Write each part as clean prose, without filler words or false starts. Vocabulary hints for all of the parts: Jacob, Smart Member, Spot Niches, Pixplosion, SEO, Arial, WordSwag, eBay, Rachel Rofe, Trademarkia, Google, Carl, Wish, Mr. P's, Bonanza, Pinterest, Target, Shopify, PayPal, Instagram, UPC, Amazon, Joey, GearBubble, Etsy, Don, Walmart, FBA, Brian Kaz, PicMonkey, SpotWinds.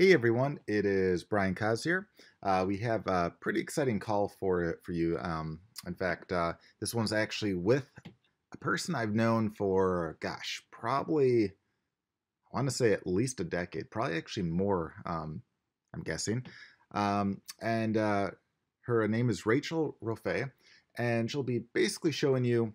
Hey everyone, it is Brian Kaz here. We have a pretty exciting call for you. In fact, this one's actually with a person I've known for, gosh, probably, I want to say at least a decade, probably actually more, I'm guessing. Her name is Rachel Rofe, and she'll be basically showing you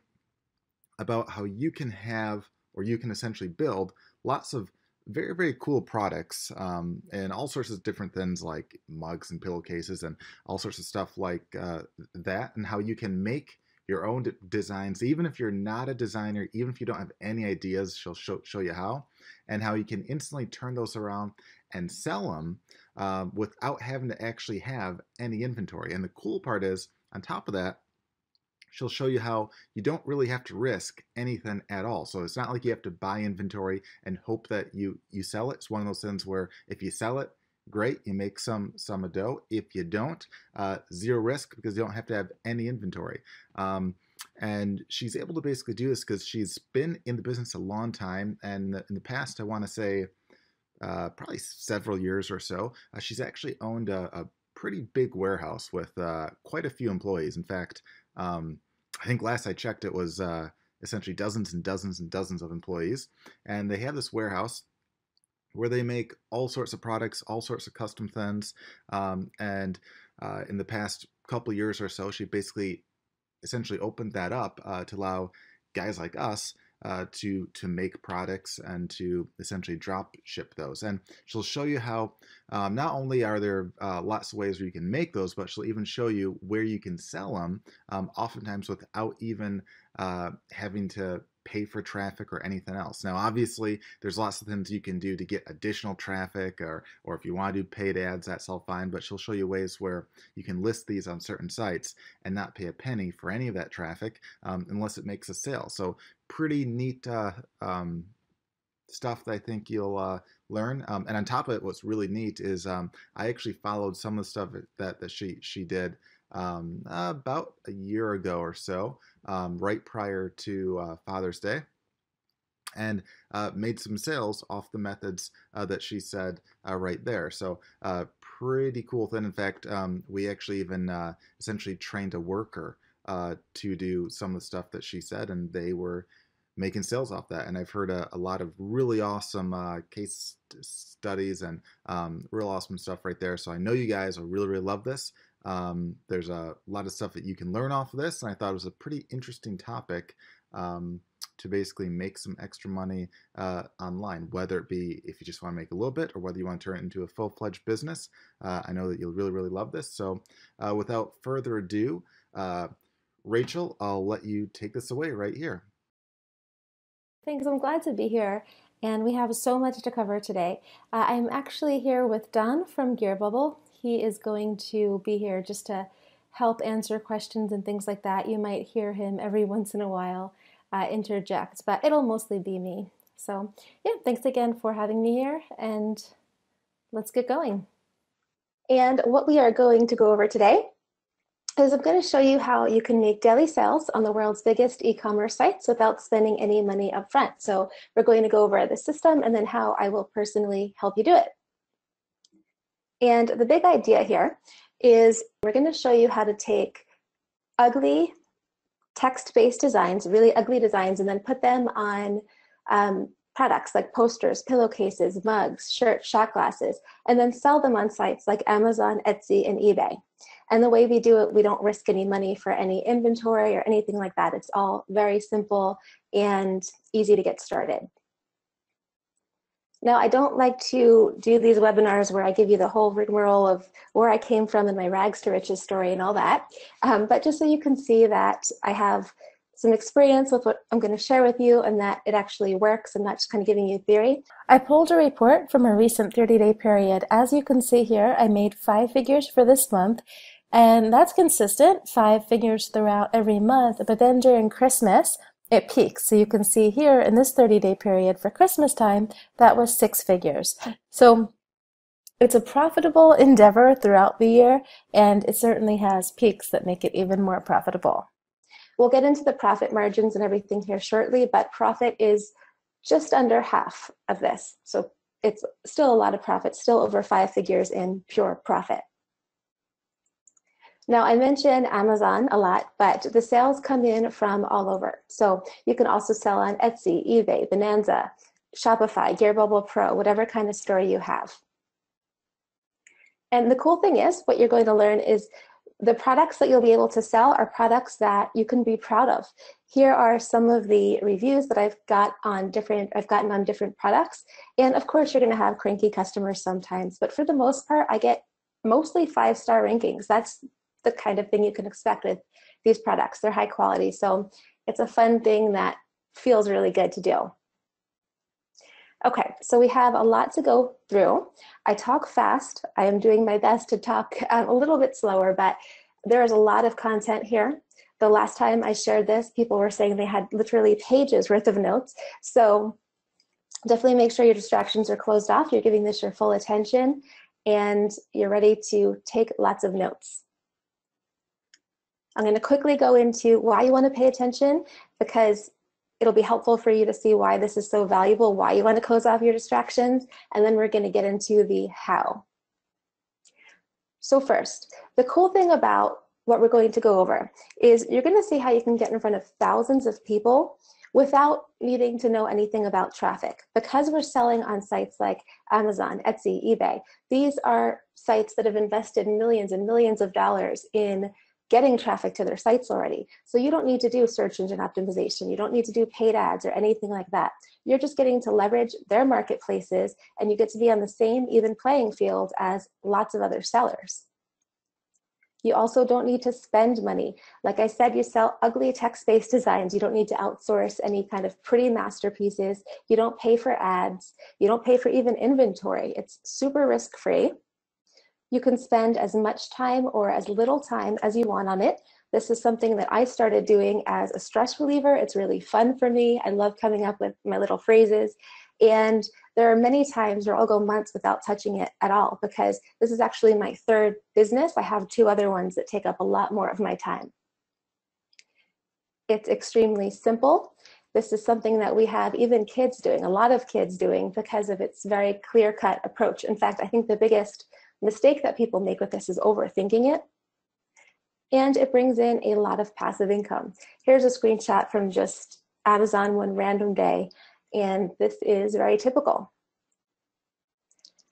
about how you can have, or you can essentially build lots of very, very cool products and all sorts of different things like mugs and pillowcases and all sorts of stuff like that, and how you can make your own designs even if you're not a designer, even if you don't have any ideas. She'll show you how, and how you can instantly turn those around and sell them without having to actually have any inventory. And the cool part is, on top of that, she'll show you how you don't really have to risk anything at all. So it's not like you have to buy inventory and hope that you sell it. It's one of those things where if you sell it, great, you make some dough. If you don't, zero risk, because you don't have to have any inventory. And she's able to basically do this because she's been in the business a long time. And in the past, I want to say probably several years or so, she's actually owned a pretty big warehouse with quite a few employees. In fact, I think last I checked, it was essentially dozens and dozens and dozens of employees, and they have this warehouse where they make all sorts of products, all sorts of custom things, and in the past couple years or so, she basically essentially opened that up to allow guys like us to make products and to essentially drop ship those. And she'll show you how not only are there lots of ways where you can make those, but she'll even show you where you can sell them, oftentimes without even having to pay for traffic or anything else. Now, obviously, there's lots of things you can do to get additional traffic, or if you want to do paid ads, that's all fine, but she'll show you ways where you can list these on certain sites and not pay a penny for any of that traffic unless it makes a sale. So pretty neat stuff that I think you'll learn. And on top of it, what's really neat is I actually followed some of the stuff that she did about a year ago or so, right prior to Father's Day, and made some sales off the methods that she said right there. So pretty cool thing. In fact, we actually even essentially trained a worker to do some of the stuff that she said, and they were making sales off that. And I've heard a lot of really awesome case studies and real awesome stuff right there. So I know you guys will really, really love this. There's a lot of stuff that you can learn off of this, and I thought it was a pretty interesting topic to basically make some extra money online, whether it be if you just want to make a little bit or whether you want to turn it into a full-fledged business. I know that you'll really, really love this. So without further ado, Rachel, I'll let you take this away right here. Thanks. I'm glad to be here. And we have so much to cover today. I'm actually here with Don from GearBubble. He is going to be here just to help answer questions and things like that. You might hear him every once in a while interject, but it'll mostly be me. So yeah, thanks again for having me here, and let's get going. And what we are going to go over today is I'm going to show you how you can make daily sales on the world's biggest e-commerce sites without spending any money up front. So we're going to go over the system and then how I will personally help you do it. And the big idea here is we're going to show you how to take ugly text-based designs, really ugly designs, and then put them on products like posters, pillowcases, mugs, shirts, shot glasses, and then sell them on sites like Amazon, Etsy, and eBay. And the way we do it, we don't risk any money for any inventory or anything like that. It's all very simple and easy to get started. Now, I don't like to do these webinars where I give you the whole rigmarole of where I came from and my rags to riches story and all that, but just so you can see that I have some experience with what I'm going to share with you and that it actually works. I'm not just kind of giving you theory. I pulled a report from a recent 30-day period. As you can see here, I made 5 figures for this month, and that's consistent, 5 figures throughout every month, but then during Christmas, it peaks. So you can see here in this 30-day period for Christmas time, that was 6 figures. So it's a profitable endeavor throughout the year, and it certainly has peaks that make it even more profitable. We'll get into the profit margins and everything here shortly, but profit is just under half of this. So it's still a lot of profit, still over 5 figures in pure profit. Now, I mentioned Amazon a lot, but the sales come in from all over. So you can also sell on Etsy, eBay, Bonanza, Shopify, GearBubble Pro, whatever kind of store you have. And the cool thing is, what you're going to learn is the products that you'll be able to sell are products that you can be proud of. Here are some of the reviews that I've gotten on different products. And of course, you're going to have cranky customers sometimes, but for the most part, I get mostly 5-star rankings. That's the kind of thing you can expect with these products. They're high quality, so it's a fun thing that feels really good to do. Okay, so we have a lot to go through. I talk fast. I am doing my best to talk a little bit slower, but there is a lot of content here. The last time I shared this, people were saying they had literally pages worth of notes. So definitely make sure your distractions are closed off. You're giving this your full attention and you're ready to take lots of notes. I'm going to quickly go into why you want to pay attention, because it'll be helpful for you to see why this is so valuable, why you want to close off your distractions, and then we're going to get into the how. So first, the cool thing about what we're going to go over is you're going to see how you can get in front of thousands of people without needing to know anything about traffic. Because we're selling on sites like Amazon, Etsy, eBay, these are sites that have invested millions and millions of dollars in getting traffic to their sites already. So you don't need to do search engine optimization. You don't need to do paid ads or anything like that. You're just getting to leverage their marketplaces, and you get to be on the same even playing field as lots of other sellers. You also don't need to spend money. Like I said, you sell ugly text-based designs. You don't need to outsource any kind of pretty masterpieces. You don't pay for ads. You don't pay for even inventory. It's super risk-free. You can spend as much time or as little time as you want on it. This is something that I started doing as a stress reliever. It's really fun for me. I love coming up with my little phrases. And there are many times where I'll go months without touching it at all, because this is actually my third business. I have 2 other ones that take up a lot more of my time. It's extremely simple. This is something that we have even kids doing, a lot of kids doing, because of its very clear-cut approach. In fact, I think the biggest mistake that people make with this is overthinking it. And it brings in a lot of passive income. Here's a screenshot from just Amazon one random day. And this is very typical.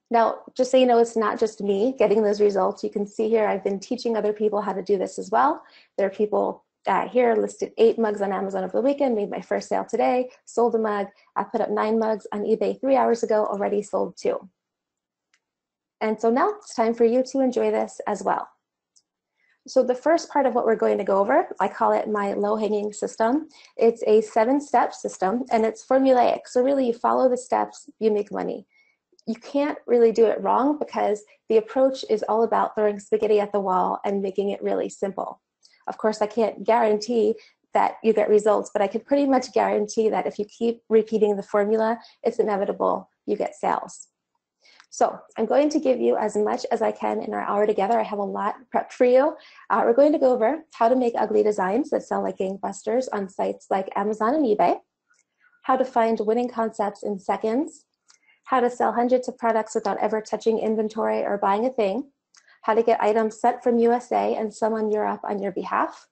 Now, just so you know, it's not just me getting those results. You can see here, I've been teaching other people how to do this as well. There are people here listed 8 mugs on Amazon over the weekend, made my first sale today, sold a mug. I put up 9 mugs on eBay 3 hours ago, already sold 2. And so now it's time for you to enjoy this as well. So the first part of what we're going to go over, I call it my low-hanging system. It's a 7-step system, and it's formulaic. So really, you follow the steps, you make money. You can't really do it wrong, because the approach is all about throwing spaghetti at the wall and making it really simple. Of course, I can't guarantee that you get results, but I can pretty much guarantee that if you keep repeating the formula, it's inevitable you get sales. So I'm going to give you as much as I can in our hour together. I have a lot prepped for you. We're going to go over how to make ugly designs that sell like gangbusters on sites like Amazon and eBay, how to find winning concepts in seconds, how to sell hundreds of products without ever touching inventory or buying a thing, how to get items sent from USA and some on Europe on your behalf,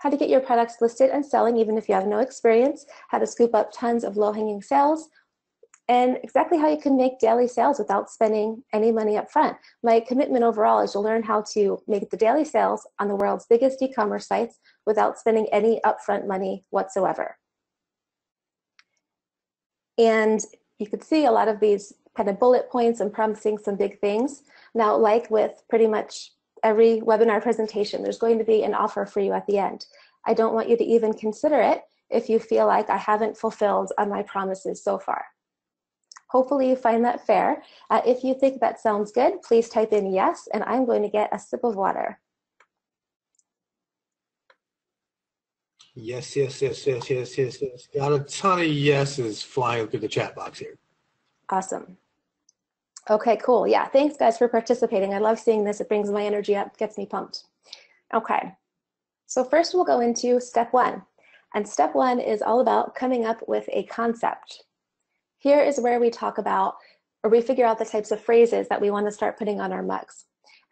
how to get your products listed and selling even if you have no experience, how to scoop up tons of low-hanging sales, and exactly how you can make daily sales without spending any money up front. My commitment overall is you'll learn how to make the daily sales on the world's biggest e-commerce sites without spending any upfront money whatsoever. And you can see a lot of these kind of bullet points and promising some big things. Now, like with pretty much every webinar presentation, there's going to be an offer for you at the end. I don't want you to even consider it if you feel like I haven't fulfilled on my promises so far. Hopefully you find that fair. If you think that sounds good, please type in yes, and I'm going to get a sip of water. Yes, yes, yes, yes, yes, yes, yes. Got a ton of yeses flying through the chat box here. Awesome. Okay, cool. Yeah, thanks guys for participating. I love seeing this. It brings my energy up, gets me pumped. Okay, so first we'll go into step one. And step one is all about coming up with a concept. Here is where we talk about or we figure out the types of phrases that we want to start putting on our mugs.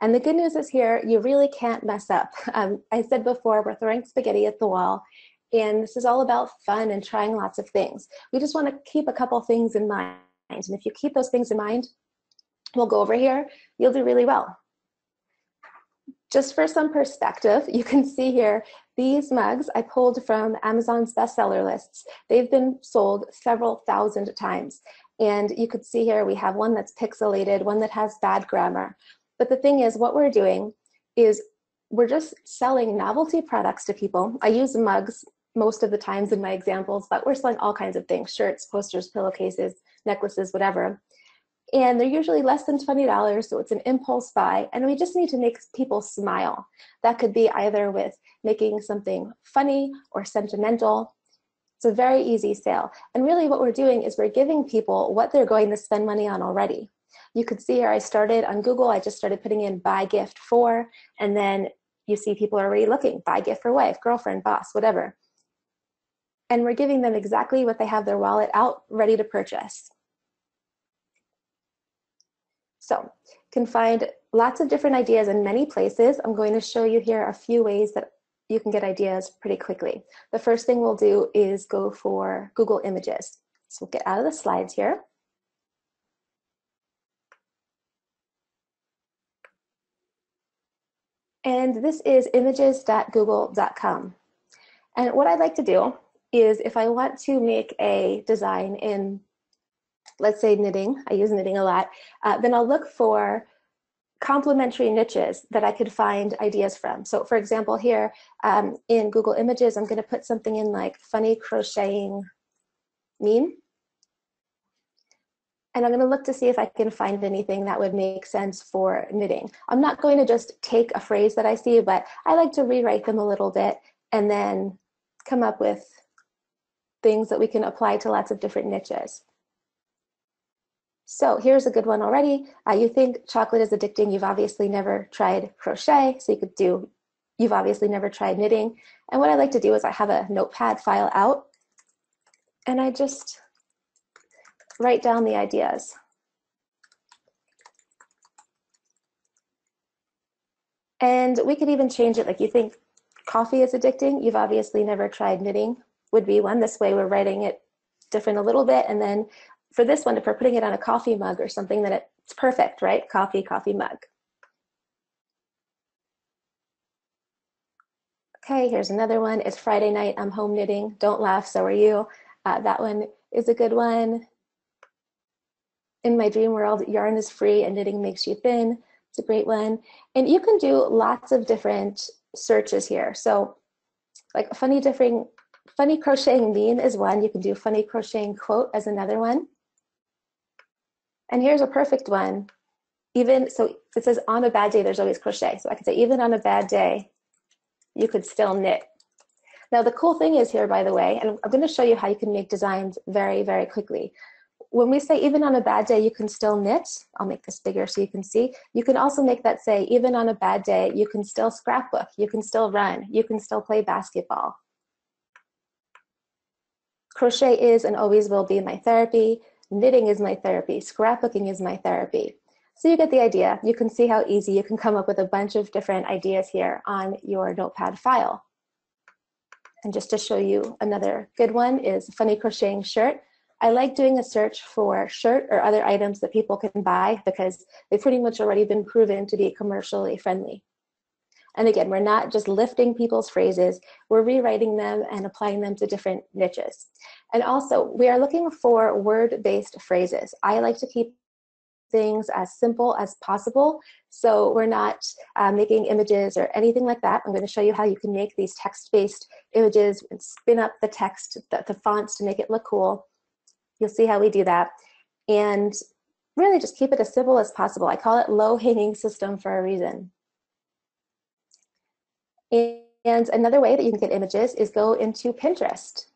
And the good news is here, you really can't mess up. I said before, we're throwing spaghetti at the wall, and this is all about fun and trying lots of things. We just want to keep a couple things in mind. And if you keep those things in mind, we'll go over here, you'll do really well. Just for some perspective, you can see here, these mugs I pulled from Amazon's bestseller lists. They've been sold several thousand times. And you could see here, we have one that's pixelated, one that has bad grammar. But the thing is, what we're doing is we're just selling novelty products to people. I use mugs most of the times in my examples, but we're selling all kinds of things, shirts, posters, pillowcases, necklaces, whatever. And they're usually less than $20, so it's an impulse buy, and we just need to make people smile. That could be either with making something funny or sentimental. It's a very easy sale. And really what we're doing is we're giving people what they're going to spend money on already. You could see here I started on Google, I just started putting in buy gift for, and then you see people are already looking, buy gift for wife, girlfriend, boss, whatever. And we're giving them exactly what they have their wallet out, ready to purchase. So you can find lots of different ideas in many places. I'm going to show you here a few ways that you can get ideas pretty quickly. The first thing we'll do is go for Google Images. So we'll get out of the slides here. And this is images.google.com. And what I'd like to do is if I want to make a design in, let's say, knitting, I use knitting a lot, then I'll look for complementary niches that I could find ideas from. So for example here in Google Images, I'm gonna put something in like funny crocheting meme. And I'm gonna look to see if I can find anything that would make sense for knitting. I'm not going to just take a phrase that I see, but I like to rewrite them a little bit and then come up with things that we can apply to lots of different niches. So here's a good one already. You think chocolate is addicting, you've obviously never tried crochet, so you could do, you've obviously never tried knitting. And what I like to do is I have a notepad file out and I just write down the ideas. And we could even change it, like you think coffee is addicting, you've obviously never tried knitting, would be one. This way we're writing it different a little bit, and then for this one, if we're putting it on a coffee mug or something, then it's perfect, right? Coffee, coffee mug. Okay, here's another one. It's Friday night, I'm home knitting. Don't laugh, so are you. That one is a good one. In my dream world, yarn is free and knitting makes you thin. It's a great one. And you can do lots of different searches here. So like funny crocheting meme is one. You can do funny crocheting quote as another one. And here's a perfect one. Even, so it says on a bad day, there's always crochet. So I could say even on a bad day, you could still knit. Now the cool thing is here, by the way, and I'm gonna show you how you can make designs very, very quickly. When we say even on a bad day, you can still knit. I'll make this bigger so you can see. You can also make that say, even on a bad day, you can still scrapbook, you can still run, you can still play basketball. Crochet is and always will be my therapy. Knitting is my therapy. Scrapbooking is my therapy. So you get the idea. You can see how easy you can come up with a bunch of different ideas here on your notepad file. And just to show you another good one is funny crocheting shirt. I like doing a search for shirt or other items that people can buy because they've pretty much already been proven to be commercially friendly. And again, we're not just lifting people's phrases, we're rewriting them and applying them to different niches. And also, we are looking for word-based phrases. I like to keep things as simple as possible, so we're not making images or anything like that. I'm going to show you how you can make these text-based images and spin up the text, the fonts to make it look cool. You'll see how we do that. And really just keep it as simple as possible. I call it low-hanging system for a reason. And another way that you can get images is go into Pinterest.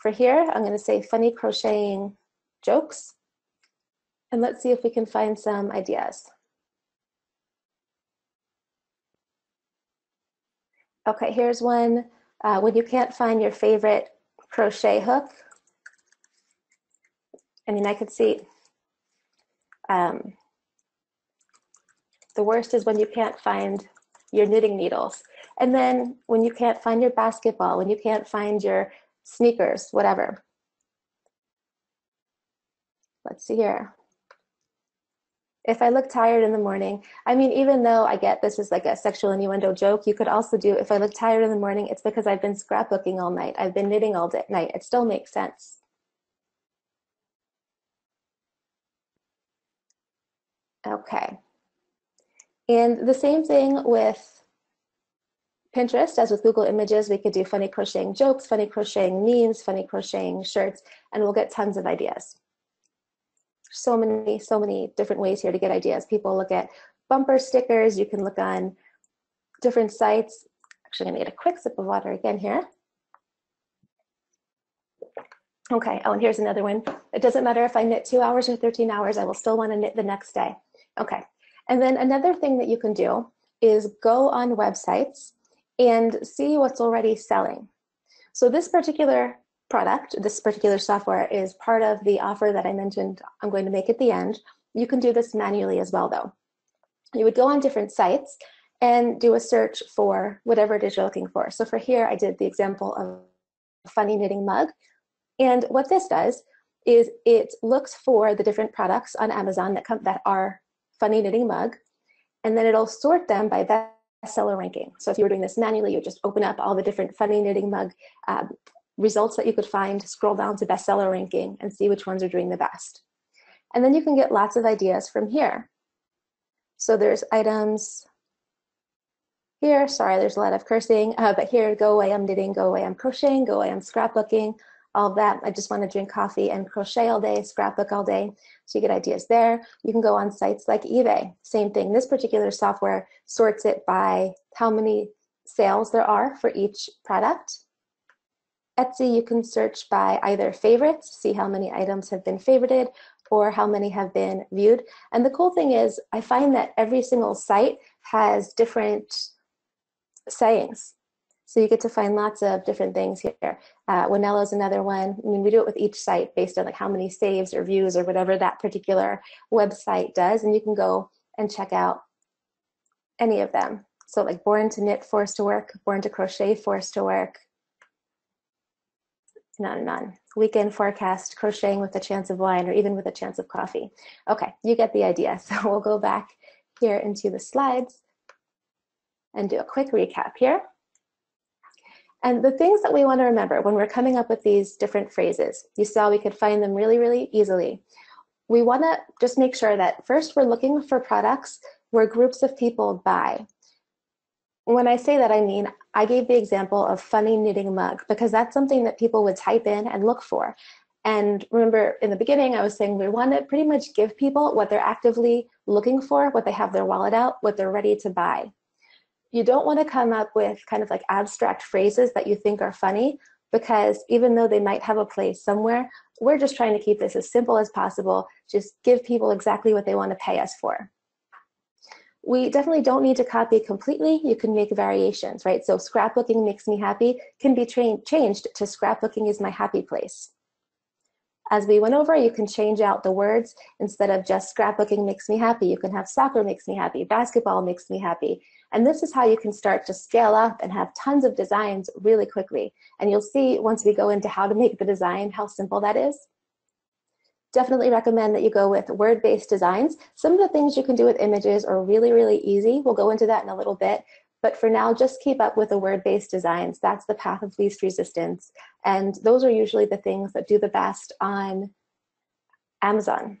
For here, I'm gonna say funny crocheting jokes. And let's see if we can find some ideas. Okay, here's one. When you can't find your favorite crochet hook. I mean, I could see The worst is when you can't find your knitting needles. And then when you can't find your basketball, when you can't find your sneakers, whatever. Let's see here. If I look tired in the morning, I mean, even though I get this is like a sexual innuendo joke, you could also do, if I look tired in the morning, it's because I've been scrapbooking all night. I've been knitting all day, night. It still makes sense. Okay. And the same thing with Pinterest as with Google Images. We could do funny crocheting jokes, funny crocheting memes, funny crocheting shirts, and we'll get tons of ideas. So many different ways here to get ideas. People look at bumper stickers. You can look on different sites. Actually, I'm gonna get a quick sip of water again here. Okay, oh, and here's another one. It doesn't matter if I knit 2 hours or 13 hours, I will still wanna knit the next day. Okay, and then another thing that you can do is go on websites and see what's already selling. So this particular product, this particular software is part of the offer that I mentioned I'm going to make at the end. You can do this manually as well though. You would go on different sites and do a search for whatever it is you're looking for. So for here, I did the example of a funny knitting mug. And what this does is it looks for the different products on Amazon that are funny knitting mug, and then it'll sort them by bestseller ranking. So if you were doing this manually, you would just open up all the different funny knitting mug results that you could find, scroll down to bestseller ranking and see which ones are doing the best. And then you can get lots of ideas from here. So there's items here, sorry, there's a lot of cursing, but here, go away, I'm knitting, go away, I'm crocheting, go away, I'm scrapbooking, all of that. I just want to drink coffee and crochet all day, scrapbook all day. So you get ideas there. You can go on sites like eBay, same thing. This particular software sorts it by how many sales there are for each product. Etsy, you can search by either favorites, see how many items have been favorited or how many have been viewed. And the cool thing is I find that every single site has different sayings. So you get to find lots of different things here. Winello's another one. I mean, we do it with each site based on like how many saves or views or whatever that particular website does. And you can go and check out any of them. So like born to knit, forced to work, born to crochet, forced to work. And on and on. Weekend forecast, crocheting with a chance of wine or even with a chance of coffee. Okay, you get the idea. So we'll go back here into the slides and do a quick recap here. And the things that we want to remember when we're coming up with these different phrases, you saw we could find them really, really easily. We want to just make sure that first we're looking for products where groups of people buy. When I say that, I mean, I gave the example of funny knitting mug because that's something that people would type in and look for. And remember in the beginning, I was saying we want to pretty much give people what they're actively looking for, what they have their wallet out, what they're ready to buy. You don't want to come up with kind of like abstract phrases that you think are funny because even though they might have a place somewhere, we're just trying to keep this as simple as possible. Just give people exactly what they want to pay us for. We definitely don't need to copy completely. You can make variations, right? So scrapbooking makes me happy can be changed to scrapbooking is my happy place. As we went over, you can change out the words. Instead of just scrapbooking makes me happy, you can have soccer makes me happy, basketball makes me happy. And this is how you can start to scale up and have tons of designs really quickly. And you'll see once we go into how to make the design, how simple that is. Definitely recommend that you go with word-based designs. Some of the things you can do with images are really, really easy. We'll go into that in a little bit, but for now, just keep up with the word-based designs. That's the path of least resistance. And those are usually the things that do the best on Amazon.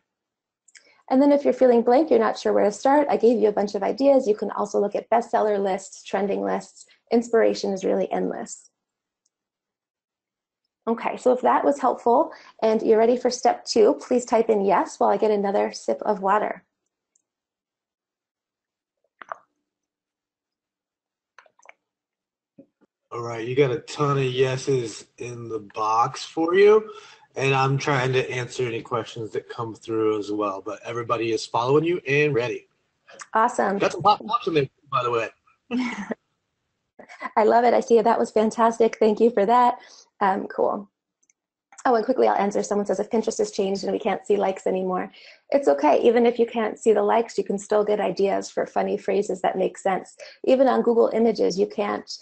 And then if you're feeling blank, you're not sure where to start, I gave you a bunch of ideas. You can also look at bestseller lists, trending lists. Inspiration is really endless. Okay, so if that was helpful and you're ready for step two, please type in yes while I get another sip of water. All right, you got a ton of yeses in the box for you, and I'm trying to answer any questions that come through as well, but everybody is following you and ready. Awesome. That's a lot of options there, by the way. I love it. I see that was fantastic. Thank you for that. Cool. Oh, and quickly I'll answer. Someone says if Pinterest has changed and we can't see likes anymore. It's okay. Even if you can't see the likes, you can still get ideas for funny phrases that make sense. Even on Google Images, you can't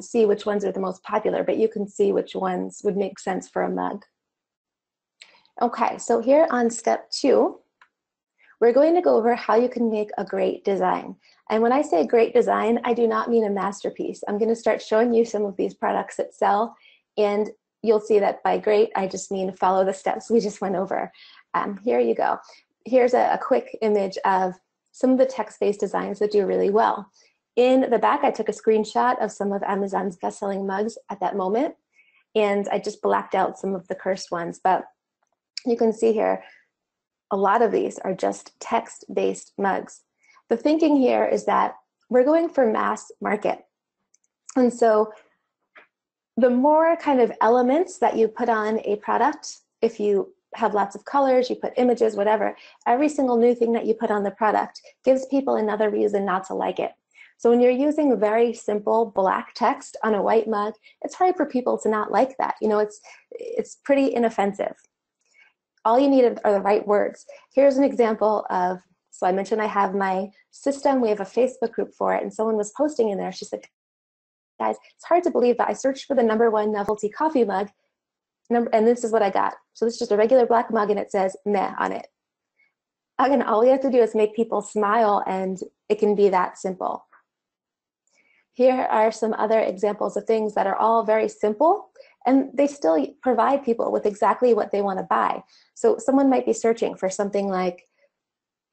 see which ones are the most popular, but you can see which ones would make sense for a mug. Okay, so here on step 2, we're going to go over how you can make a great design. And when I say great design, I do not mean a masterpiece. I'm going to start showing you some of these products that sell, and you'll see that by great, I just mean follow the steps we just went over. Here you go. Here's a quick image of some of the text-based designs that do really well. In the back, I took a screenshot of some of Amazon's best-selling mugs at that moment, and I just blacked out some of the cursed ones. But you can see here, a lot of these are just text-based mugs. The thinking here is that we're going for mass market. And so the more kind of elements that you put on a product, if you have lots of colors, you put images, whatever, every single new thing that you put on the product gives people another reason not to like it. So when you're using very simple black text on a white mug, it's hard for people to not like that. You know, it's pretty inoffensive. All you need are the right words. Here's an example of, so I mentioned I have my system, we have a Facebook group for it, and someone was posting in there, she said, guys, it's hard to believe that I searched for the #1 novelty coffee mug, and this is what I got. So this is just a regular black mug and it says meh on it. Again, all you have to do is make people smile and it can be that simple. Here are some other examples of things that are all very simple, and they still provide people with exactly what they want to buy. So someone might be searching for something like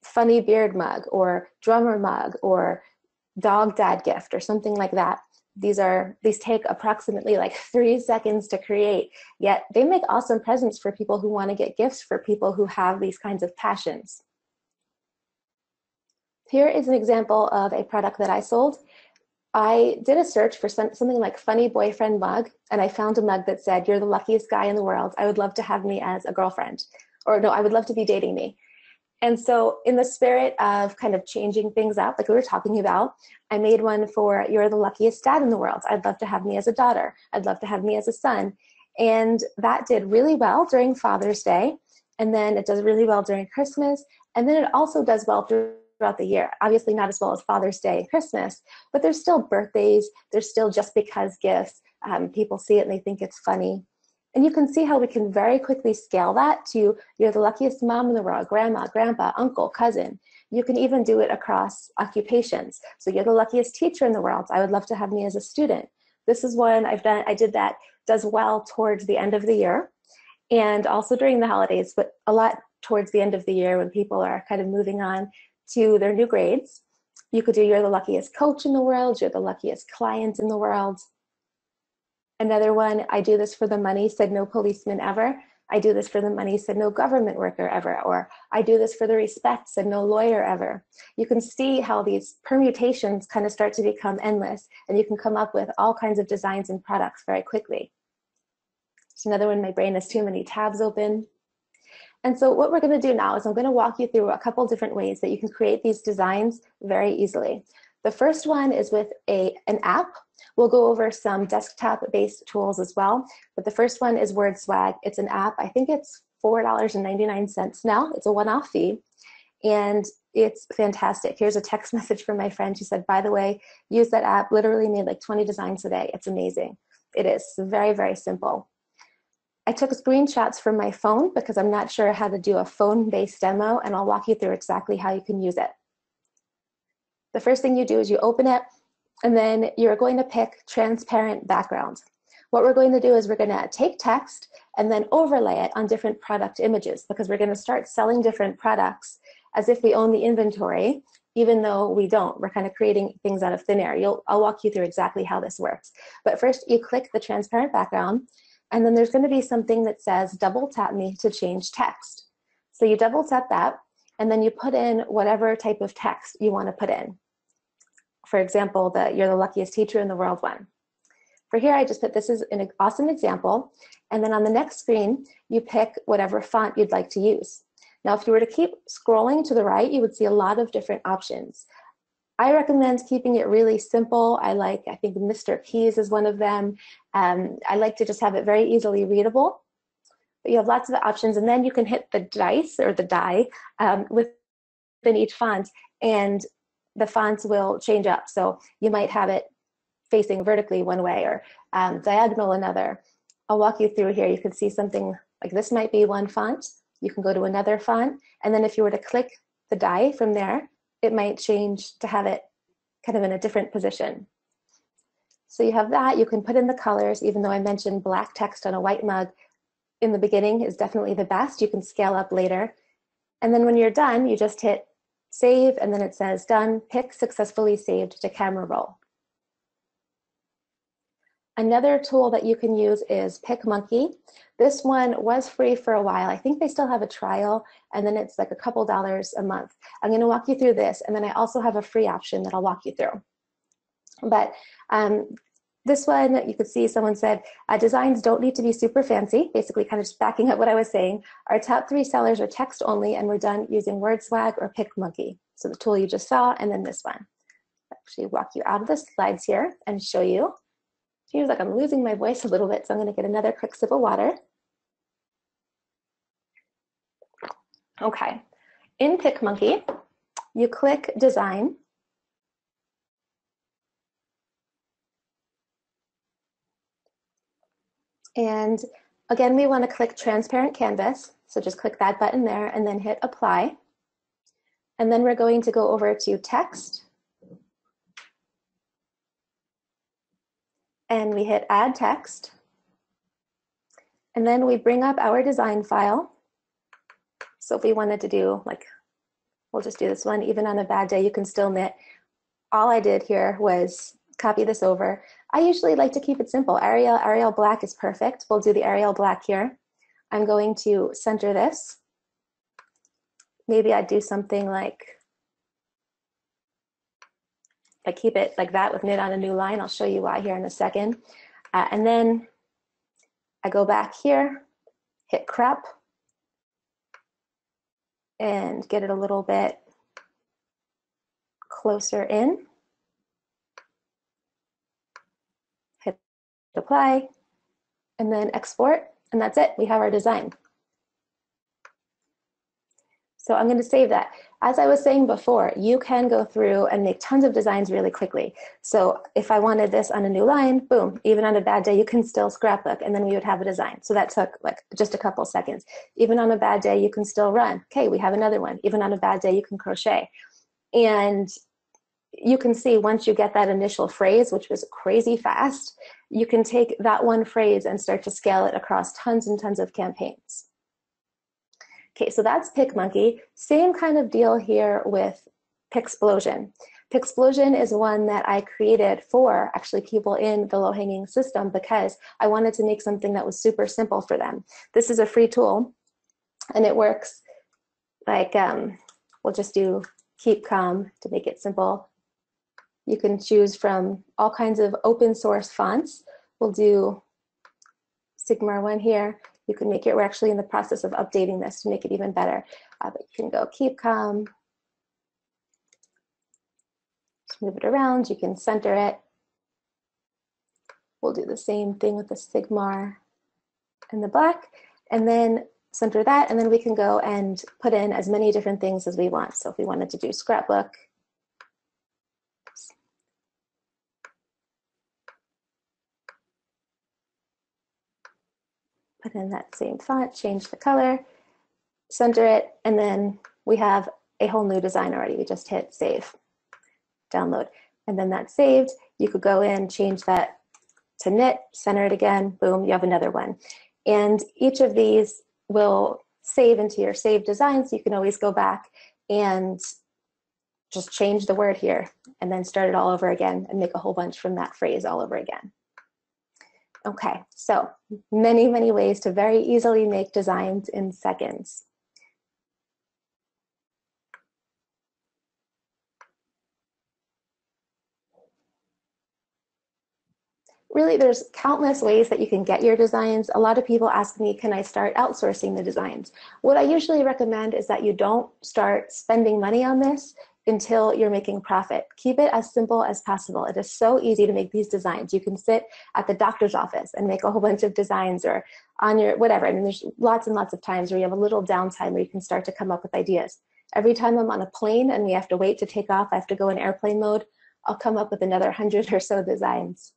funny beard mug or drummer mug or dog dad gift or something like that. These take approximately like 3 seconds to create, yet they make awesome presents for people who want to get gifts for people who have these kinds of passions. Here is an example of a product that I sold. I did a search for something like funny boyfriend mug, and I found a mug that said, "You're the luckiest guy in the world. I would love to have me as a girlfriend," or "No, I would love to be dating me." And so in the spirit of kind of changing things up, like we were talking about, I made one for "You're the luckiest dad in the world. I'd love to have me as a daughter. I'd love to have me as a son." And that did really well during Father's Day. And then it does really well during Christmas. And then it also does well throughout the year. Obviously not as well as Father's Day and Christmas, but there's still birthdays. There's still just because gifts. People see it and they think it's funny. And you can see how we can very quickly scale that to "You're the luckiest mom in the world, grandma, grandpa, uncle, cousin." You can even do it across occupations. So "You're the luckiest teacher in the world. I would love to have me as a student." This is one I've done. I did that does well towards the end of the year and also during the holidays, but a lot towards the end of the year when people are kind of moving on to their new grades. You could do "You're the luckiest coach in the world. You're the luckiest client in the world." Another one, "I do this for the money, said no policeman ever." "I do this for the money, said no government worker ever." Or "I do this for the respect, said no lawyer ever." You can see how these permutations kind of start to become endless, and you can come up with all kinds of designs and products very quickly. It's another one, "My brain has too many tabs open." And so what we're going to do now is I'm going to walk you through a couple different ways that you can create these designs very easily. The first one is with an app. We'll go over some desktop-based tools as well, but the first one is WordSwag. It's an app. I think it's $4.99 now. It's a one-off fee, and it's fantastic. Here's a text message from my friend. She said, "By the way, use that app. Literally made like 20 designs today. It's amazing." It is very, very simple. I took screenshots from my phone because I'm not sure how to do a phone-based demo, and I'll walk you through exactly how you can use it. The first thing you do is you open it, and then you're going to pick transparent background. What we're going to do is we're going to take text and then overlay it on different product images, because we're going to start selling different products as if we own the inventory, even though we don't. We're kind of creating things out of thin air. I'll walk you through exactly how this works. But first, you click the transparent background, and then there's going to be something that says "Double tap me to change text." So you double tap that, and then you put in whatever type of text you want to put in. For example, the "You're the luckiest teacher in the world" one. For here, I just put "This is an awesome example." And then on the next screen, you pick whatever font you'd like to use. Now, if you were to keep scrolling to the right, you would see a lot of different options. I recommend keeping it really simple. I think Mr. P's is one of them. I like to just have it very easily readable. but you have lots of options, and then you can hit the dice or the die within each font, and the fonts will change up. So you might have it facing vertically one way or diagonal another. I'll walk you through here. You can see something like this might be one font. You can go to another font, and then if you were to click the die from there, it might change to have it kind of in a different position. So you have that. You can put in the colors, even though I mentioned black text on a white mug in the beginning is definitely the best. You can scale up later. And then when you're done, you just hit save, and then it says done, pic successfully saved to camera roll. Another tool that you can use is PicMonkey. This one was free for a while. I think they still have a trial, and then it's like a couple dollars a month. I'm going to walk you through this, and then I also have a free option that I'll walk you through. But this one, you could see someone said, designs don't need to be super fancy, basically kind of just backing up what I was saying. Our top 3 sellers are text only, and we're done using WordSwag or PicMonkey. So the tool you just saw, and then this one. I'll actually walk you out of the slides here and show you. Seems like I'm losing my voice a little bit, so I'm going to get another quick sip of water. Okay, in PicMonkey, you click design. And again, we want to click transparent canvas. So just click that button there and then hit apply. And then we're going to go over to text. And we hit add text, and then we bring up our design file. So if we wanted to do, like, we'll just do this one, even on a bad day, you can still knit. All I did here was copy this over. I usually like to keep it simple. Arial black is perfect. We'll do the Arial black here. I'm going to center this. Maybe I'd do something like keep it like that with knit on a new line. I'll show you why here in a second. And then I go back here, hit crop, and get it a little bit closer in. Hit apply, and then export, and that's it. We have our design. So I'm going to save that. As I was saying before, you can go through and make tons of designs really quickly. So if I wanted this on a new line, boom, even on a bad day, you can still scrapbook, and then we would have a design. So that took like just a couple seconds. Even on a bad day, you can still run. Okay, we have another one. Even on a bad day, you can crochet. And you can see once you get that initial phrase, which was crazy fast, you can take that one phrase and start to scale it across tons and tons of campaigns. Okay, so that's PicMonkey. Same kind of deal here with Pixplosion. Pixplosion is one that I created for actually people in the low-hanging system because I wanted to make something that was super simple for them. This is a free tool, and it works like, we'll just do keep calm to make it simple. You can choose from all kinds of open source fonts. We'll do Sigmar one here. You can make it, we're actually in the process of updating this to make it even better. But you can go keep calm, just move it around, you can center it. We'll do the same thing with the Sigmar and the black, and then center that, and then we can go and put in as many different things as we want. So if we wanted to do scrapbook, put in that same font, change the color, center it, and then we have a whole new design already. We just hit save, download, and then that's saved. You could go in, change that to knit, center it again, boom, you have another one. And each of these will save into your saved design, so you can always go back and just change the word here and then start it all over again and make a whole bunch from that phrase all over again. Okay, so many, many ways to very easily make designs in seconds. really there's countless ways that you can get your designs. A lot of people ask me, can I start outsourcing the designs? What I usually recommend is that you don't start spending money on this until you're making profit. Keep it as simple as possible. It is so easy to make these designs. You can sit at the doctor's office and make a whole bunch of designs, or on your whatever. I mean, there's lots and lots of times where you have a little downtime where you can start to come up with ideas. Every time I'm on a plane and we have to wait to take off, I have to go in airplane mode, I'll come up with another 100 or so designs.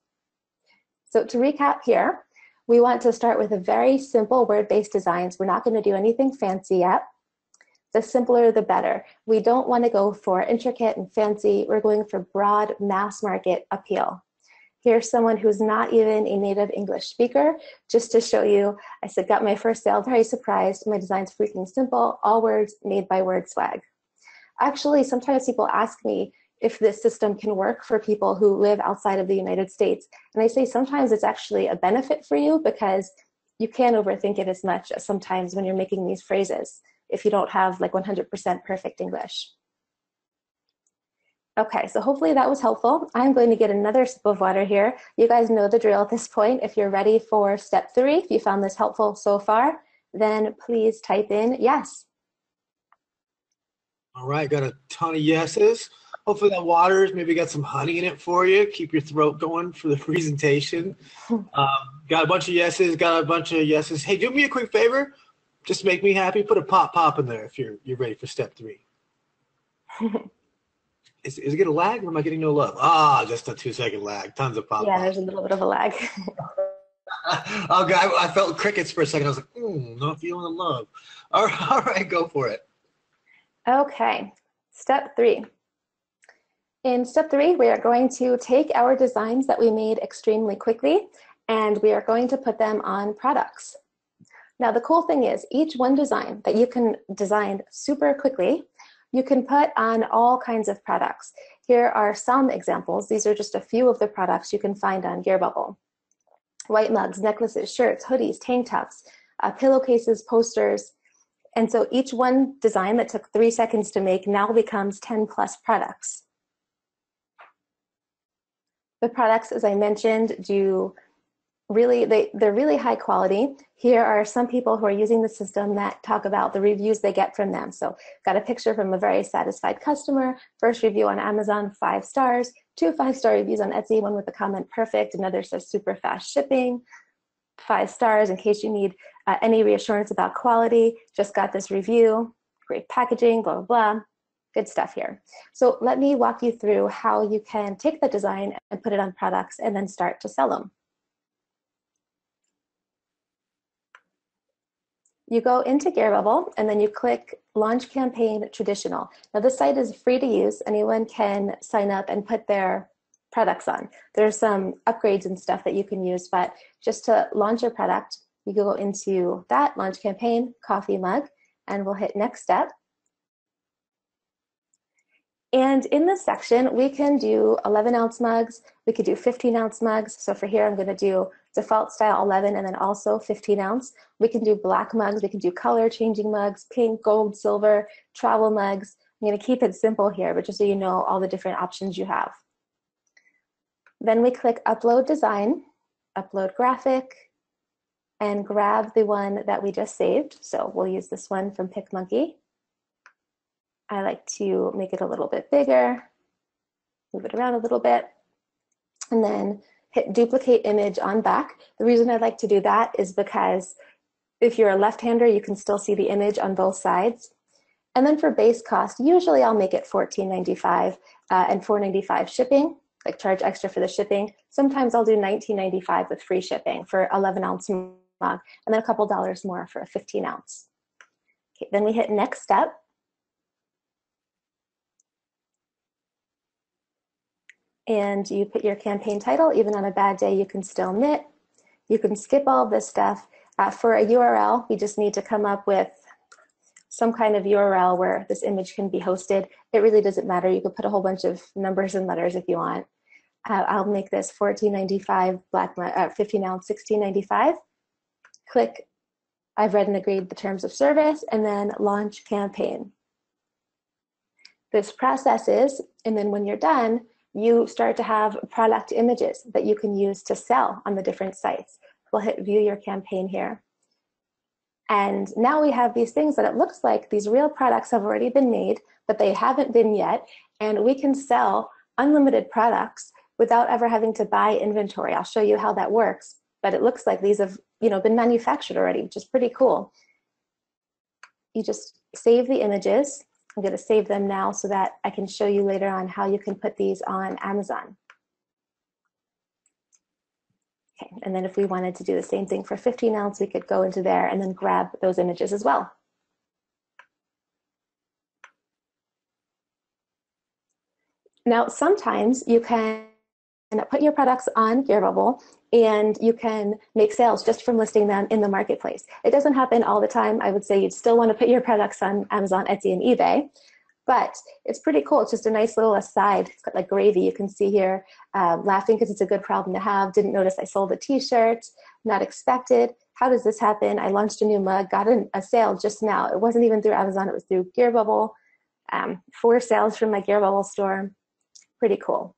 So to recap here, we want to start with a very simple word-based designs. We're not going to do anything fancy yet. The simpler, the better. We don't want to go for intricate and fancy. We're going for broad mass market appeal. Here's someone who's not even a native English speaker, just to show you. I said, got my first sale, very surprised. My design's freaking simple, all words made by WordSwag. Actually, sometimes people ask me if this system can work for people who live outside of the United States. And I say sometimes it's actually a benefit for you because you can't overthink it as much as sometimes when you're making these phrases if you don't have like 100% perfect English. Okay, so hopefully that was helpful. I'm going to get another sip of water here. You guys know the drill at this point. If you're ready for step 3, if you found this helpful so far, then please type in yes. All right, got a ton of yeses. Hopefully that water's maybe got some honey in it for you. Keep your throat going for the presentation. Got a bunch of yeses, Hey, do me a quick favor. Just make me happy. Put a pop in there if you're ready for step 3. Is it gonna lag or am I getting no love? Ah, just a 2-second lag. Tons of pop. Yeah, there's a little bit of a lag. Oh God, I felt crickets for a second. I was like, not feeling the love. All right, go for it. Okay, step 3. In step 3, we are going to take our designs that we made extremely quickly, and we are going to put them on products. Now, the cool thing is each one design that you can design super quickly, you can put on all kinds of products. Here are some examples. These are just a few of the products you can find on GearBubble. White mugs, necklaces, shirts, hoodies, tank tops, pillowcases, posters. And so each one design that took 3 seconds to make now becomes 10+ products. The products, as I mentioned, they're really high quality. Here are some people who are using the system that talk about the reviews they get from them. So got a picture from a very satisfied customer, first review on Amazon, 5 stars, 2 5-star reviews on Etsy, one with the comment perfect, another says super fast shipping, 5 stars in case you need any reassurance about quality, just got this review, great packaging, blah, blah, blah. Good stuff here. So let me walk you through how you can take the design and put it on products and then start to sell them. You go into GearBubble and then you click Launch Campaign Traditional. Now this site is free to use. Anyone can sign up and put their products on. There's some upgrades and stuff that you can use, but just to launch your product, you go into that Launch Campaign, Coffee Mug, and we'll hit Next Step. And in this section, we can do 11-ounce mugs. We could do 15-ounce mugs. So for here, I'm going to do default style 11 and then also 15-ounce. We can do black mugs. We can do color changing mugs, pink, gold, silver, travel mugs. I'm going to keep it simple here, but just so you know all the different options you have. Then we click Upload Design, Upload Graphic, and grab the one that we just saved. So we'll use this one from PicMonkey. I like to make it a little bit bigger, move it around a little bit, and then hit duplicate image on back. The reason I like to do that is because if you're a left-hander, you can still see the image on both sides. And then for base cost, usually I'll make it $14.95 and $4.95 shipping, like charge extra for the shipping. Sometimes I'll do $19.95 with free shipping for 11-ounce mug, and then a couple dollars more for a 15-ounce. Okay, then we hit next step. And you put your campaign title. Even on a bad day, you can still knit. You can skip all this stuff. For a URL, we just need to come up with some kind of URL where this image can be hosted. It really doesn't matter. You can put a whole bunch of numbers and letters if you want. I'll make this $14.95 black, 15-ounce, $16.95. Click, I've read and agreed the terms of service, and then launch campaign. This processes, and then when you're done, you start to have product images that you can use to sell on the different sites. We'll hit view your campaign here. And now we have these things that it looks like these real products have already been made, but they haven't been yet. And we can sell unlimited products without ever having to buy inventory. I'll show you how that works, but it looks like these have, you know, been manufactured already, which is pretty cool. You just save the images. I'm going to save them now so that I can show you later on how you can put these on Amazon. Okay, and then if we wanted to do the same thing for 15 ounce, we could go into there and then grab those images as well. Now, sometimes you can put your products on GearBubble and you can make sales just from listing them in the marketplace. It doesn't happen all the time. I would say you'd still want to put your products on Amazon, Etsy, and eBay, but it's pretty cool. It's just a nice little aside. It's got like gravy. You can see here, laughing because it's a good problem to have. Didn't notice I sold a t-shirt, not expected. How does this happen? I launched a new mug, got a sale just now. It wasn't even through Amazon. It was through GearBubble. 4 sales from my GearBubble store. Pretty cool.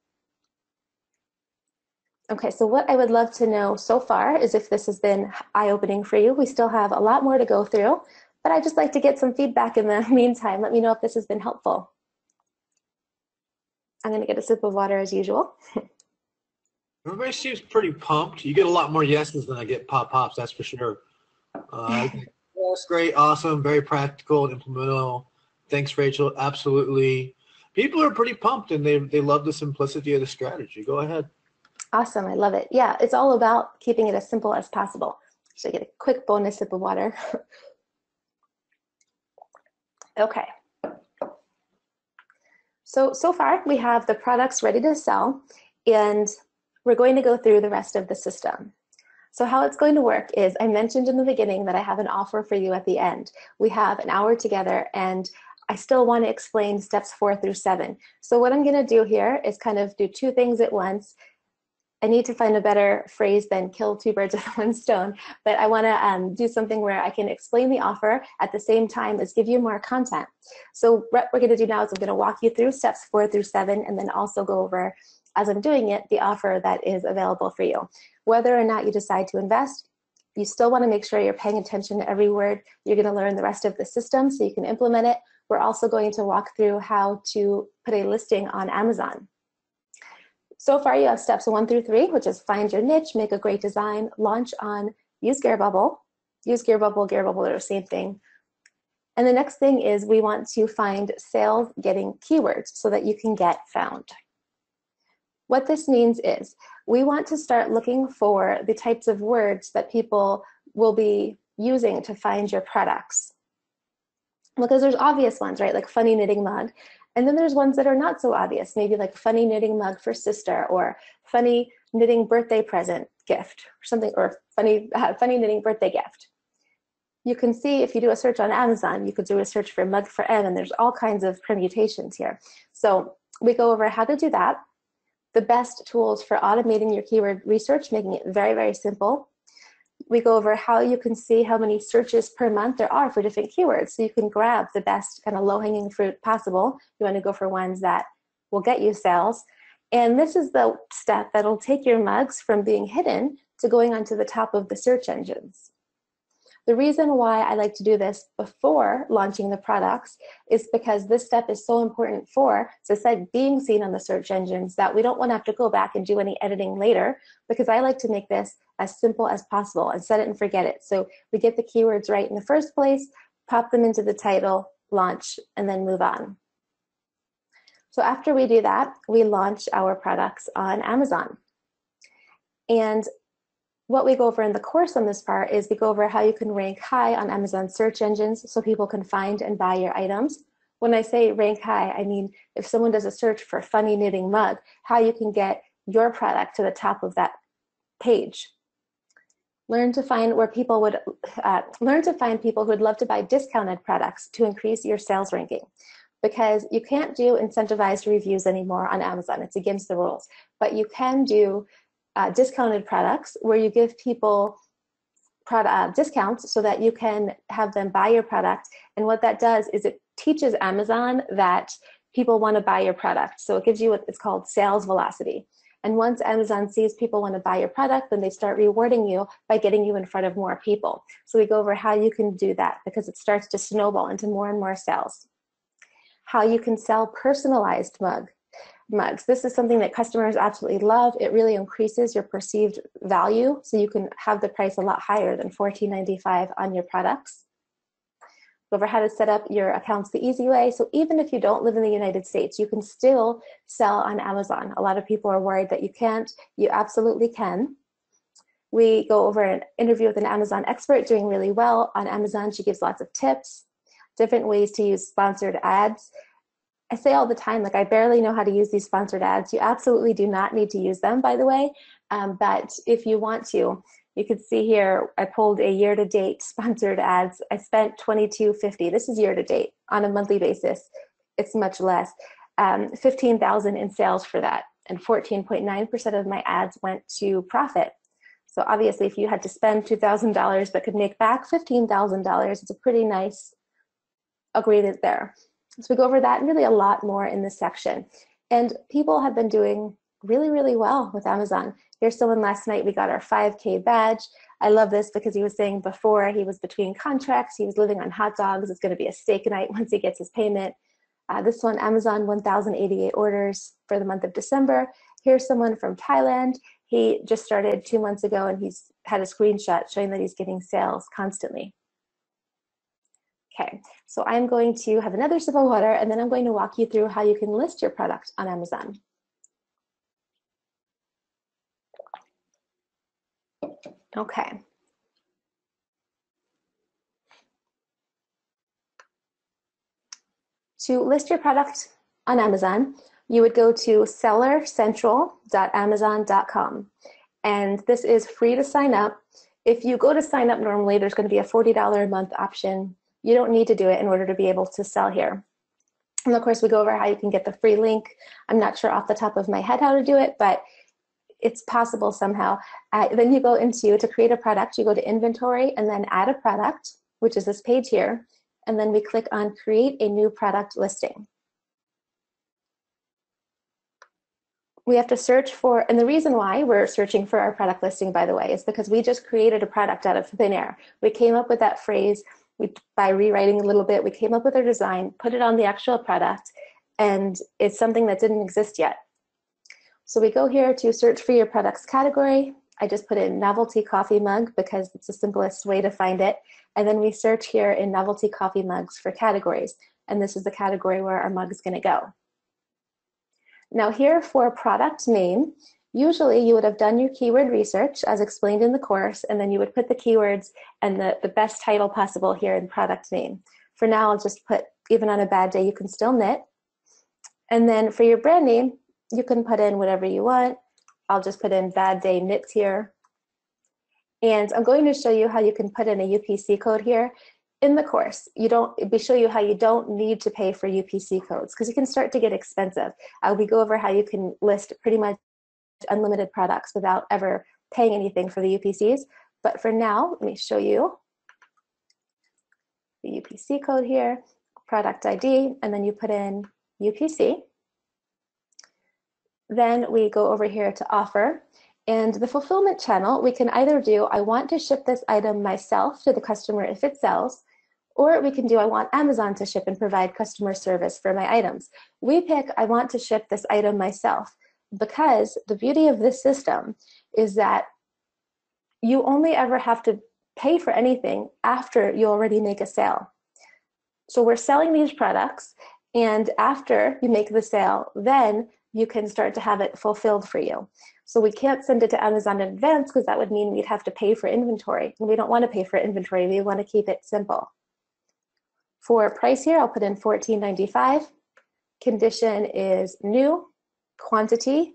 Okay, so what I would love to know so far is if this has been eye-opening for you. We still have a lot more to go through, but I'd just like to get some feedback in the meantime. Let me know if this has been helpful. I'm gonna get a sip of water as usual. Everybody seems pretty pumped. You get a lot more yeses than I get pop-pops, that's for sure. That's great, awesome, very practical and implementable. Thanks, Rachel, absolutely. People are pretty pumped and they love the simplicity of the strategy. Go ahead. Awesome, I love it. Yeah, it's all about keeping it as simple as possible. So I get a quick bonus sip of water. Okay. So far we have the products ready to sell and we're going to go through the rest of the system. So how it's going to work is I mentioned in the beginning that I have an offer for you at the end. We have an hour together and I still want to explain steps 4 through 7. So what I'm gonna do here is kind of do 2 things at once. I need to find a better phrase than kill 2 birds with 1 stone, but I wanna do something where I can explain the offer at the same time as give you more content. So what we're gonna do now is I'm gonna walk you through steps 4 through 7 and then also go over, as I'm doing it, the offer that is available for you. Whether or not you decide to invest, you still wanna make sure you're paying attention to every word. You're gonna learn the rest of the system so you can implement it. We're also going to walk through how to put a listing on Amazon. So far you have steps 1 through 3, which is find your niche, make a great design, launch on, use GearBubble. Use GearBubble are the same thing. And the next thing is we want to find sales getting keywords so that you can get found. What this means is we want to start looking for the types of words that people will be using to find your products. Because there's obvious ones, right? Like funny knitting mug. And then there's ones that are not so obvious, maybe like funny knitting mug for sister or funny knitting birthday present gift or something, or funny knitting birthday gift. You can see if you do a search on Amazon, you could do a search for mug for M, and there's all kinds of permutations here. So we go over how to do that, the best tools for automating your keyword research, making it very, very simple. We go over how you can see how many searches per month there are for different keywords. So you can grab the best kind of low-hanging fruit possible. You want to go for ones that will get you sales. And this is the step that'll take your mugs from being hidden to going onto the top of the search engines. The reason why I like to do this before launching the products is because this step is so important for, as I said, being seen on the search engines that we don't want to have to go back and do any editing later, because I like to make this as simple as possible and set it and forget it. So we get the keywords right in the first place, pop them into the title, launch, and then move on. So after we do that, we launch our products on Amazon. And what we go over in the course on this part is we go over how you can rank high on Amazon search engines so people can find and buy your items. When I say rank high, I mean if someone does a search for funny knitting mug, how you can get your product to the top of that page. Learn to find where people would learn to find people who would love to buy discounted products to increase your sales ranking. Because you can't do incentivized reviews anymore on Amazon, it's against the rules, but you can do discounted products where you give people discounts so that you can have them buy your product. And what that does is it teaches Amazon that people want to buy your product. So it gives you what is called sales velocity. And once Amazon sees people want to buy your product, then they start rewarding you by getting you in front of more people. So we go over how you can do that because it starts to snowball into more and more sales. How you can sell personalized mugs. This is something that customers absolutely love. It really increases your perceived value. So you can have the price a lot higher than $14.95 on your products. Go over how to set up your accounts the easy way. So even if you don't live in the United States, you can still sell on Amazon. A lot of people are worried that you can't. You absolutely can. We go over an interview with an Amazon expert doing really well on Amazon. She gives lots of tips, different ways to use sponsored ads. I say all the time, like, I barely know how to use these sponsored ads. You absolutely do not need to use them, by the way. But if you want to, you can see here, I pulled a year-to-date sponsored ads. I spent $22.50. This is year-to-date. On a monthly basis, it's much less. $15,000 in sales for that, and 14.9% of my ads went to profit. So obviously, if you had to spend $2,000 but could make back $15,000, it's a pretty nice agreement there. So we go over that and really a lot more in this section. And people have been doing really, really well with Amazon. Here's someone last night, we got our 5K badge. I love this because he was saying before he was between contracts, he was living on hot dogs, it's gonna be a steak night once he gets his payment. This one, Amazon, 1,088 orders for the month of December. Here's someone from Thailand. He just started 2 months ago and he's had a screenshot showing that he's getting sales constantly. Okay, so I'm going to have another sip of water and then I'm going to walk you through how you can list your product on Amazon. Okay. To list your product on Amazon, you would go to sellercentral.amazon.com. And this is free to sign up. If you go to sign up normally, there's going to be a $40 a month option. You don't need to do it in order to be able to sell here. And of course, we go over how you can get the free link. I'm not sure off the top of my head how to do it, but it's possible somehow. Then you go into, to create a product, you go to inventory and then add a product, which is this page here. And then we click on create a new product listing. We have to search for, and the reason why we're searching for our product listing, by the way, is because we just created a product out of thin air. We came up with that phrase by rewriting a little bit. We came up with our design, put it on the actual product, and it's something that didn't exist yet. So we go here to search for your product's category. I just put in novelty coffee mug because it's the simplest way to find it. And then we search here in novelty coffee mugs for categories. And this is the category where our mug is going to go. Now here for product name, usually you would have done your keyword research as explained in the course, and then you would put the keywords and the best title possible here in product name. For now, I'll just put, even on a bad day, you can still knit. And then for your brand name, you can put in whatever you want. I'll just put in bad day knits here. And I'm going to show you how you can put in a UPC code here in the course. We show you how you don't need to pay for UPC codes because it can start to get expensive. We go over how you can list pretty much unlimited products without ever paying anything for the UPCs. But for now, let me show you the UPC code here, product ID, and then you put in UPC. Then we go over here to offer, and the fulfillment channel, we can either do, I want to ship this item myself to the customer if it sells, or we can do, I want Amazon to ship and provide customer service for my items. We pick, I want to ship this item myself, because the beauty of this system is that you only ever have to pay for anything after you already make a sale. So we're selling these products, and after you make the sale, then you can start to have it fulfilled for you. So we can't send it to Amazon in advance because that would mean we'd have to pay for inventory. And we don't want to pay for inventory. We want to keep it simple. For price here, I'll put in $14.95. Condition is new. Quantity,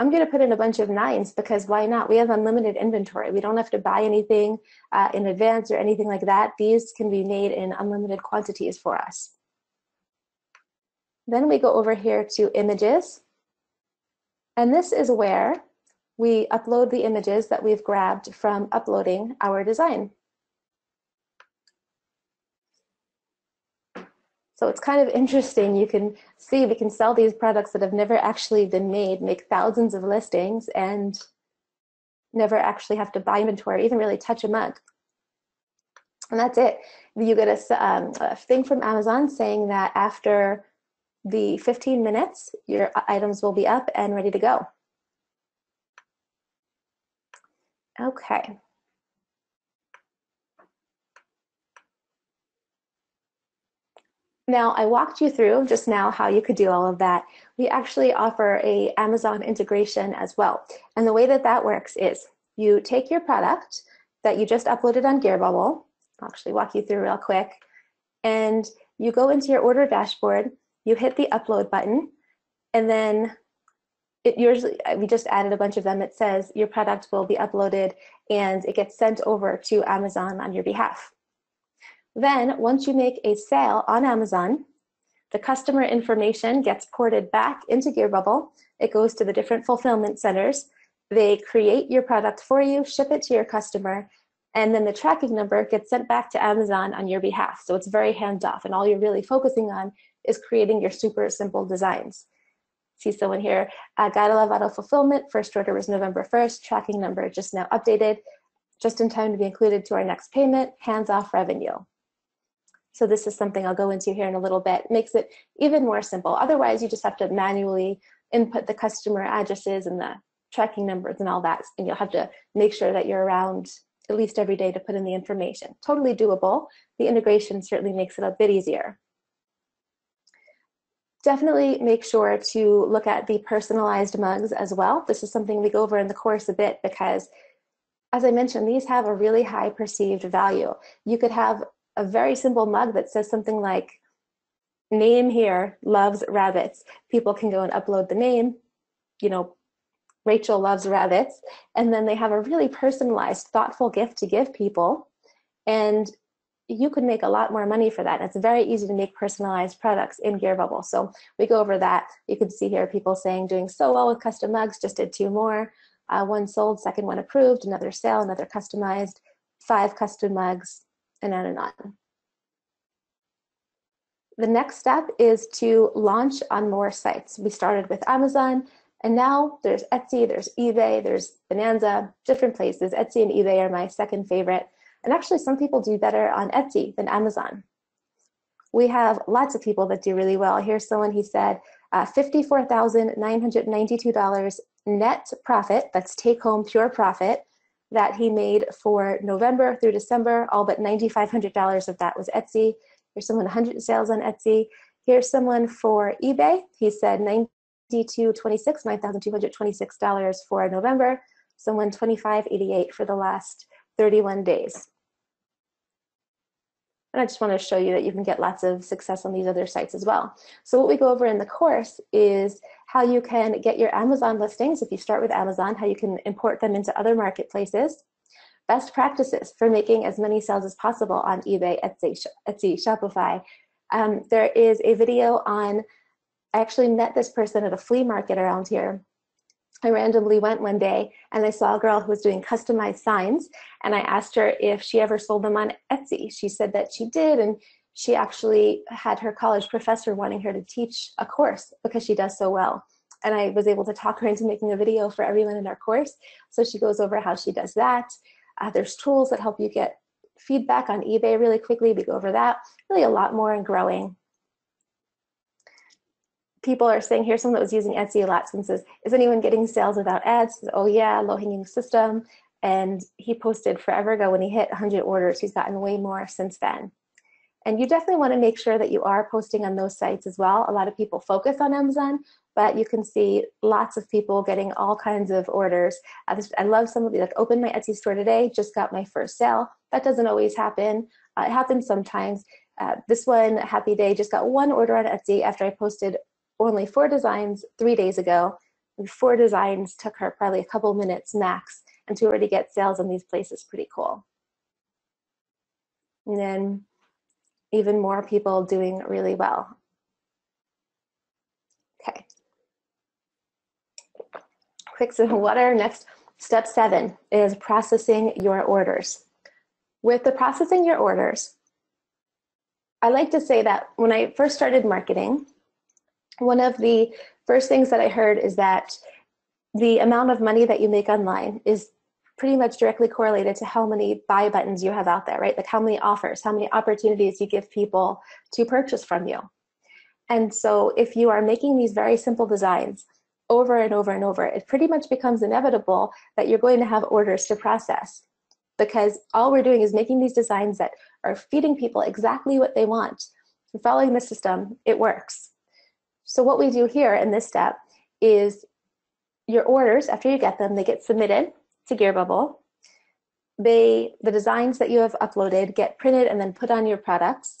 I'm going to put in a bunch of 9s because why not? We have unlimited inventory. We don't have to buy anything in advance or anything like that. These can be made in unlimited quantities for us. Then we go over here to images. And this is where we upload the images that we've grabbed from uploading our design. So it's kind of interesting. You can see we can sell these products that have never actually been made, make thousands of listings, and never actually have to buy inventory, even really touch a mug. And that's it. You get a thing from Amazon saying that after the 15 minutes, your items will be up and ready to go. Okay. Now, I walked you through just now how you could do all of that. We actually offer a Amazon integration as well. And the way that that works is you take your product that you just uploaded on GearBubble, I'll actually walk you through real quick, and you go into your order dashboard, you hit the upload button, and then it usually, we just added a bunch of them, it says your product will be uploaded and it gets sent over to Amazon on your behalf. Then, once you make a sale on Amazon, the customer information gets ported back into GearBubble. It goes to the different fulfillment centers. They create your product for you, ship it to your customer, and then the tracking number gets sent back to Amazon on your behalf. So it's very hands-off, and all you're really focusing on is creating your super simple designs. See someone here, gotta love auto-fulfillment. First order was November 1st, tracking number just now updated, just in time to be included to our next payment, hands-off revenue. So this is something I'll go into here in a little bit. Makes it even more simple. Otherwise, you just have to manually input the customer addresses and the tracking numbers and all that, and you'll have to make sure that you're around at least every day to put in the information. Totally doable. The integration certainly makes it a bit easier. Definitely make sure to look at the personalized mugs as well. This is something we go over in the course a bit because, as I mentioned, these have a really high perceived value. You could have a very simple mug that says something like, name here loves rabbits. People can go and upload the name, you know, Rachel loves rabbits. And then they have a really personalized, thoughtful gift to give people. And you could make a lot more money for that. And it's very easy to make personalized products in GearBubble. So we go over that. You can see here people saying, doing so well with custom mugs, just did 2 more. One sold, second one approved, another sale, another customized, 5 custom mugs. And on and on. The next step is to launch on more sites. We started with Amazon, and now there's Etsy, there's eBay, there's Bonanza, different places. Etsy and eBay are my second favorite. And actually, some people do better on Etsy than Amazon. We have lots of people that do really well. Here's someone, he said, $54,992 net profit, that's take home pure profit, that he made for November through December. All but $9,500 of that was Etsy. Here's someone 100 sales on Etsy. Here's someone for eBay. He said $9,226 for November. Someone $2,588 for the last 31 days. And I just want to show you that you can get lots of success on these other sites as well. So what we go over in the course is how you can get your Amazon listings, if you start with Amazon, how you can import them into other marketplaces, best practices for making as many sales as possible on eBay, Etsy, Shopify. There is a video on, I actually met this person at a flea market around here. I randomly went one day and I saw a girl who was doing customized signs, and I asked her if she ever sold them on Etsy. She said that she did, and she actually had her college professor wanting her to teach a course because she does so well. And I was able to talk her into making a video for everyone in our course. So she goes over how she does that. There's tools that help you get feedback on eBay really quickly. We go over that. Really a lot more and growing. People are saying, here's someone that was using Etsy a lot, and says, is anyone getting sales without ads? Says, oh yeah, low-hanging system. And he posted forever ago when he hit 100 orders. He's gotten way more since then. And you definitely want to make sure that you are posting on those sites as well. A lot of people focus on Amazon, but you can see lots of people getting all kinds of orders. I love somebody like, opened my Etsy store today, just got my first sale. That doesn't always happen. It happens sometimes. This one, Happy Day, just got 1 order on Etsy after I posted only 4 designs 3 days ago. And 4 designs took her probably a couple minutes max, and to already get sales on these places, pretty cool. And then even more people doing really well. Okay. Quick, so what are next? Step 7 is processing your orders. With the processing your orders, I like to say that when I first started marketing, one of the first things that I heard is that the amount of money that you make online is pretty much directly correlated to how many buy buttons you have out there, right? Like how many offers, how many opportunities you give people to purchase from you. And so if you are making these very simple designs over and over and over, it pretty much becomes inevitable that you're going to have orders to process, because all we're doing is making these designs that are feeding people exactly what they want. And following the system, it works. So what we do here in this step is your orders, after you get them, they get submitted to GearBubble. The designs that you have uploaded get printed and then put on your products.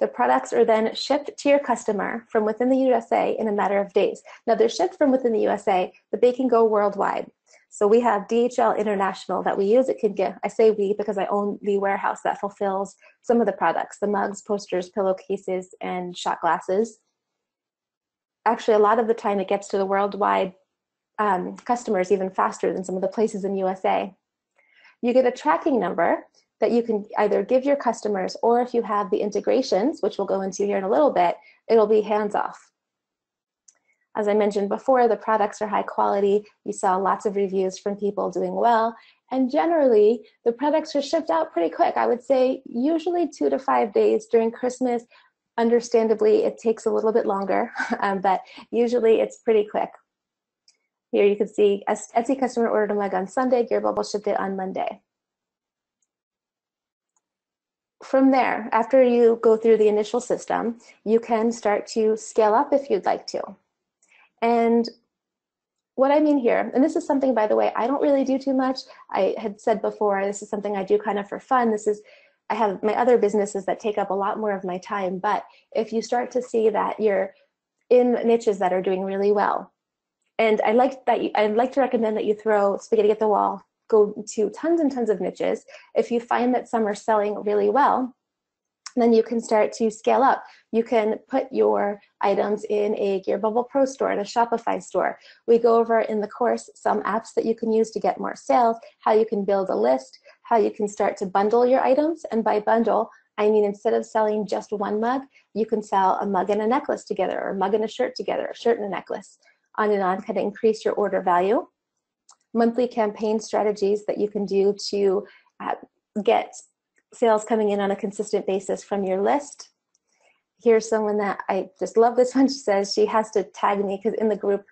The products are then shipped to your customer from within the USA in a matter of days. Now they're shipped from within the USA, but they can go worldwide. So we have DHL International that we use. It can get, I say we because I own the warehouse that fulfills some of the products, the mugs, posters, pillowcases, and shot glasses. Actually, a lot of the time it gets to the worldwide customers even faster than some of the places in USA. You get a tracking number that you can either give your customers, or if you have the integrations, which we'll go into here in a little bit, it'll be hands-off. As I mentioned before, the products are high quality. You saw lots of reviews from people doing well, and generally the products are shipped out pretty quick. I would say usually 2 to 5 days. During Christmas, understandably, it takes a little bit longer, but usually it's pretty quick. Here you can see Etsy customer ordered a mug on Sunday, GearBubble shipped it on Monday. From there, after you go through the initial system, you can start to scale up if you'd like to. And what I mean here, and this is something, by the way, I don't really do too much. I had said before, this is something I do kind of for fun. I have my other businesses that take up a lot more of my time, but if you start to see that you're in niches that are doing really well, and I'd like to recommend that you throw spaghetti at the wall, go to tons and tons of niches. If you find that some are selling really well, then you can start to scale up. You can put your items in a GearBubble Pro store, in a Shopify store. We go over in the course some apps that you can use to get more sales, how you can build a list, how you can start to bundle your items. And by bundle, I mean instead of selling just one mug, you can sell a mug and a necklace together, or a mug and a shirt together, a shirt and a necklace. On and on, kind of increase your order value. Monthly campaign strategies that you can do to get sales coming in on a consistent basis from your list. Here's someone that I just love this one. She says she has to tag me because in the group,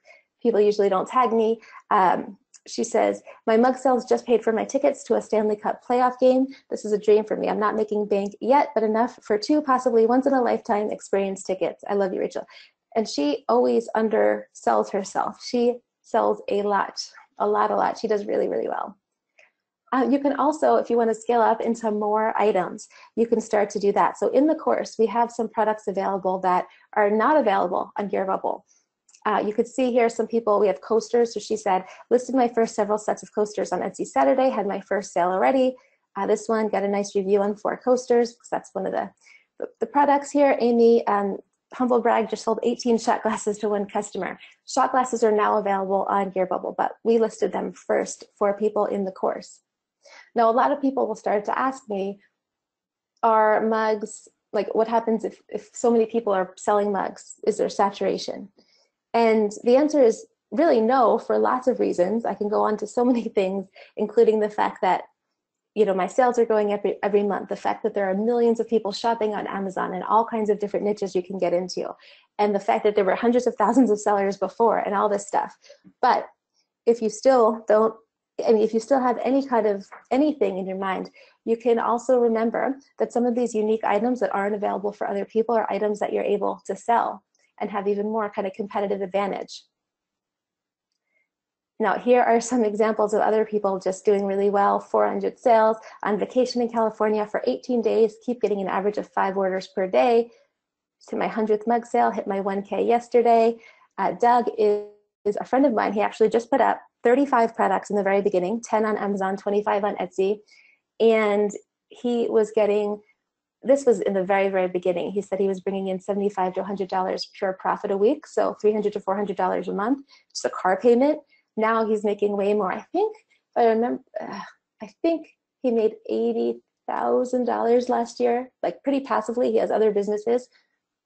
people usually don't tag me. She says, my mug sales just paid for my tickets to a Stanley Cup playoff game. This is a dream for me. I'm not making bank yet, but enough for 2, possibly once in a lifetime experience tickets. I love you, Rachel. And she always undersells herself. She sells a lot. She does really, really well. You can also, if you want to scale up into more items, you can start to do that. So in the course, we have some products available that are not available on GearBubble. You could see here some people, we have coasters. So she said, listed my first several sets of coasters on Etsy Saturday, had my first sale already. This one got a nice review on 4 coasters, because that's one of the products here. Amy, humble brag, just sold 18 shot glasses to one customer. Shot glasses are now available on GearBubble, but we listed them first for people in the course. Now, a lot of people will start to ask me, are mugs, like what happens if so many people are selling mugs? Is there saturation? And the answer is really no, for lots of reasons. I can go on to so many things, including the fact that, you know, my sales are going up every month, the fact that there are millions of people shopping on Amazon and all kinds of different niches you can get into, and the fact that there were hundreds of thousands of sellers before and all this stuff. But if you still don't, I mean, if you still have any kind of anything in your mind, you can also remember that some of these unique items that aren't available for other people are items that you're able to sell and have even more kind of competitive advantage. Now, here are some examples of other people just doing really well, 400 sales, on vacation in California for 18 days, keep getting an average of 5 orders per day. To my 100th mug sale, hit my 1K yesterday. Doug is a friend of mine. He actually just put up 35 products in the very beginning, 10 on Amazon, 25 on Etsy. And he was getting, this was in the very, very beginning. He said he was bringing in $75 to $100 pure profit a week, so $300 to $400 a month, just a car payment. Now he's making way more. I think he made $80,000 $1,000 last year, like pretty passively. He has other businesses,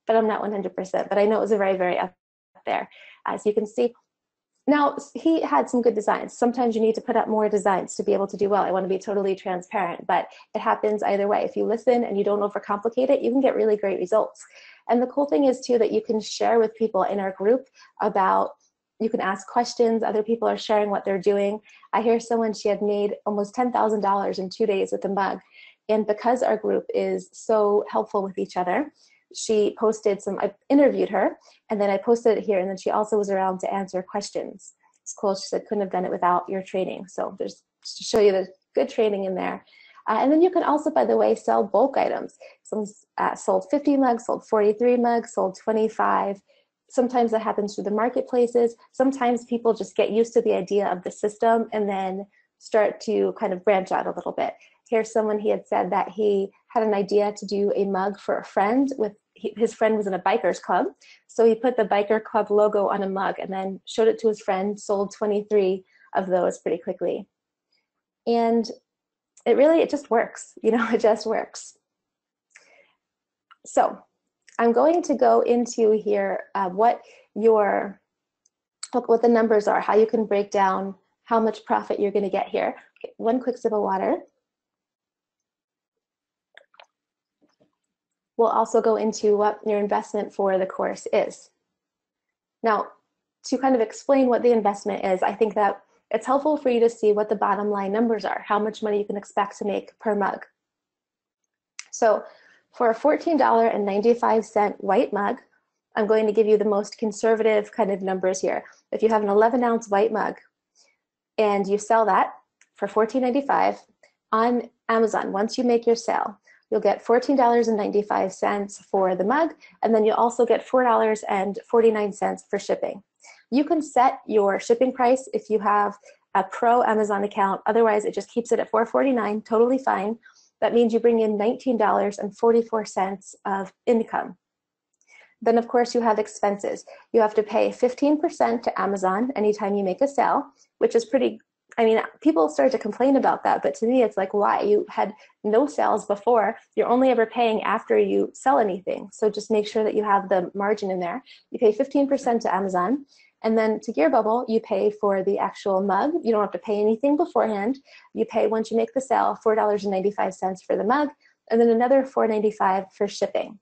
but I'm not 100%, but I know it was a very, very up there, as you can see. Now, he had some good designs. Sometimes you need to put up more designs to be able to do well. I want to be totally transparent, but it happens either way. If you listen and you don't overcomplicate it, you can get really great results. And the cool thing is too, that you can share with people in our group about, you can ask questions. Other people are sharing what they're doing. I hear someone, she had made almost $10,000 in 2 days with a mug. And because our group is so helpful with each other, she posted some, I interviewed her, and then I posted it here, and then she also was around to answer questions. It's cool. She said, couldn't have done it without your training. So there's, to show you the good training in there. And then you can also, by the way, sell bulk items. Some sold 50 mugs, sold 43 mugs, sold 25. Sometimes that happens through the marketplaces. Sometimes people just get used to the idea of the system and then start to kind of branch out a little bit. Here's someone, he had said that he had an idea to do a mug for a friend with, his friend was in a biker's club. So he put the biker club logo on a mug and then showed it to his friend, sold 23 of those pretty quickly. And it really, it just works, you know, it just works. So I'm going to go into here what the numbers are, how you can break down how much profit you're gonna get here. Okay, one quick sip of water. We'll also go into what your investment for the course is. Now, to kind of explain what the investment is, I think that it's helpful for you to see what the bottom line numbers are, how much money you can expect to make per mug. So for a $14.95 white mug, I'm going to give you the most conservative kind of numbers here. If you have an 11-ounce white mug and you sell that for $14.95 on Amazon, once you make your sale, you'll get $14.95 for the mug, and then you'll also get $4.49 for shipping. You can set your shipping price if you have a pro Amazon account. Otherwise, it just keeps it at $4.49, totally fine. That means you bring in $19.44 of income. Then, of course, you have expenses. You have to pay 15% to Amazon anytime you make a sale, which is pretty, I mean, people start to complain about that, but to me, it's like, why? You had no sales before. You're only ever paying after you sell anything. So just make sure that you have the margin in there. You pay 15% to Amazon, and then to GearBubble, you pay for the actual mug. You don't have to pay anything beforehand. You pay, once you make the sale, $4.95 for the mug, and then another $4.95 for shipping.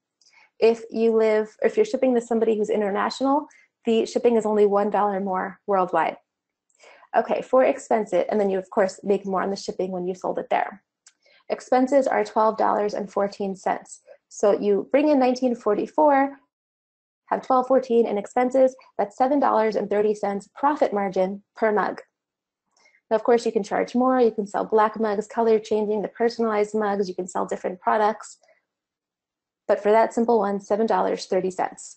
If you live, or if you're shipping to somebody who's international, the shipping is only $1 more worldwide. Okay, for expenses, and then you, of course, make more on the shipping when you sold it there. Expenses are $12.14. So you bring in $19.44, have $12.14 in expenses, that's $7.30 profit margin per mug. Now, of course, you can charge more. You can sell black mugs, color changing, the personalized mugs. You can sell different products. But for that simple one, $7.30.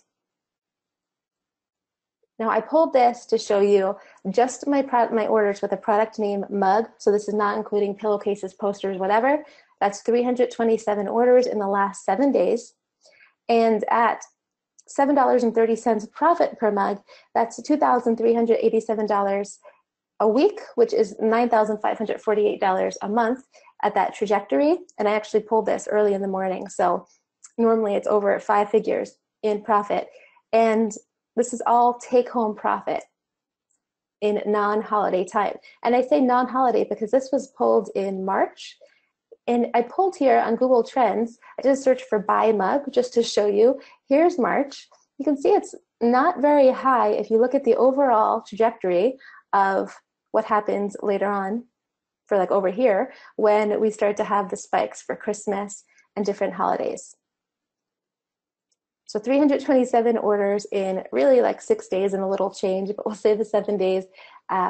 Now, I pulled this to show you just my orders with a product name mug. So this is not including pillowcases, posters, whatever. That's 327 orders in the last 7 days. And at $7.30 profit per mug, that's $2,387 a week, which is $9,548 a month at that trajectory. And I actually pulled this early in the morning. So normally it's over 5 figures in profit. And this is all take-home profit in non-holiday time. And I say non-holiday because this was pulled in March. And I pulled here on Google Trends. I did a search for buy mug just to show you. Here's March. You can see it's not very high if you look at the overall trajectory of what happens later on for like over here when we start to have the spikes for Christmas and different holidays. So 327 orders in really like 6 days and a little change, but we'll say the 7 days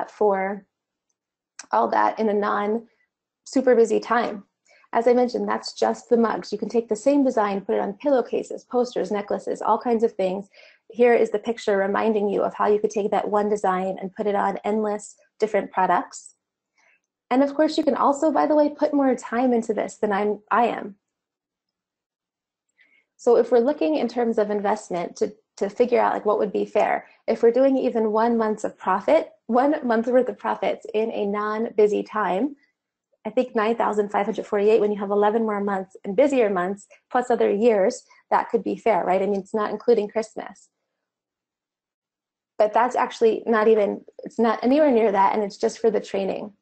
for all that in a non-super busy time. As I mentioned, that's just the mugs. You can take the same design, put it on pillowcases, posters, necklaces, all kinds of things. Here is the picture reminding you of how you could take that one design and put it on endless different products. And of course, you can also, by the way, put more time into this than I am. So if we're looking in terms of investment to figure out like what would be fair, if we're doing even 1 month worth of profits in a non-busy time, I think 9,548 when you have 11 more months and busier months plus other years, that could be fair, right? I mean, it's not including Christmas. But that's actually not even, it's not anywhere near that, and it's just for the training.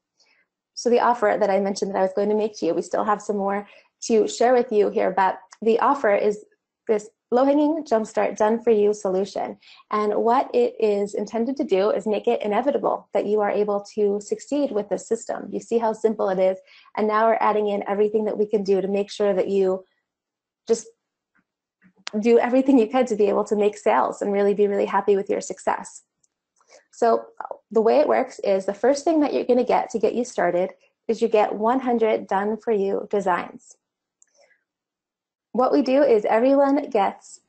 So the offer that I mentioned that I was going to make to you, we still have some more to share with you here, but the offer is this low-hanging jumpstart done for you solution. And what it is intended to do is make it inevitable that you are able to succeed with this system. You see how simple it is, and now we're adding in everything that we can do to make sure that you just do everything you can to be able to make sales and really be really happy with your success. So the way it works is the first thing that you're going to get you started is you get 100 done for you designs. What we do is everyone gets,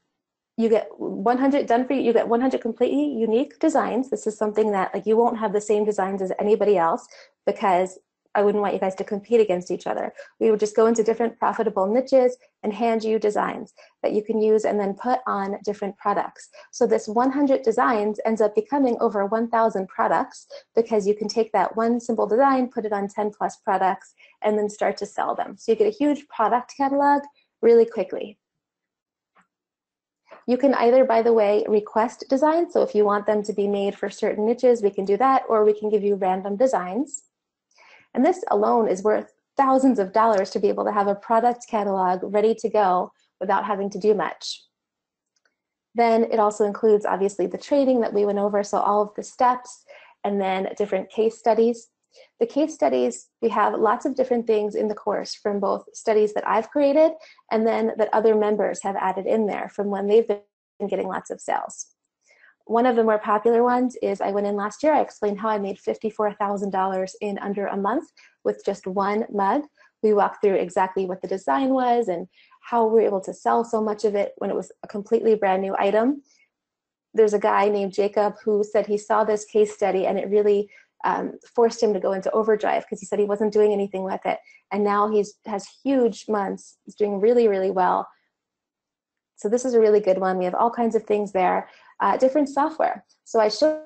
you get 100 done for you, you get 100 completely unique designs. This is something that like you won't have the same designs as anybody else because I wouldn't want you guys to compete against each other. We would just go into different profitable niches and hand you designs that you can use and then put on different products. So this 100 designs ends up becoming over 1,000 products because you can take that one simple design, put it on 10 plus products, and then start to sell them. So you get a huge product catalog really quickly. You can either, by the way, request designs. So if you want them to be made for certain niches, we can do that, or we can give you random designs. And this alone is worth thousands of dollars to be able to have a product catalog ready to go without having to do much. Then it also includes obviously the training that we went over, so all of the steps, and then different case studies. The case studies, we have lots of different things in the course from both studies that I've created and then that other members have added in there from when they've been getting lots of sales. One of the more popular ones is I went in last year, I explained how I made $54,000 in under a month with just one mug. We walked through exactly what the design was and how we were able to sell so much of it when it was a completely brand new item. There's a guy named Jacob who said he saw this case study and it really forced him to go into overdrive because he said he wasn't doing anything with it. And now he has huge months, he's doing really, really well. So this is a really good one. We have all kinds of things there. Different software. So I showed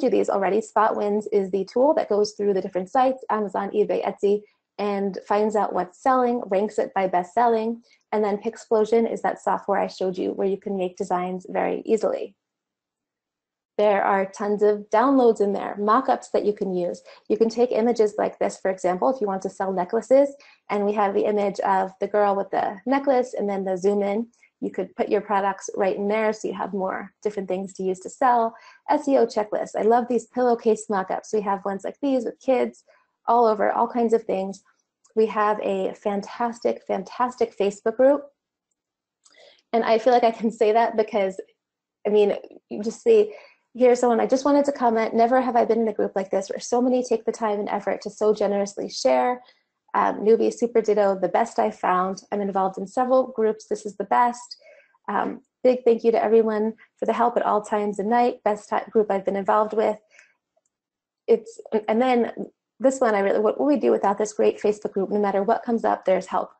you these already. SpotWinds is the tool that goes through the different sites, Amazon, eBay, Etsy, and finds out what's selling, ranks it by best selling. And then Pixplosion is that software I showed you where you can make designs very easily. There are tons of downloads in there, mock-ups that you can use. You can take images like this, for example, if you want to sell necklaces, and we have the image of the girl with the necklace and then the zoom in. You could put your products right in there so you have more different things to use to sell. SEO checklists. I love these pillowcase mock-ups. We have ones like these with kids all over, all kinds of things. We have a fantastic, fantastic Facebook group. And I feel like I can say that because, I mean, you just see, here's someone, I just wanted to comment, never have I been in a group like this where so many take the time and effort to so generously share. Newbie, super ditto, the best I found. I'm involved in several groups. This is the best. Big thank you to everyone for the help at all times and night. Best group I've been involved with. It's, and then this one, I really, what will we do without this great Facebook group? No matter what comes up, there's help.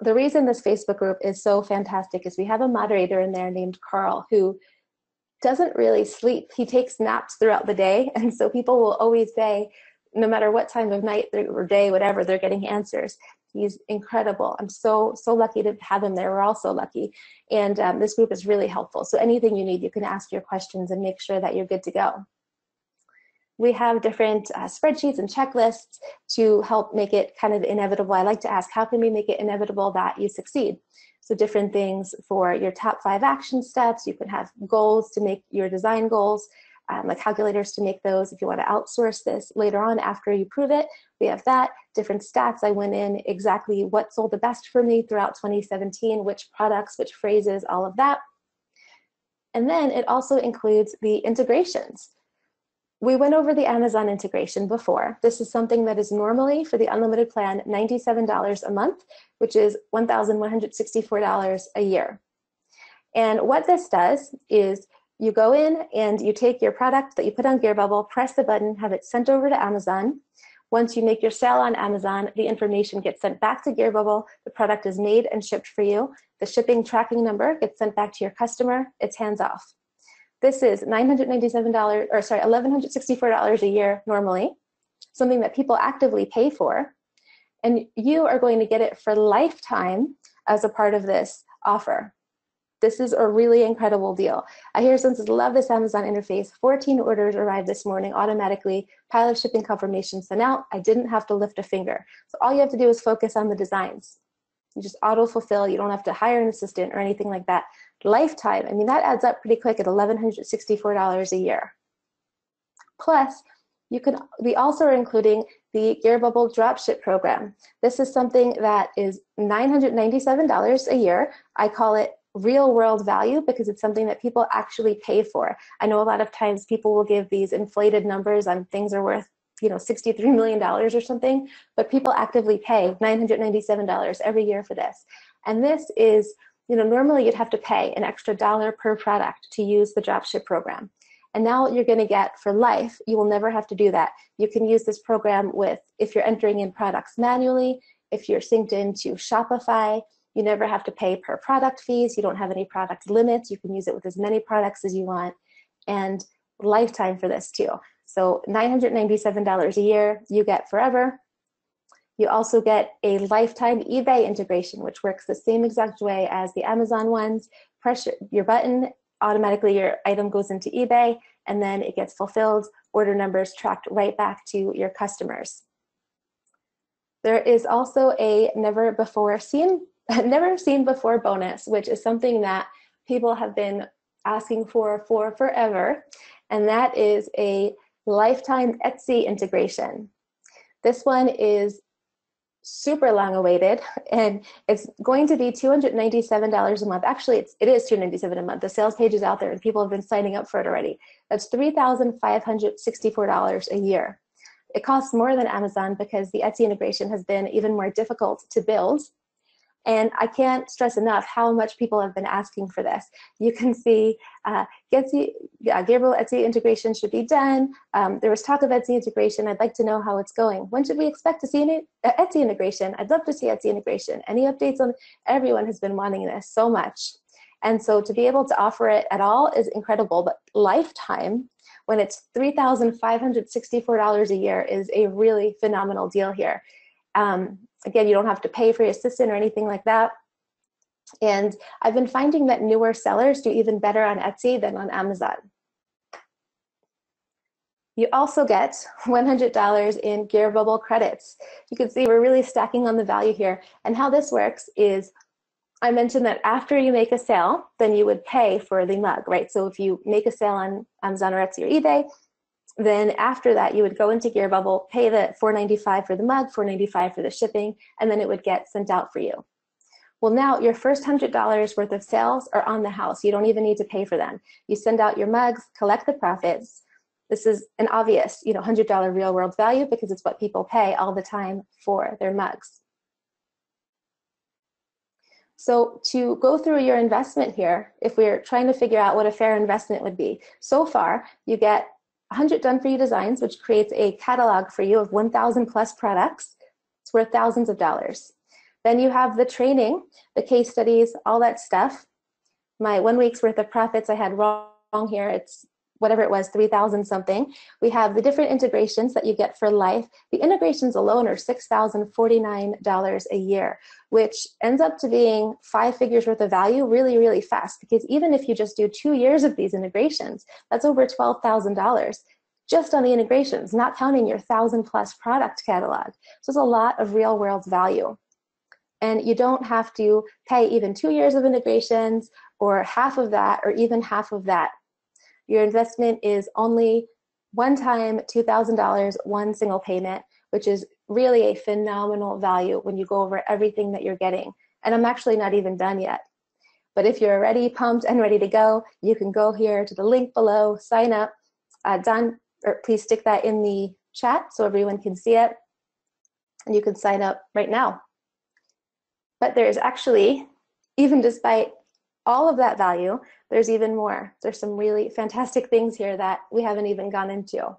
The reason this Facebook group is so fantastic is we have a moderator in there named Carl who doesn't really sleep. He takes naps throughout the day. And so people will always say, no matter what time of night or day, whatever, they're getting answers. He's incredible. I'm so lucky to have him there. We're all so lucky. And this group is really helpful. So anything you need, you can ask your questions and make sure that you're good to go. We have different spreadsheets and checklists to help make it kind of inevitable. I like to ask, how can we make it inevitable that you succeed? So different things for your top 5 action steps. You can have goals to make your design goals. Like calculators to make those if you want to outsource this later on after you prove it. We have that, different stats. I went in exactly what sold the best for me throughout 2017, which products, which phrases, all of that. And then it also includes the integrations. We went over the Amazon integration before. This is something that is normally for the unlimited plan $97 a month, which is $1,164 a year. And what this does is you go in and you take your product that you put on GearBubble, press the button, have it sent over to Amazon. Once you make your sale on Amazon, the information gets sent back to GearBubble. The product is made and shipped for you. The shipping tracking number gets sent back to your customer. It's hands off. This is $1,164 a year normally, something that people actively pay for. and you are going to get it for lifetime as a part of this offer. This is a really incredible deal. I hear some says, love this Amazon interface. 14 orders arrived this morning automatically. Pile of shipping confirmations sent out. I didn't have to lift a finger. So all you have to do is focus on the designs. You just auto-fulfill. You don't have to hire an assistant or anything like that. Lifetime, I mean, that adds up pretty quick at $1,164 a year. Plus, we also are including the GearBubble dropship program. This is something that is $997 a year. I call it real world value because it's something that people actually pay for. I know a lot of times people will give these inflated numbers on things are worth, you know, $63 million or something, but people actively pay $997 every year for this. And this is, you know, normally you'd have to pay an extra dollar per product to use the dropship program. And now you're going to get for life, you will never have to do that. You can use this program with, if you're entering in products manually, if you're synced into Shopify, you never have to pay per product fees. You don't have any product limits. You can use it with as many products as you want, and lifetime for this too. So $997 a year you get forever. You also get a lifetime eBay integration, which works the same exact way as the Amazon ones. Press your button, automatically your item goes into eBay, and then it gets fulfilled, order numbers tracked right back to your customers. There is also a never seen before bonus, which is something that people have been asking for forever, and that is a lifetime Etsy integration. This one is super long awaited, and it's going to be $297 a month. Actually, it is $297 a month. The sales page is out there and people have been signing up for it already. That's $3,564 a year. It costs more than Amazon because the Etsy integration has been even more difficult to build. And I can't stress enough how much people have been asking for this. You can see GearBubble Etsy integration should be done. There was talk of Etsy integration. I'd like to know how it's going. When should we expect to see an Etsy integration? I'd love to see Etsy integration. Any updates on? Everyone has been wanting this so much. And so to be able to offer it at all is incredible, but lifetime, when it's $3,564 a year, is a really phenomenal deal here. Again, you don't have to pay for your assistant or anything like that. And I've been finding that newer sellers do even better on Etsy than on Amazon. You also get $100 in GearBubble credits. You can see we're really stacking on the value here. And how this works is, I mentioned that after you make a sale, then you would pay for the mug, right? So if you make a sale on Amazon or Etsy or eBay, then after that, you would go into GearBubble, pay the $4.95 for the mug, $4.95 for the shipping, and then it would get sent out for you. Well, now your first $100 worth of sales are on the house. You don't even need to pay for them. You send out your mugs, collect the profits. This is an obvious, you know, $100 real world value because it's what people pay all the time for their mugs. So to go through your investment here, if we're trying to figure out what a fair investment would be, so far you get 100 done for you designs, which creates a catalog for you of 1,000 plus products. It's worth thousands of dollars. Then you have the training, the case studies, all that stuff. My 1 week's worth of profits I had wrong here. It's whatever it was, 3,000 something. We have the different integrations that you get for life. The integrations alone are $6,049 a year, which ends up to being 5 figures worth of value really, really fast, because even if you just do 2 years of these integrations, that's over $12,000 just on the integrations, not counting your 1,000 plus product catalog. So it's a lot of real world value. And you don't have to pay even 2 years of integrations or half of that or even half of that. Your investment is only one time, $2,000, one single payment, which is really a phenomenal value when you go over everything that you're getting. And I'm actually not even done yet. But if you're already pumped and ready to go, you can go here to the link below, sign up. Don, or please stick that in the chat so everyone can see it. And you can sign up right now. But there's actually, even despite all of that value, there's even more. There's some really fantastic things here that we haven't even gone into.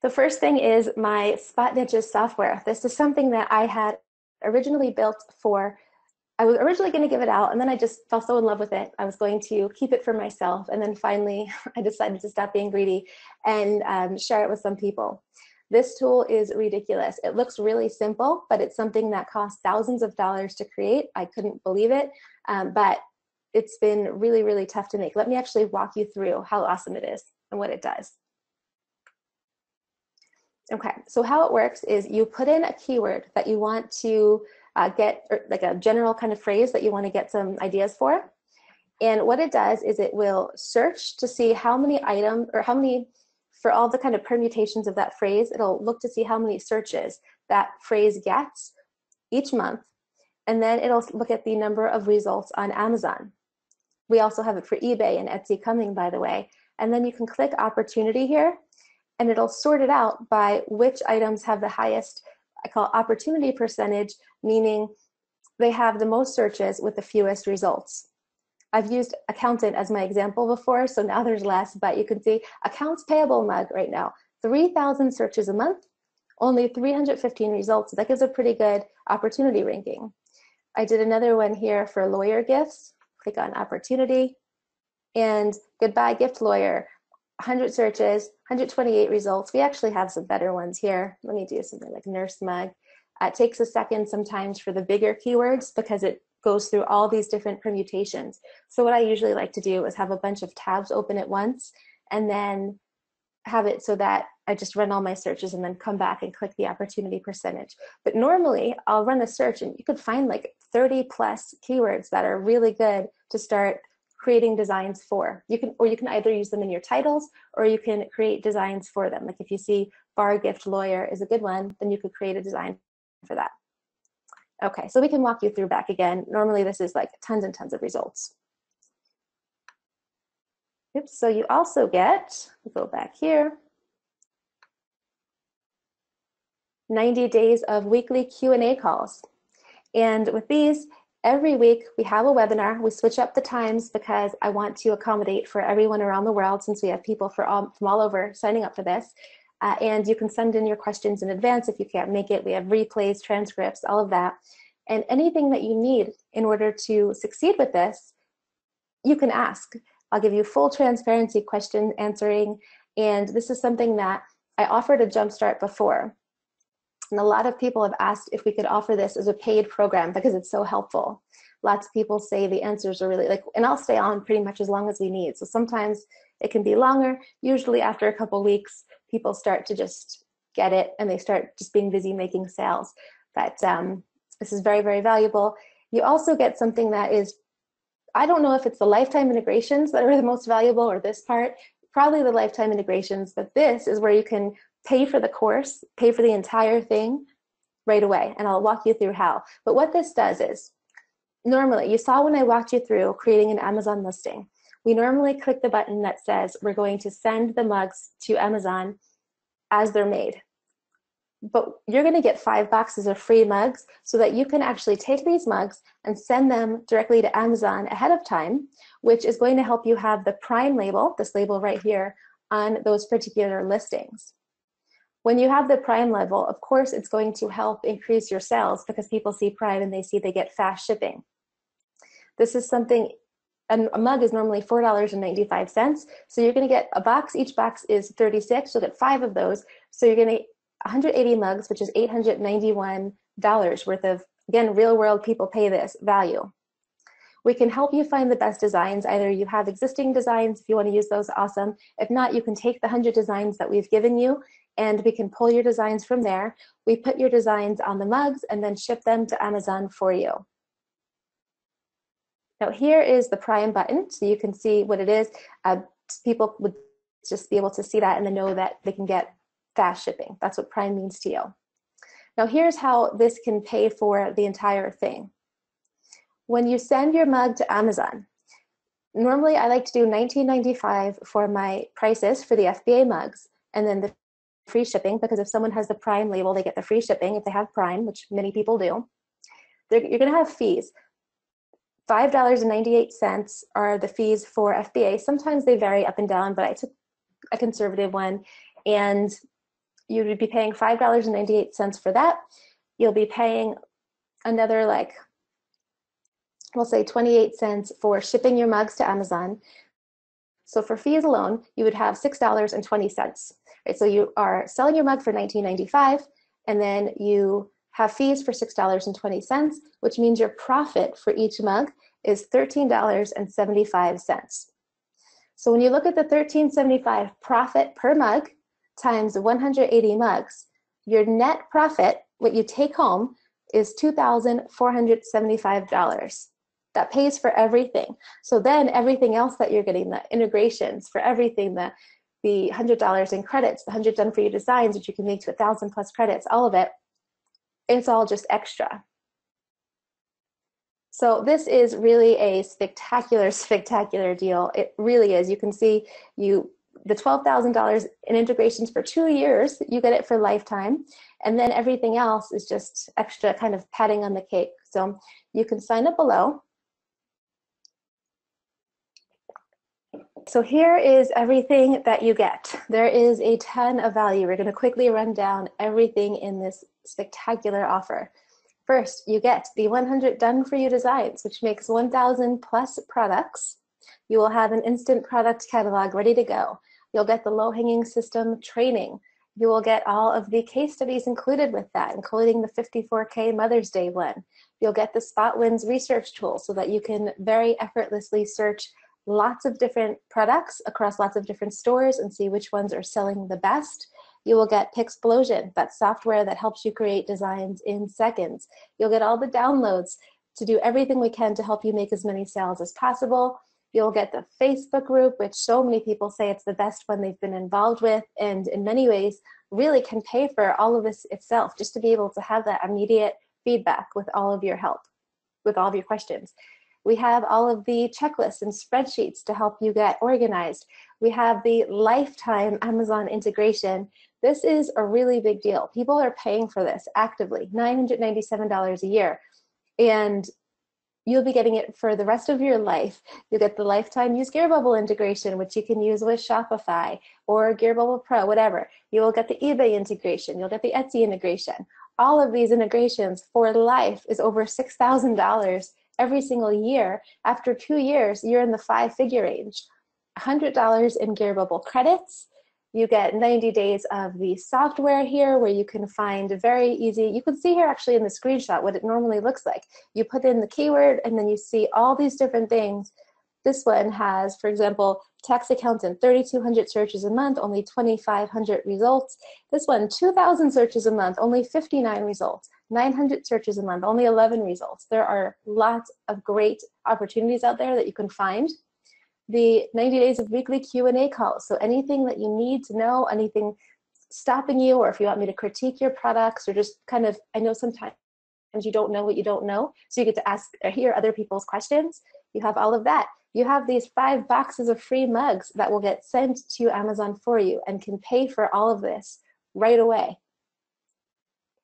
The first thing is my Spot Niches software. This is something that I had originally built for, I was originally going to give it out, and then I just fell so in love with it. I was going to keep it for myself, and then finally I decided to stop being greedy and share it with some people. This tool is ridiculous. It looks really simple, but it's something that costs thousands of dollars to create. I couldn't believe it, but it's been really, really tough to make. Let me actually walk you through how awesome it is and what it does. Okay, so how it works is you put in a keyword that you want to get, or like a general kind of phrase that you want to get some ideas for. And what it does is it will search to see how many items or how many, for all the kind of permutations of that phrase, it'll look to see how many searches that phrase gets each month. And then it'll look at the number of results on Amazon. We also have it for eBay and Etsy coming, by the way. And then you can click opportunity here, and it'll sort it out by which items have the highest, I call opportunity percentage, meaning they have the most searches with the fewest results. I've used accountant as my example before, so now there's less, but you can see accounts payable mug right now, 3,000 searches a month, only 315 results. That gives a pretty good opportunity ranking. I did another one here for lawyer gifts, click on opportunity, and goodbye gift lawyer, 100 searches, 128 results. We actually have some better ones here. Let me do something like nurse mug. It takes a second sometimes for the bigger keywords because it goes through all these different permutations. So what I usually like to do is have a bunch of tabs open at once and then have it so that I just run all my searches and then come back and click the opportunity percentage. But normally I'll run a search and you could find like 30 plus keywords that are really good to start creating designs for. You can either use them in your titles or you can create designs for them. Like if you see bar gift lawyer is a good one, then you could create a design for that. Okay, so we can walk you through back again. Normally this is like tons and tons of results. Oops, so you also get, we'll go back here, 90 days of weekly Q&A calls. And with these, every week we have a webinar. We switch up the times because I want to accommodate for everyone around the world since we have people from all over signing up for this. And you can send in your questions in advance if you can't make it. We have replays, transcripts, all of that. And anything that you need in order to succeed with this, you can ask. I'll give you full transparency question answering. And this is something that I offered a jumpstart before. And a lot of people have asked if we could offer this as a paid program because it's so helpful. Lots of people say the answers are really like, and I'll stay on pretty much as long as we need. So sometimes it can be longer. Usually after a couple weeks, people start to just get it and they start just being busy making sales. But this is very, very valuable. You also get something that is, I don't know if it's the lifetime integrations that are the most valuable or this part, probably the lifetime integrations, but this is where you can pay for the course, pay for the entire thing right away. And I'll walk you through how. But what this does is, normally, you saw when I walked you through creating an Amazon listing, we normally click the button that says we're going to send the mugs to Amazon as they're made. But you're going to get 5 boxes of free mugs so that you can actually take these mugs and send them directly to Amazon ahead of time, which is going to help you have the prime label, this label right here, on those particular listings. When you have the prime level, of course, it's going to help increase your sales because people see prime and they see they get fast shipping. This is something, and a mug is normally $4.95. So you're going to get a box. Each box is 36. You'll get 5 of those. So you're going to get 180 mugs, which is $891 worth of, again, real world people pay this value. We can help you find the best designs. Either you have existing designs, if you want to use those, awesome. If not, you can take the 100 designs that we've given you and we can pull your designs from there. We put your designs on the mugs and then ship them to Amazon for you. Now here is the Prime button, so you can see what it is. People would just be able to see that and then know that they can get fast shipping. That's what Prime means to you. Now here's how this can pay for the entire thing. When you send your mug to Amazon, normally I like to do $19.95 for my prices for the FBA mugs and then the free shipping, because if someone has the Prime label, they get the free shipping if they have Prime, which many people do. You're going to have fees. $5.98 are the fees for FBA. Sometimes they vary up and down, but I took a conservative one, and you would be paying $5.98 for that. You'll be paying another, like, we'll say 28 cents for shipping your mugs to Amazon. So for fees alone, you would have $6.20. Right? So you are selling your mug for $19.95, and then you have fees for $6.20, which means your profit for each mug is $13.75. So when you look at the $13.75 profit per mug times 180 mugs, your net profit, what you take home, is $2,475. That pays for everything. So then everything else that you're getting, the integrations for everything, the $100 in credits, the 100 done for you designs, which you can make to 1,000 plus credits, all of it, it's all just extra. So this is really a spectacular, spectacular deal. It really is. You can see the $12,000 in integrations for 2 years, you get it for lifetime. And then everything else is just extra kind of padding on the cake. So you can sign up below. So here is everything that you get. There is a ton of value. We're going to quickly run down everything in this spectacular offer. First, you get the 100 done for you designs, which makes 1,000 plus products. You will have an instant product catalog ready to go. You'll get the low-hanging system training. You will get all of the case studies included with that, including the 54K Mother's Day one. You'll get the SpotWinds research tool so that you can very effortlessly search lots of different products across lots of different stores and see which ones are selling the best. You will get Pixplosion, that software that helps you create designs in seconds. You'll get all the downloads to do everything we can to help you make as many sales as possible. You'll get the Facebook group, which so many people say it's the best one they've been involved with, and in many ways really can pay for all of this itself, just to be able to have that immediate feedback with all of your help, with all of your questions. We have all of the checklists and spreadsheets to help you get organized. We have the lifetime Amazon integration. This is a really big deal. People are paying for this actively, $997 a year. And you'll be getting it for the rest of your life. You'll get the lifetime use GearBubble integration, which you can use with Shopify or GearBubble Pro, whatever. You will get the eBay integration. You'll get the Etsy integration. All of these integrations for life is over $6,000 every single year. After 2 years, you're in the five-figure range. $100 in GearBubble credits. You get 90 days of the software here, where you can find very easy, you can see here actually in the screenshot what it normally looks like. You put in the keyword and then you see all these different things. This one has, for example, tax accountant, 3,200 searches a month, only 2,500 results. This one, 2,000 searches a month, only 59 results. 900 searches a month, only 11 results. There are lots of great opportunities out there that you can find. The 90 days of weekly Q&A calls. So anything that you need to know, anything stopping you, or if you want me to critique your products, or just kind of, I know sometimes you don't know what you don't know, so you get to ask or hear other people's questions. You have all of that. You have these 5 boxes of free mugs that will get sent to Amazon for you and can pay for all of this right away.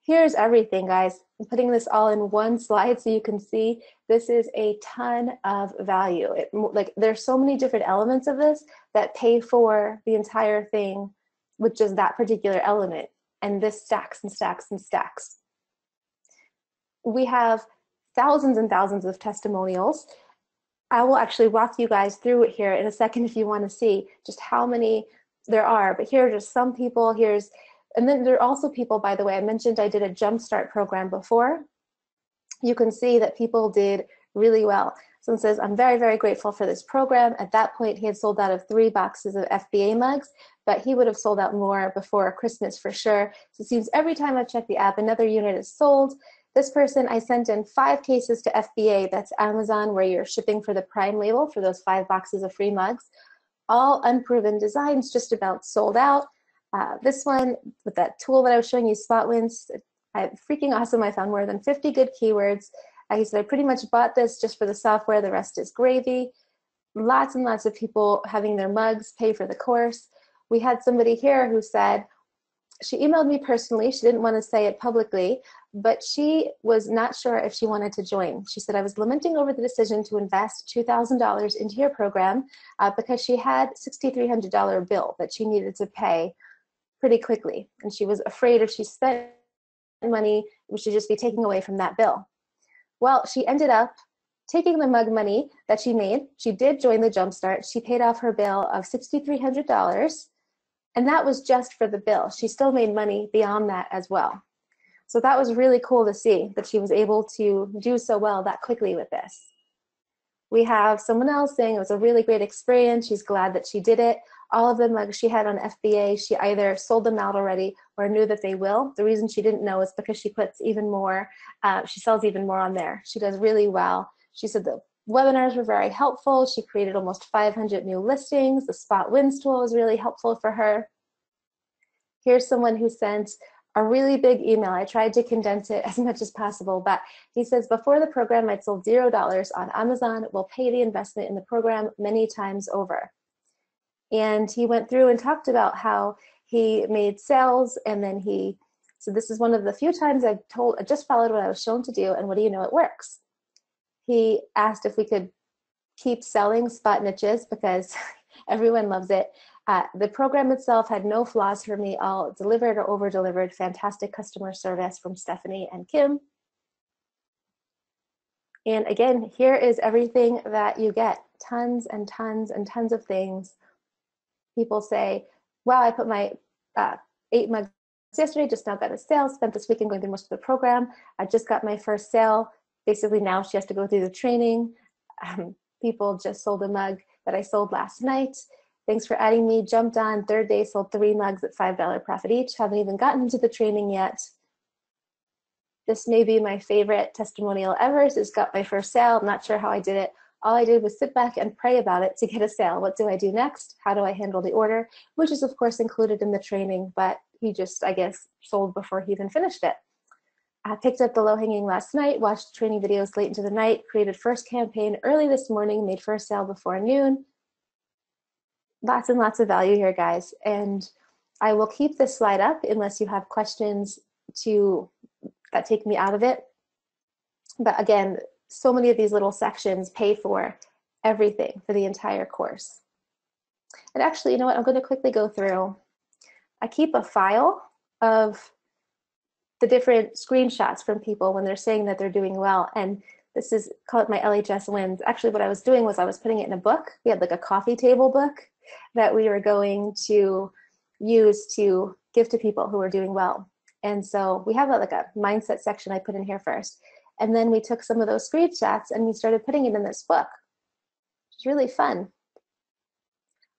Here's everything, guys. I'm putting this all in one slide so you can see this is a ton of value. Like, there's so many different elements of this that pay for the entire thing with just that particular element. And this stacks and stacks and stacks. We have thousands and thousands of testimonials. I will actually walk you guys through it here in a second if you want to see just how many there are. But here are just some people. And then there are also people, by the way, I mentioned I did a jumpstart program before. You can see that people did really well. Someone says, I'm very, very grateful for this program. At that point, he had sold out of 3 boxes of FBA mugs, but he would have sold out more before Christmas for sure. So it seems every time I check the app, another unit is sold. This person, I sent in 5 cases to FBA. That's Amazon, where you're shipping for the Prime label for those 5 boxes of free mugs. All unproven designs, just about sold out. This one, with that tool that I was showing you, SpotWinds, freaking awesome. I found more than 50 good keywords. He said, I pretty much bought this just for the software. The rest is gravy. Lots and lots of people having their mugs pay for the course. We had somebody here who said, she emailed me personally. She didn't want to say it publicly, but she was not sure if she wanted to join. She said, I was lamenting over the decision to invest $2,000 into your program because she had a $6,300 bill that she needed to pay pretty quickly, and she was afraid if she spent money, we should just be taking away from that bill. Well, she ended up taking the mug money that she made. She did join the Jumpstart. She paid off her bill of $6,300. And that was just for the bill. She still made money beyond that as well. So that was really cool to see that she was able to do so well that quickly with this. We have someone else saying it was a really great experience. She's glad that she did it. All of the mugs she had on FBA, she either sold them out already or knew that they will. The reason she didn't know is because she puts even more, she sells even more on there. She does really well. She said the webinars were very helpful. She created almost 500 new listings. The SpotWinds tool was really helpful for her. Here's someone who sent a really big email. I tried to condense it as much as possible, but he says, before the program, I'd sold $0 on Amazon. We'll pay the investment in the program many times over. And he went through and talked about how he made sales, and then he said, this is one of the few times I just followed what I was shown to do, and what do you know, it works. He asked if we could keep selling spot niches because everyone loves it. The program itself had no flaws for me, all delivered or over-delivered, fantastic customer service from Stephanie and Kim. And again, here is everything that you get, tons and tons and tons of things. People say, wow, I put my 8 mugs yesterday, just now got a sale, spent this weekend going through most of the program. I just got my first sale. Basically now she has to go through the training. People just sold a mug that I sold last night. Thanks for adding me, jumped on, third day, sold 3 mugs at $5 profit each. Haven't even gotten into the training yet. This may be my favorite testimonial ever. Just got my first sale, I'm not sure how I did it. All I did was sit back and pray about it to get a sale. What do I do next? How do I handle the order? Which is, of course, included in the training, but he just, I guess, sold before he even finished it. I picked up the low-hanging last night, watched training videos late into the night, created first campaign early this morning, made first sale before noon. Lots and lots of value here, guys. And I will keep this slide up unless you have questions that take me out of it. But again, so many of these little sections pay for everything for the entire course. And actually, you know what? I'm going to quickly go through. I keep a file of the different screenshots from people when they're saying that they're doing well. And this is, call it my LHS wins. Actually, what I was doing was I was putting it in a book. We had like a coffee table book that we were going to use to give to people who were doing well. And so we have like a mindset section I put in here first. And then we took some of those screenshots and we started putting it in this book. It's really fun.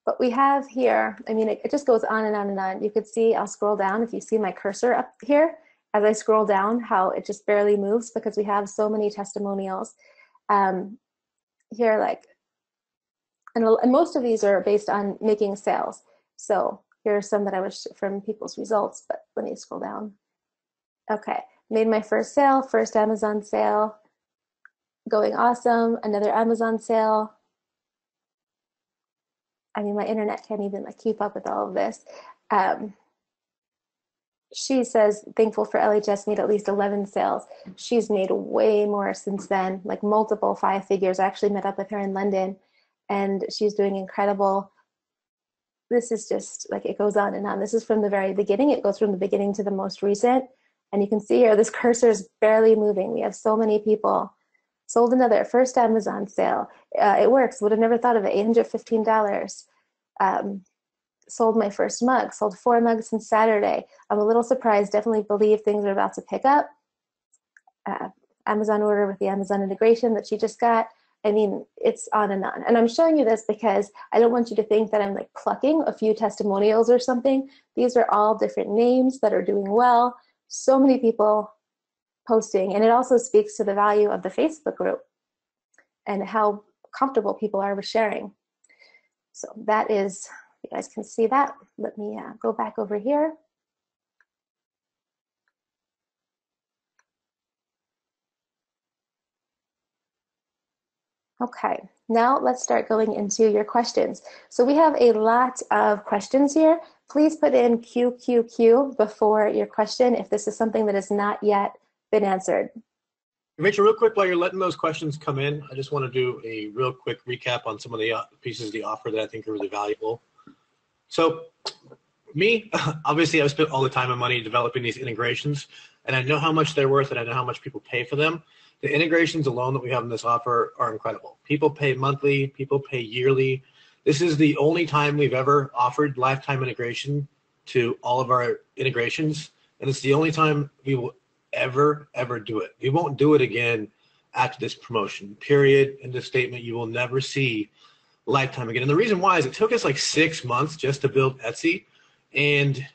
But we have here, I mean, it just goes on and on and on. You could see, I'll scroll down if you see my cursor up here. As I scroll down, how it just barely moves because we have so many testimonials. Here, like, and most of these are based on making sales. So here are some that I wish from people's results, but let me scroll down. Okay. Made my first sale, first Amazon sale, going awesome, another Amazon sale. I mean, my internet can't even like keep up with all of this. She says, thankful for LHS, made at least 11 sales. She's made way more since then, like multiple 5 figures. I actually met up with her in London and she's doing incredible. This is just like, it goes on and on. This is from the very beginning. It goes from the beginning to the most recent. And you can see here, this cursor is barely moving. We have so many people. Sold another first Amazon sale. It works, would have never thought of it, $815. Sold my first mug, sold 4 mugs since Saturday. I'm a little surprised, definitely believe things are about to pick up. Amazon order with the Amazon integration that she just got. I mean, it's on and on. And I'm showing you this because I don't want you to think that I'm like plucking a few testimonials or something. These are all different names that are doing well. So many people posting, and it also speaks to the value of the Facebook group and how comfortable people are with sharing. So that is, you guys can see that. Let me go back over here. Okay, now let's start going into your questions. So we have a lot of questions here. Please put in QQQ before your question if this is something that has not yet been answered. Rachel, real quick, while you're letting those questions come in, I just want to do a real quick recap on some of the pieces of the offer that I think are really valuable. So me, obviously I've spent all the time and money developing these integrations, and I know how much they're worth and I know how much people pay for them. The integrations alone that we have in this offer are incredible. People pay monthly, people pay yearly. This is the only time we've ever offered lifetime integration to all of our integrations, and it's the only time we will ever do it. We won't do it again after this promotion, period. End of statement. You will never see lifetime again. And the reason why is it took us like 6 months just to build Etsy, and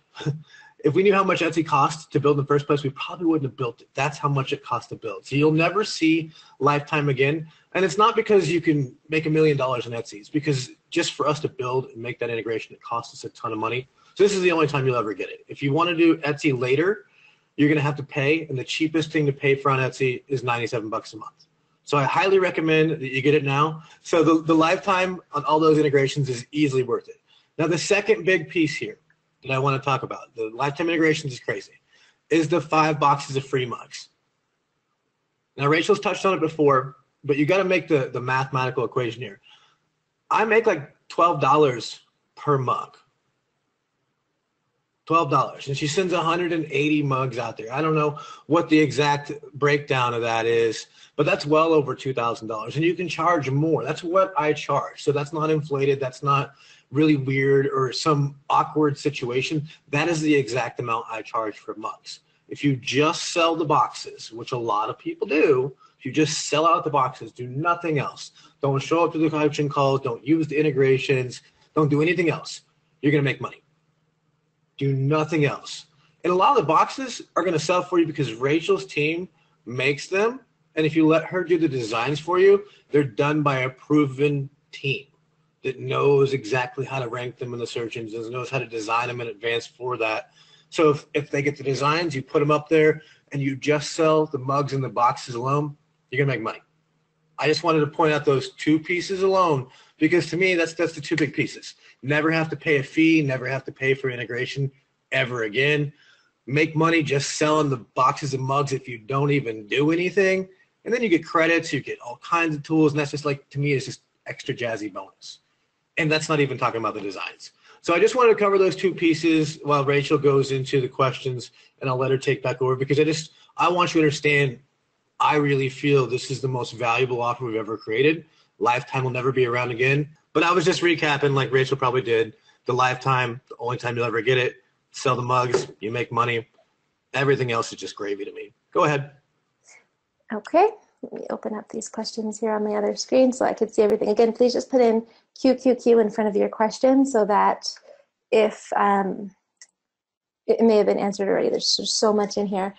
if we knew how much Etsy cost to build in the first place, we probably wouldn't have built it. That's how much it cost to build. So you'll never see lifetime again. And it's not because you can make $1 million on Etsy. It's because just for us to build and make that integration, it costs us a ton of money. So this is the only time you'll ever get it. If you want to do Etsy later, you're going to have to pay. And the cheapest thing to pay for on Etsy is 97 bucks a month. So I highly recommend that you get it now. So the lifetime on all those integrations is easily worth it. Now, the second big piece here that I want to talk about, the lifetime integrations is crazy, is the 5 boxes of free mugs. Now, Rachel's touched on it before, but you got to make the mathematical equation here. I make like $12 per mug, $12, and she sends 180 mugs out there. I don't know what the exact breakdown of that is, but that's well over $2,000, and you can charge more. That's what I charge, so that's not inflated. That's not really weird or some awkward situation. That is the exact amount I charge for mugs. If you just sell the boxes, which a lot of people do, if you just sell out the boxes, do nothing else, don't show up to the collection calls, don't use the integrations, don't do anything else, you're going to make money. Do nothing else. And a lot of the boxes are going to sell for you because Rachel's team makes them, and if you let her do the designs for you, they're done by a proven team that knows exactly how to rank them in the search engines, knows how to design them in advance for that. So if they get the designs, you put them up there, and you just sell the mugs and the boxes alone, you're going to make money. I just wanted to point out those 2 pieces alone, because to me, that's the 2 big pieces. Never have to pay a fee, never have to pay for integration ever again. Make money just selling the boxes and mugs if you don't even do anything. And then you get credits, you get all kinds of tools, and that's just like, to me, it's just extra jazzy bonus. And that's not even talking about the designs. So I just wanted to cover those 2 pieces while Rachel goes into the questions, and I'll let her take back over, because I want you to understand, I really feel this is the most valuable offer we've ever created. Lifetime will never be around again. But I was just recapping, like Rachel probably did, the lifetime, the only time you'll ever get it, sell the mugs, you make money. Everything else is just gravy to me. Go ahead. Okay. Let me open up these questions here on my other screen so I can see everything. Again, please just put in QQQ in front of your question so that if it may have been answered already. There's just so much in here.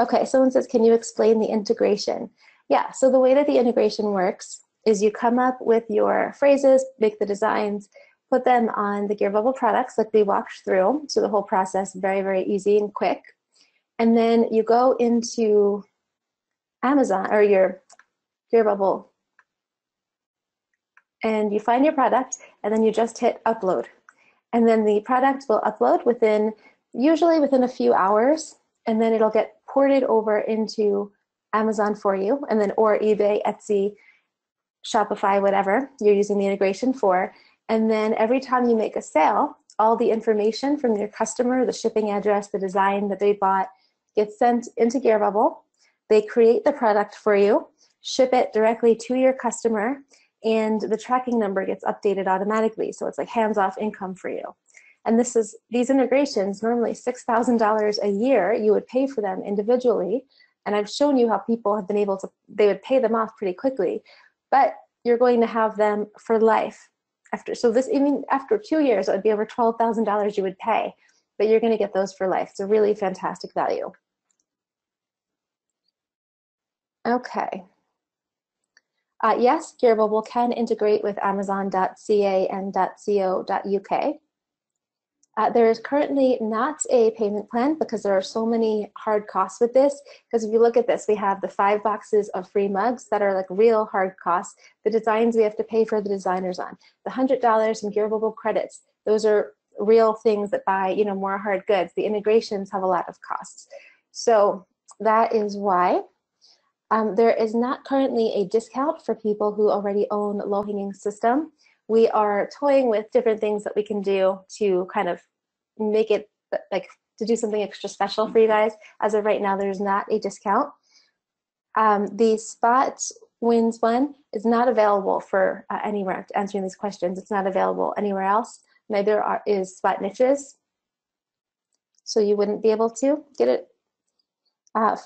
Okay, someone says, can you explain the integration? Yeah, so the way that the integration works is you come up with your phrases, make the designs, put them on the GearBubble products like we walked through. So the whole process, very, very easy and quick. And then you go into Amazon or your GearBubble and you find your product, and then you just hit upload, and then the product will upload within, usually within a few hours, and then it'll get ported over into Amazon for you, and then or eBay, Etsy, Shopify, whatever you're using the integration for. And then every time you make a sale, all the information from your customer, the shipping address, the design that they bought, gets sent into GearBubble. They create the product for you, ship it directly to your customer, and the tracking number gets updated automatically. So it's like hands-off income for you. And this is, these integrations, normally $6,000 a year, you would pay for them individually. And I've shown you how people have been able to, they would pay them off pretty quickly, but you're going to have them for life. After, so this, even after 2 years, it would be over $12,000 you would pay, but you're gonna get those for life. It's a really fantastic value. Okay. Yes, GearBubble can integrate with Amazon.ca and .co.uk. There is currently not a payment plan because there are so many hard costs with this. Because if you look at this, we have the 5 boxes of free mugs that are like real hard costs. The designs we have to pay for the designers on. The $100 in GearBubble credits. Those are real things that buy, you know, more hard goods. The integrations have a lot of costs. So that is why. There is not currently a discount for people who already own low-hanging system. We are toying with different things that we can do to kind of make it, like, to do something extra special for you guys. As of right now, there's not a discount. The Spot SpotWinds one is not available for anywhere answering these questions. It's not available anywhere else. Neither is Spot Niches. So you wouldn't be able to get it.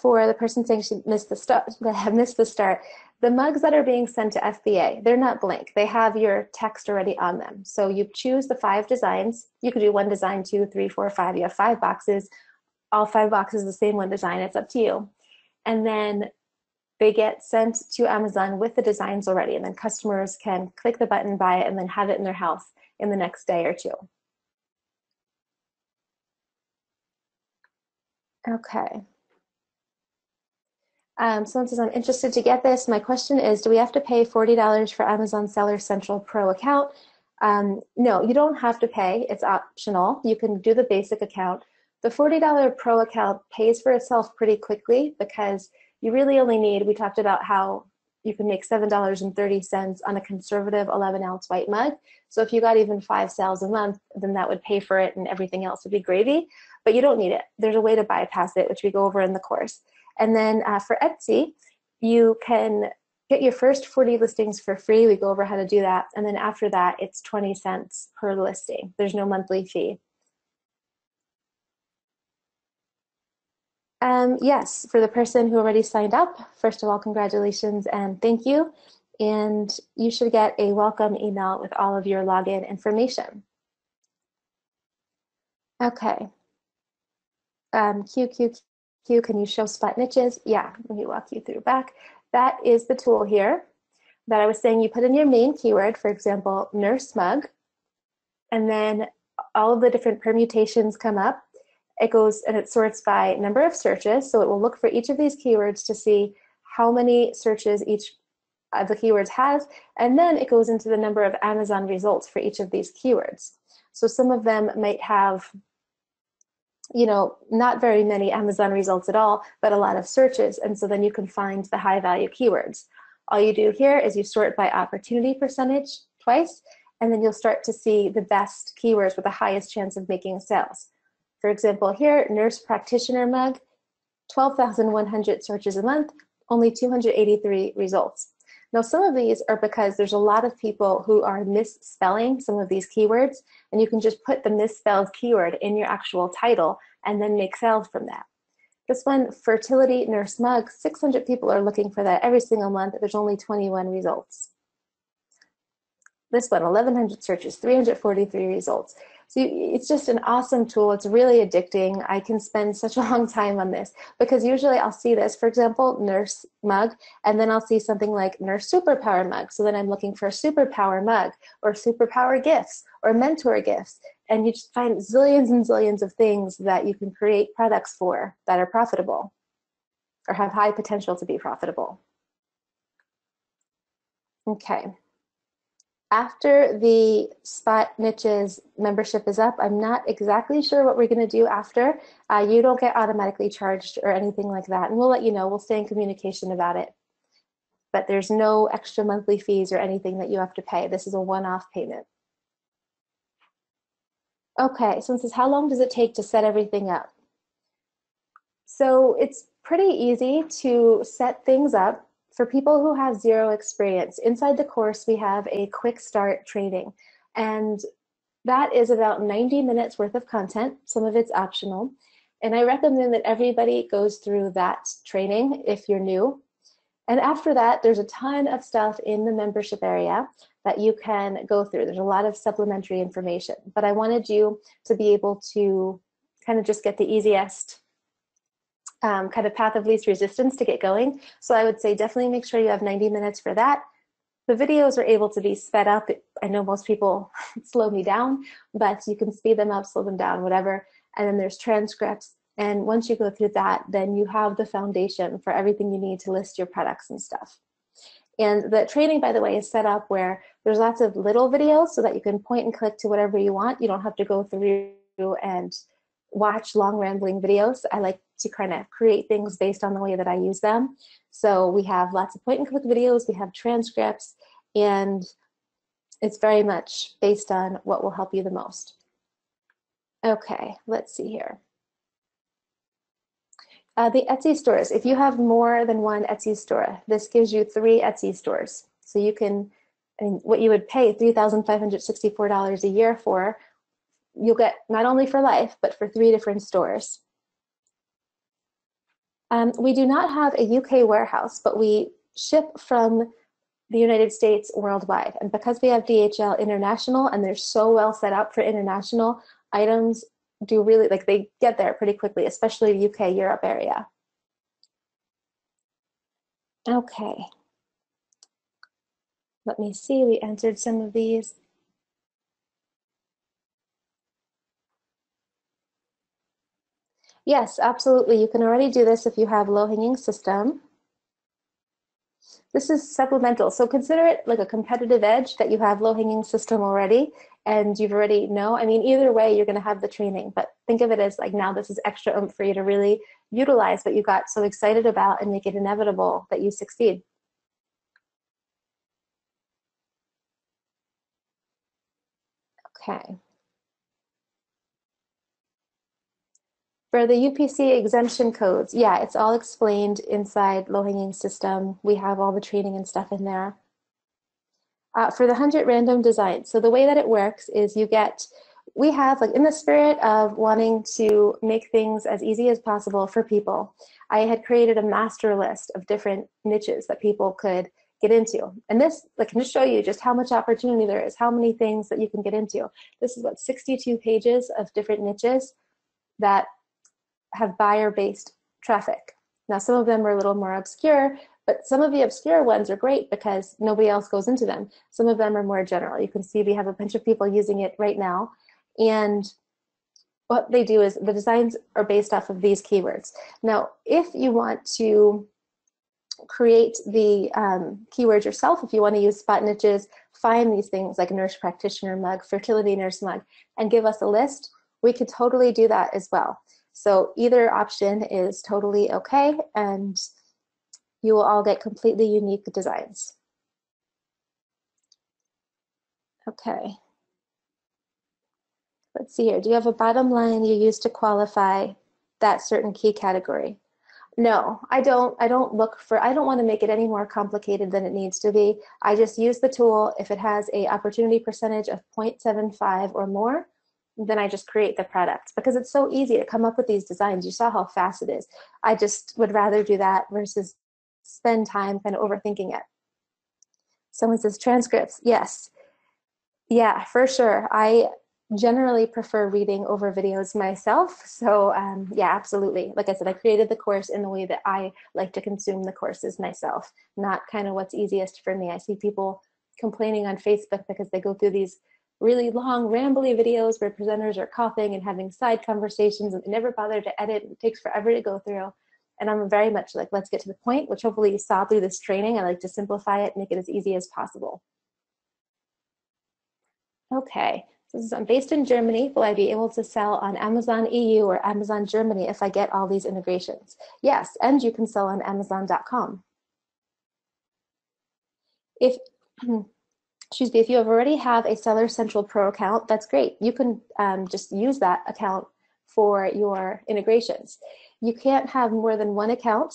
For the person saying she missed the start, the mugs that are being sent to FBA, they're not blank. They have your text already on them. So you choose the 5 designs. You could do 1 design, 2, 3, 4, 5. You have 5 boxes. All 5 boxes, the same 1 design. It's up to you. And then they get sent to Amazon with the designs already. And then customers can click the button, buy it, and then have it in their house in the next day or 2. Okay. Someone says, I'm interested to get this. My question is, do we have to pay $40 for Amazon Seller Central Pro account? No, you don't have to pay. It's optional. You can do the basic account. The $40 Pro account pays for itself pretty quickly because you really only need, we talked about how you can make $7.30 on a conservative 11-ounce white mug. So if you got even 5 sales a month, then that would pay for it and everything else would be gravy, but you don't need it. There's a way to bypass it, which we go over in the course. And then for Etsy, you can get your first 40 listings for free. We go over how to do that. And then after that, it's 20 cents per listing. There's no monthly fee. Yes, for the person who already signed up, first of all, congratulations and thank you. And you should get a welcome email with all of your login information. Okay. Can you show Spot Niches? Yeah, let me walk you through back. That is the tool here that I was saying you put in your main keyword, for example, nurse mug, and then all of the different permutations come up. It goes and it sorts by number of searches, so it will look for each of these keywords to see how many searches each of the keywords has, and then it goes into the number of Amazon results for each of these keywords. So some of them might have, you know, not very many Amazon results at all, but a lot of searches. And so then you can find the high value keywords. All you do here is you sort by opportunity percentage twice, and then you'll start to see the best keywords with the highest chance of making sales. For example, here, nurse practitioner mug, 12,100 searches a month, only 283 results. Now, some of these are because there's a lot of people who are misspelling some of these keywords, and you can just put the misspelled keyword in your actual title and then make sales from that. This one, fertility nurse mug, 600 people are looking for that every single month. There's only 21 results. This one, 1,100 searches, 343 results. So it's just an awesome tool. It's really addicting. I can spend such a long time on this because usually I'll see this, for example, nurse mug, and then I'll see something like nurse superpower mug. So then I'm looking for a superpower mug or superpower gifts or mentor gifts. And you just find zillions and zillions of things that you can create products for that are profitable or have high potential to be profitable. Okay. After the Spot Niches membership is up, I'm not exactly sure what we're going to do after. You don't get automatically charged or anything like that, and we'll let you know. We'll stay in communication about it. But there's no extra monthly fees or anything that you have to pay. This is a one-off payment. Okay, so it says, how long does it take to set everything up? So it's pretty easy to set things up. For people who have 0 experience, inside the course, we have a quick start training. And that is about 90 minutes worth of content. Some of it's optional. And I recommend that everybody goes through that training if you're new. And after that, there's a ton of stuff in the membership area that you can go through. There's a lot of supplementary information. But I wanted you to be able to kind of just get the easiest kind of path of least resistance to get going. So I would say definitely make sure you have 90 minutes for that. The videos are able to be sped up. I know most people slow me down, but you can speed them up, slow them down, whatever. And then there's transcripts. And once you go through that, then you have the foundation for everything you need to list your products and stuff. And the training, by the way, is set up where there's lots of little videos so that you can point and click to whatever you want. You don't have to go through and watch long rambling videos. I like to kind of create things based on the way that I use them. So we have lots of point and click videos, we have transcripts, and it's very much based on what will help you the most. Okay, let's see here. The Etsy stores, if you have more than one Etsy store, this gives you 3 Etsy stores. So you can, and what you would pay $3,564 a year for, you'll get not only for life, but for 3 different stores. We do not have a UK warehouse, but we ship from the United States worldwide. And because we have DHL International and they're so well set up for international, items do really, like, they get there pretty quickly, especially the UK, Europe area. Okay. Let me see, we answered some of these. Yes, absolutely. You can already do this if you have low-hanging system. This is supplemental. So consider it like a competitive edge that you have low-hanging system already and you've already know. I mean, either way, you're going to have the training, but think of it as like now this is extra oomph for you to really utilize what you got so excited about and make it inevitable that you succeed. Okay. For the UPC exemption codes, yeah, it's all explained inside low-hanging system. We have all the training and stuff in there. For the 100 random designs, so the way that it works is you get, we have, like, in the spirit of wanting to make things as easy as possible for people, I had created a master list of different niches that people could get into. And this, like, can just show you just how much opportunity there is, how many things that you can get into. This is what 62 pages of different niches that have buyer-based traffic. Now, some of them are a little more obscure, but some of the obscure ones are great because nobody else goes into them. Some of them are more general. You can see we have a bunch of people using it right now. And what they do is the designs are based off of these keywords. Now, if you want to create the keywords yourself, if you want to use spot niches, find these things like nurse practitioner mug, fertility nurse mug, and give us a list, we could totally do that as well. So either option is totally okay, and you will all get completely unique designs. Okay. Let's see here. Do you have a bottom line you use to qualify that certain key category? No, I don't look for, I don't want to make it any more complicated than it needs to be. I just use the tool. If it has an opportunity percentage of 0.75 or more, then I just create the product because it's so easy to come up with these designs. You saw how fast it is. I just would rather do that versus spend time kind of overthinking it. Someone says transcripts. Yes. Yeah, for sure. I generally prefer reading over videos myself. So yeah, absolutely. Like I said, I created the course in the way that I like to consume the courses myself, not kind of what's easiest for me. I see people complaining on Facebook because they go through these really long, rambly videos where presenters are coughing and having side conversations and they never bother to edit. It takes forever to go through. And I'm very much like, let's get to the point, which hopefully you saw through this training. I like to simplify it, make it as easy as possible. Okay. This is, I'm based in Germany. Will I be able to sell on Amazon EU or Amazon Germany if I get all these integrations? Yes, and you can sell on Amazon.com. If, excuse me, if you already have a Seller Central Pro account, that's great. You can just use that account for your integrations. You can't have more than one account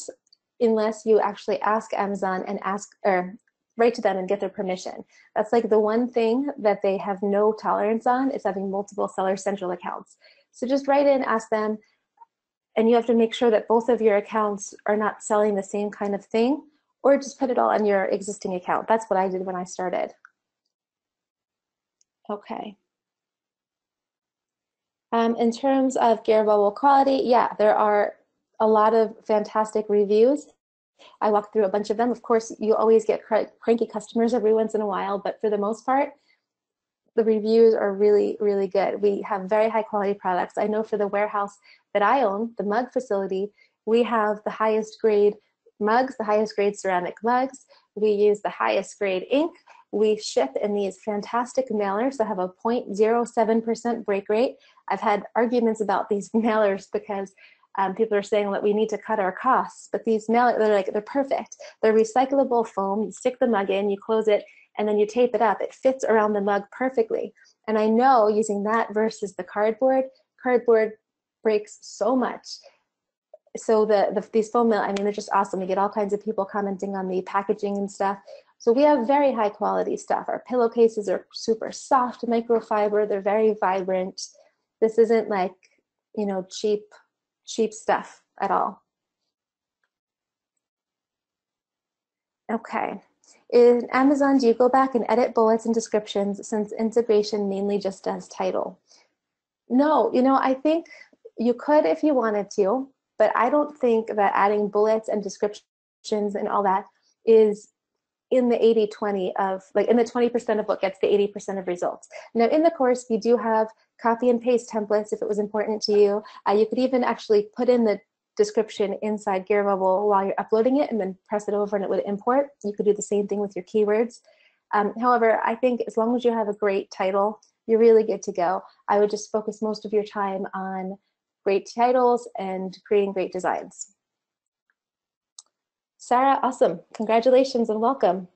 unless you actually ask Amazon and ask, or write to them and get their permission. That's like the one thing that they have no tolerance on is having multiple Seller Central accounts. So just write in, ask them, and you have to make sure that both of your accounts are not selling the same kind of thing, or just put it all on your existing account. That's what I did when I started. Okay. In terms of GearBubble quality, yeah, there are a lot of fantastic reviews. I walked through a bunch of them. Of course, you always get cranky customers every once in a while, but for the most part, the reviews are really, really good. We have very high quality products. I know for the warehouse that I own, the mug facility, we have the highest grade mugs, the highest grade ceramic mugs. We use the highest grade ink. We ship in these fantastic mailers that have a 0.07% break rate. I've had arguments about these mailers because people are saying that we need to cut our costs, but these mailers, they're like, they're perfect. They're recyclable foam. You stick the mug in, you close it, and then you tape it up. It fits around the mug perfectly. And I know using that versus the cardboard breaks so much. So these foam mill, I mean, they're just awesome. We get all kinds of people commenting on the packaging and stuff. So we have very high quality stuff. Our pillowcases are super soft, microfiber. They're very vibrant. This isn't like, you know, cheap stuff at all. Okay. In Amazon, do you go back and edit bullets and descriptions since integration mainly just does title? No, you know, I think you could if you wanted to, but I don't think that adding bullets and descriptions and all that is in the 80-20 of, like in the 20% of what gets the 80% of results. Now in the course, we do have copy and paste templates if it was important to you. You could even actually put in the description inside GearBubble while you're uploading it and then press it over and it would import. You could do the same thing with your keywords. However, I think as long as you have a great title, you're really good to go. I would just focus most of your time on great titles and creating great designs. Sarah, awesome. Congratulations and welcome.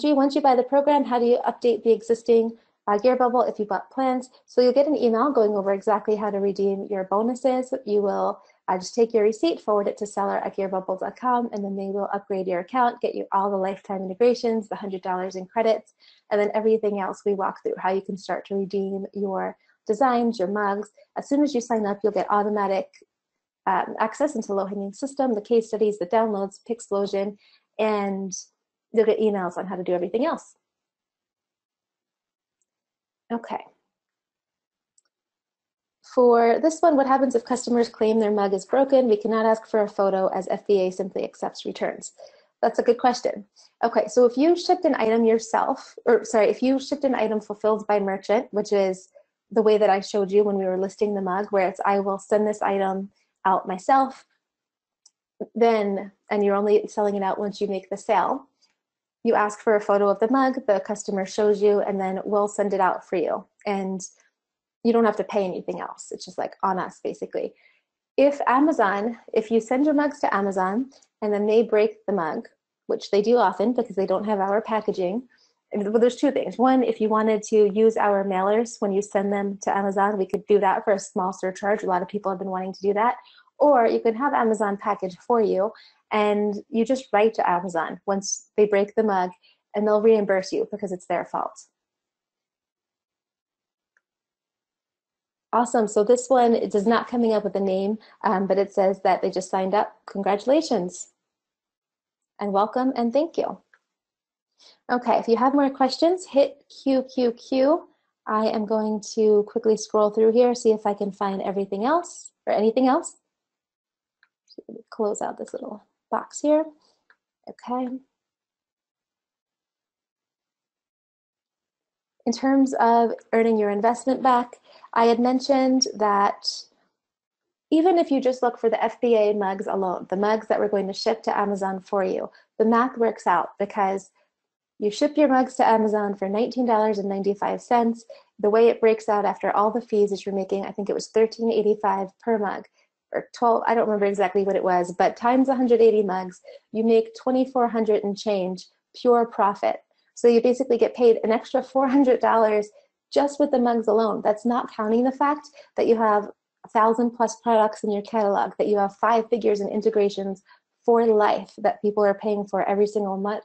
G, once you buy the program, how do you update the existing GearBubble if you bought plans? So you'll get an email going over exactly how to redeem your bonuses. You will just take your receipt, forward it to seller@gearbubble.com, and then they will upgrade your account, get you all the lifetime integrations, the $100 in credits, and then everything else we walk through, how you can start to redeem your designs, your mugs. As soon as you sign up, you'll get automatic access into low-hanging system, the case studies, the downloads, Pixplosion, and you'll get emails on how to do everything else. Okay. For this one, what happens if customers claim their mug is broken? We cannot ask for a photo as FBA simply accepts returns. That's a good question. Okay, so if you shipped an item yourself, or sorry, if you shipped an item fulfilled by merchant, which is the way that I showed you when we were listing the mug, where it's I will send this item out myself, then, and you're only selling it out once you make the sale, you ask for a photo of the mug, the customer shows you, and then we'll send it out for you. And you don't have to pay anything else. It's just like on us, basically. If Amazon, if you send your mugs to Amazon and then they break the mug, which they do often because they don't have our packaging, well, there's two things. One, if you wanted to use our mailers when you send them to Amazon, we could do that for a small surcharge. A lot of people have been wanting to do that. Or you can have Amazon package for you and you just write to Amazon once they break the mug and they'll reimburse you because it's their fault. Awesome, so this one, it is not coming up with a name, but it says that they just signed up. Congratulations and welcome and thank you. Okay, if you have more questions, hit QQQ. I am going to quickly scroll through here, see if I can find everything else or anything else. Close out this little box here. Okay. In terms of earning your investment back, I had mentioned that even if you just look for the FBA mugs alone, the mugs that we're going to ship to Amazon for you, the math works out because you ship your mugs to Amazon for $19.95. The way it breaks out after all the fees is you're making, I think it was $13.85 per mug, or 12, I don't remember exactly what it was, but times 180 mugs, you make $2,400 and change pure profit. So you basically get paid an extra $400 just with the mugs alone. That's not counting the fact that you have 1,000+ products in your catalog, that you have 5 figures and integrations for life that people are paying for every single month.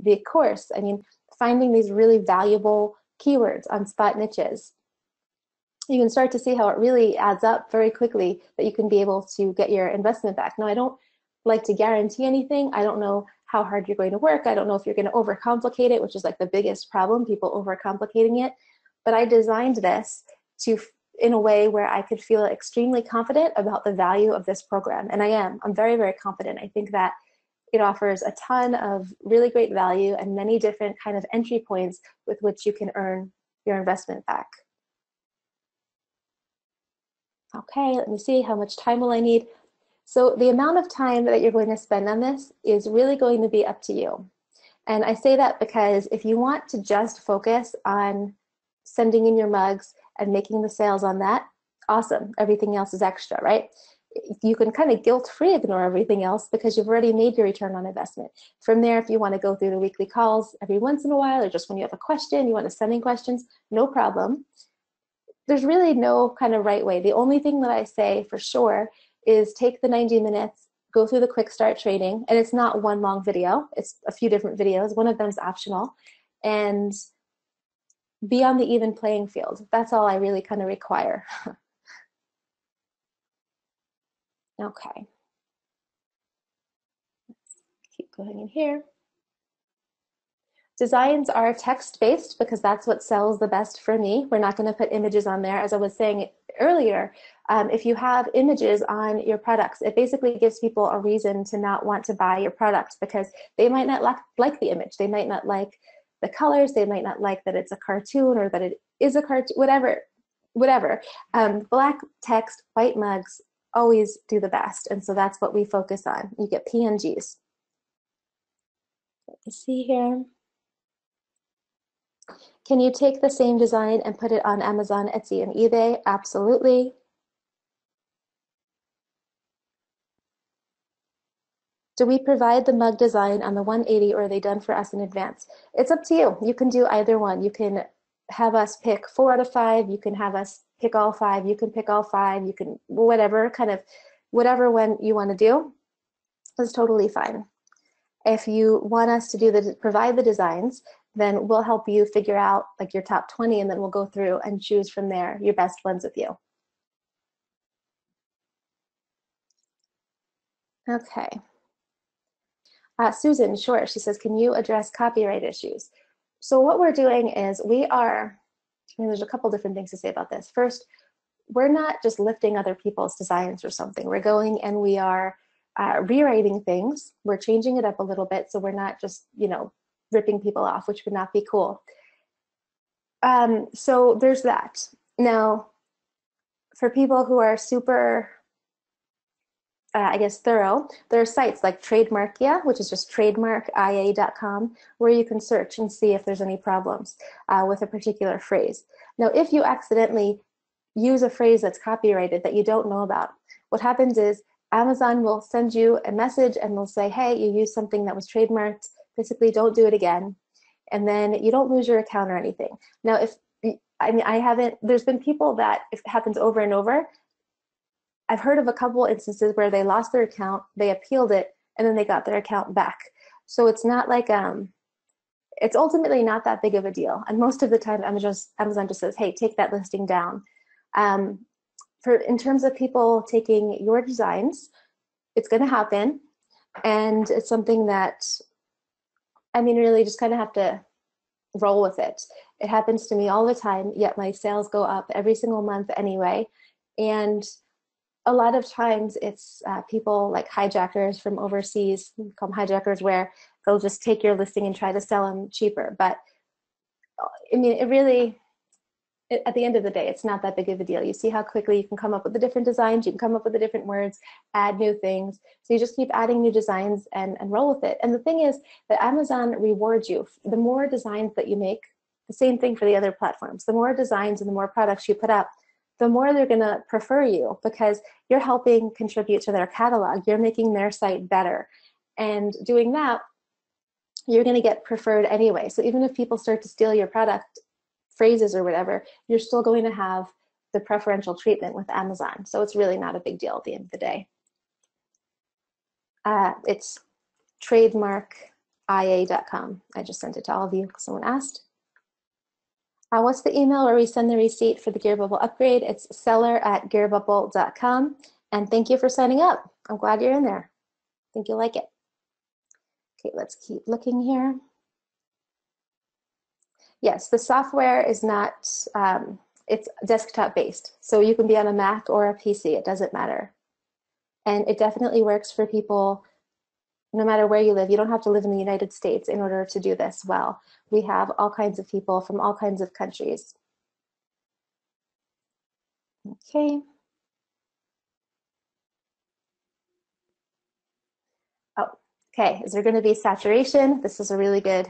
The course, I mean, finding these really valuable keywords on spot niches. You can start to see how it really adds up very quickly that you can be able to get your investment back. Now, I don't like to guarantee anything. I don't know how hard you're going to work. I don't know if you're going to overcomplicate it, which is like the biggest problem, people overcomplicating it. But I designed this to, in a way where I could feel extremely confident about the value of this program. And I am. I'm very, very confident. I think that it offers a ton of really great value and many different kind of entry points with which you can earn your investment back. Okay, let me see, how much time will I need? So the amount of time that you're going to spend on this is really going to be up to you. And I say that because if you want to just focus on sending in your mugs and making the sales on that, awesome, everything else is extra, right? You can kind of guilt-free ignore everything else because you've already made your return on investment. From there, if you want to go through the weekly calls every once in a while, or just when you have a question, you want to send in questions, no problem. there's really no kind of right way. The only thing that I say for sure is take the 90 minutes, go through the quick start training, and it's not one long video. It's a few different videos. One of them is optional, and be on the even playing field. That's all I really kind of require. Okay. Let's keep going in here. Designs are text-based because that's what sells the best for me. We're not going to put images on there. As I was saying earlier, if you have images on your products, it basically gives people a reason to not want to buy your product because they might not like the image. They might not like the colors. They might not like that it's a cartoon or that it is a cartoon, whatever. Black text, white mugs always do the best. And so that's what we focus on. You get PNGs. Let me see here. Can you take the same design and put it on Amazon, Etsy, and eBay? Absolutely. Do we provide the mug design on the 180 or are they done for us in advance? It's up to you. You can do either one. You can have us pick 4 out of 5. You can have us pick all 5. You can pick all 5. You can whatever, kind of whatever one you want to do is totally fine. If you want us to do the provide the designs, then we'll help you figure out like your top 20, and then we'll go through and choose from there your best ones with you. Okay. Susan, sure, she says, can you address copyright issues? So what we're doing is we are, I mean, there's a couple different things to say about this. First, we're not just lifting other people's designs or something. We're going and we are rewriting things. We're changing it up a little bit. So we're not just, you know, ripping people off, which would not be cool. So there's that. Now, for people who are super, I guess, thorough, there are sites like Trademarkia, which is just trademarkia.com, where you can search and see if there's any problems with a particular phrase. Now, if you accidentally use a phrase that's copyrighted that you don't know about, what happens is Amazon will send you a message and will say, hey, you used something that was trademarked. Basically, don't do it again. And then you don't lose your account or anything. Now, if, I mean, I haven't, there's been people that, if it happens over and over, I've heard of a couple instances where they lost their account, they appealed it, and then they got their account back. So it's not like, it's ultimately not that big of a deal. And most of the time, Amazon just says, hey, take that listing down. In terms of people taking your designs, it's gonna happen. And it's something that, I mean, really just kind of have to roll with it. It happens to me all the time, yet my sales go up every single month anyway. And a lot of times it's people like hijackers from overseas, we call them hijackers, where they'll just take your listing and try to sell them cheaper. But I mean, it really, at the end of the day, it's not that big of a deal. You see how quickly you can come up with the different designs, you can come up with the different words, add new things. So you just keep adding new designs and roll with it. And the thing is that Amazon rewards you. The more designs that you make, the same thing for the other platforms. The more designs and the more products you put up, the more they're going to prefer you because you're helping contribute to their catalog. You're making their site better. And doing that, you're going to get preferred anyway. So even if people start to steal your product, phrases or whatever, you're still going to have the preferential treatment with Amazon. So it's really not a big deal at the end of the day. It's trademarkia.com. I just sent it to all of you because someone asked. What's the email where we send the receipt for the GearBubble upgrade? It's seller@gearbubble.com. And thank you for signing up. I'm glad you're in there. I think you'll like it. Okay, let's keep looking here. Yes, the software is not, it's desktop based. So you can be on a Mac or a PC, it doesn't matter. And it definitely works for people no matter where you live. You don't have to live in the United States in order to do this well. We have all kinds of people from all kinds of countries. Okay. Oh, okay, is there going to be saturation? This is a really good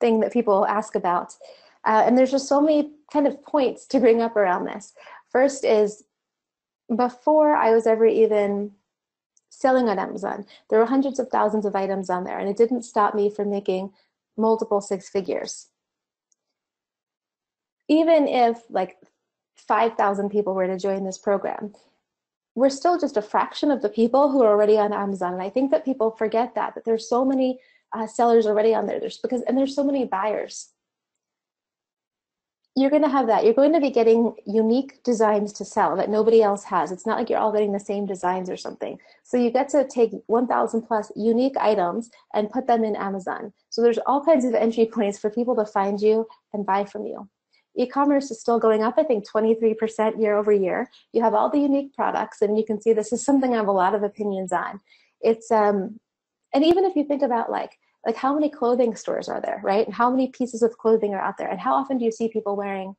thing that people ask about. And there's just so many kind of points to bring up around this. First is, before I was ever even selling on Amazon, there were hundreds of thousands of items on there, and it didn't stop me from making multiple six figures. Even if like 5,000 people were to join this program, we're still just a fraction of the people who are already on Amazon. And I think that people forget that, that there's so many sellers already on there. And there's so many buyers. You're going to have that. You're going to be getting unique designs to sell that nobody else has. It's not like you're all getting the same designs or something. So you get to take 1,000 plus unique items and put them in Amazon. So there's all kinds of entry points for people to find you and buy from you. E-commerce is still going up, I think 23% year over year. You have all the unique products, and you can see this is something I have a lot of opinions on. It's, and even if you think about like how many clothing stores are there, right? And how many pieces of clothing are out there? And how often do you see people wearing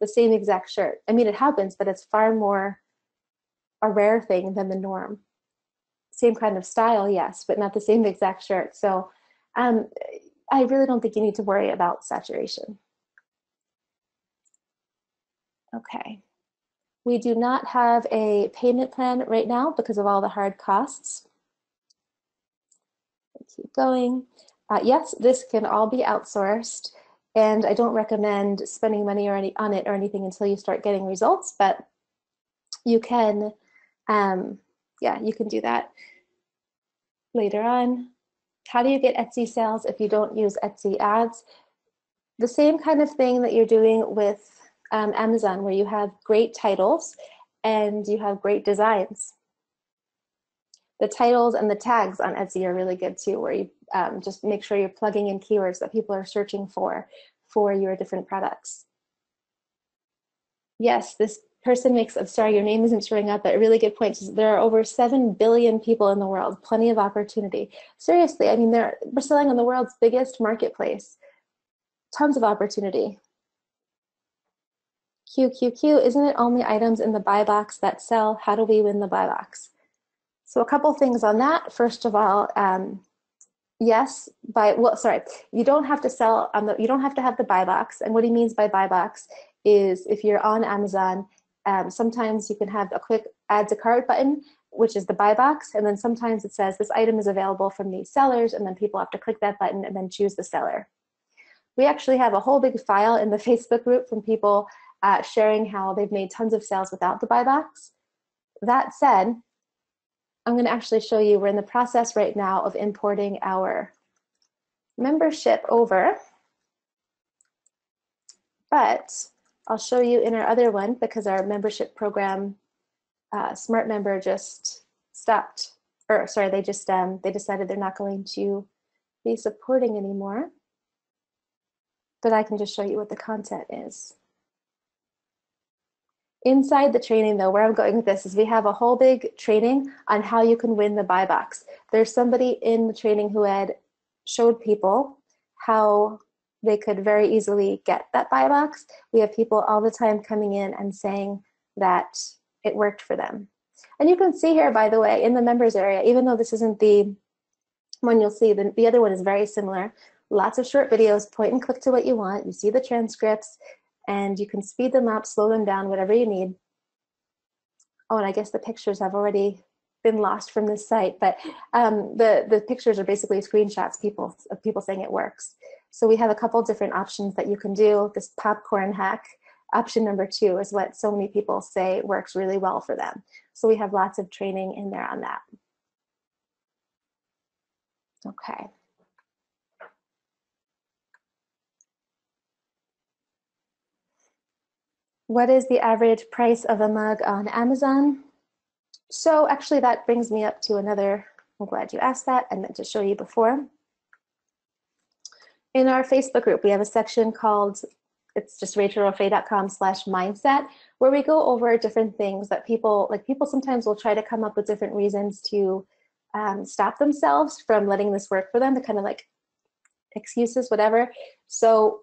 the same exact shirt? I mean, it happens, but it's far more a rare thing than the norm. Same kind of style, yes, but not the same exact shirt. So I really don't think you need to worry about saturation. Okay, we do not have a payment plan right now because of all the hard costs. Keep going. Yes, this can all be outsourced, and I don't recommend spending money on it or anything until you start getting results, but you can, yeah, you can do that later on. How do you get Etsy sales if you don't use Etsy ads? The same kind of thing that you're doing with Amazon, where you have great titles and you have great designs. The titles and the tags on Etsy are really good too, where you just make sure you're plugging in keywords that people are searching for your different products. Yes, this person makes, I'm sorry, your name isn't showing up, but really good point. There are over 7 billion people in the world, plenty of opportunity. Seriously, I mean, we're selling on the world's biggest marketplace. Tons of opportunity. QQQ, isn't it only items in the buy box that sell? How do we win the buy box? So a couple things on that. First of all, yes, you don't have to sell on you don't have to have the buy box. And what he means by buy box is if you're on Amazon, sometimes you can have a quick add to cart button, which is the buy box, and then sometimes it says this item is available from these sellers, and then people have to click that button and then choose the seller. We actually have a whole big file in the Facebook group from people sharing how they've made tons of sales without the buy box. That said, I'm going to actually show you, we're in the process right now of importing our membership over, but I'll show you in our other one because our membership program, Smart Member, just stopped, or sorry, they decided they're not going to be supporting anymore, but I can just show you what the content is. Inside the training, though, where I'm going with this is we have a whole big training on how you can win the buy box. There's somebody in the training who had showed people how they could very easily get that buy box. We have people all the time coming in and saying that it worked for them. And you can see here, by the way, in the members area, even though this isn't the one you'll see, the other one is very similar. Lots of short videos, point and click to what you want. You see the transcripts. And you can speed them up, slow them down, whatever you need. Oh, and I guess the pictures have already been lost from this site, but the pictures are basically screenshots of people saying it works. So we have a couple different options that you can do. This popcorn hack, option number 2, is what so many people say works really well for them. So we have lots of training in there on that. Okay. What is the average price of a mug on Amazon? So actually that brings me up to another, I'm glad you asked that, I meant to show you before. In our Facebook group, we have a section called, it's just rachelrofe.com/mindset, where we go over different things that people sometimes will try to come up with different reasons to stop themselves from letting this work for them, the kind of like excuses, whatever. So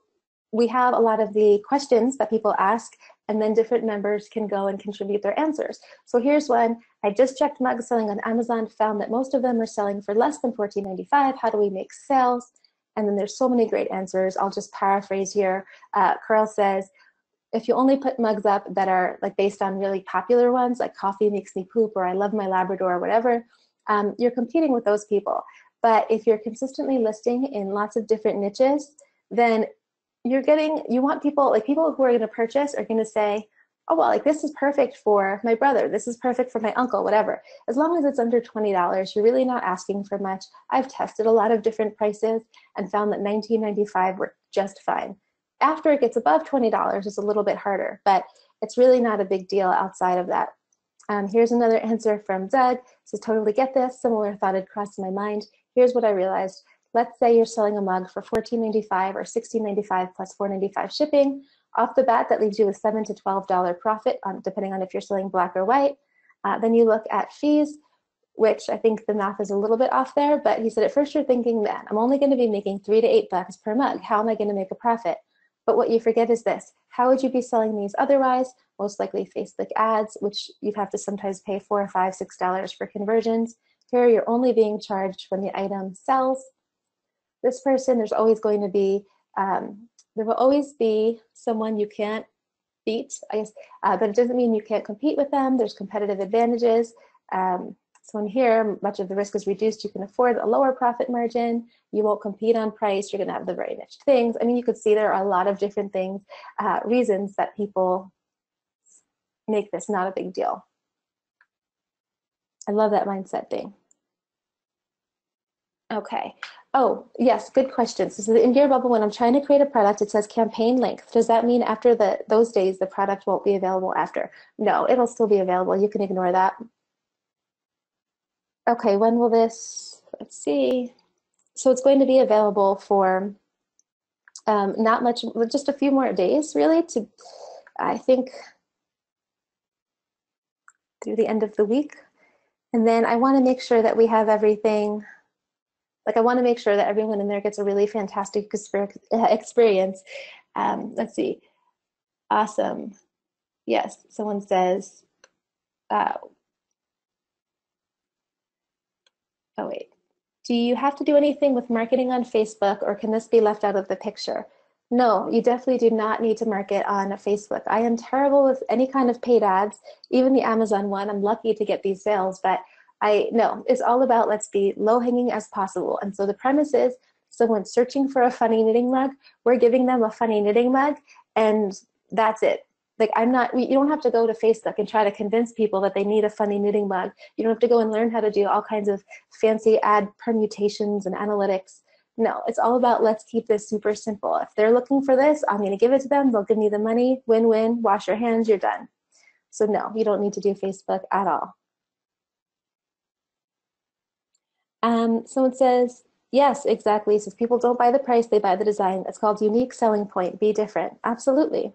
we have a lot of the questions that people ask, and then different members can go and contribute their answers. So here's one. I just checked mugs selling on Amazon, found that most of them are selling for less than $14.95. How do we make sales? And then there's so many great answers. I'll just paraphrase here. Carl says, if you only put mugs up that are like based on really popular ones, like coffee makes me poop, or I love my Labrador, or whatever, you're competing with those people. But if you're consistently listing in lots of different niches, then you want people who are going to purchase are going to say, oh, well, like this is perfect for my brother, this is perfect for my uncle, whatever. As long as it's under $20, you're really not asking for much. I've tested a lot of different prices and found that $19.95 worked just fine. After it gets above $20, it's a little bit harder, but it's really not a big deal outside of that. Here's another answer from Doug. So totally get this, similar thought had crossed my mind. Here's what I realized. Let's say you're selling a mug for $14.95 or $16.95 plus $4.95 shipping. Off the bat, that leaves you with $7 to $12 profit, depending on if you're selling black or white. Then you look at fees, which I think the math is a little bit off there, but he said at first you're thinking, man, I'm only gonna be making $3 to $8 per mug. How am I gonna make a profit? But what you forget is this, how would you be selling these otherwise? Most likely Facebook ads, which you'd have to sometimes pay $4, $5, $6 for conversions. Here, you're only being charged when the item sells. This person, there's always going to be, there will always be someone you can't beat, I guess, but it doesn't mean you can't compete with them. There's competitive advantages. So in here, much of the risk is reduced. You can afford a lower profit margin. You won't compete on price. You're gonna have the very niche things. I mean, you could see there are a lot of different things, reasons that people make this not a big deal. I love that mindset thing. Okay. Oh, yes, good question. So in GearBubble, when I'm trying to create a product, it says campaign length. Does that mean after those days, the product won't be available after? No, it'll still be available. You can ignore that. Okay, when will this, let's see. So it's going to be available for not much, just a few more days, really, to, I think, through the end of the week. And then I want to make sure that we have everything. Like, I want to make sure that everyone in there gets a really fantastic experience. Let's see. Awesome. Yes, someone says, oh, wait. Do you have to do anything with marketing on Facebook, or can this be left out of the picture? No, you definitely do not need to market on Facebook. I am terrible with any kind of paid ads, even the Amazon one. I'm lucky to get these sales, but no, it's all about let's be low-hanging as possible. And so the premise is someone's searching for a funny knitting mug, we're giving them a funny knitting mug, and that's it. Like, I'm not, you don't have to go to Facebook and try to convince people that they need a funny knitting mug. You don't have to go and learn how to do all kinds of fancy ad permutations and analytics. No, it's all about let's keep this super simple. If they're looking for this, I'm gonna give it to them, they'll give me the money, win-win, wash your hands, you're done. So no, you don't need to do Facebook at all. Someone says, yes, exactly. So if people don't buy the price, they buy the design. It's called unique selling point. Be different. Absolutely.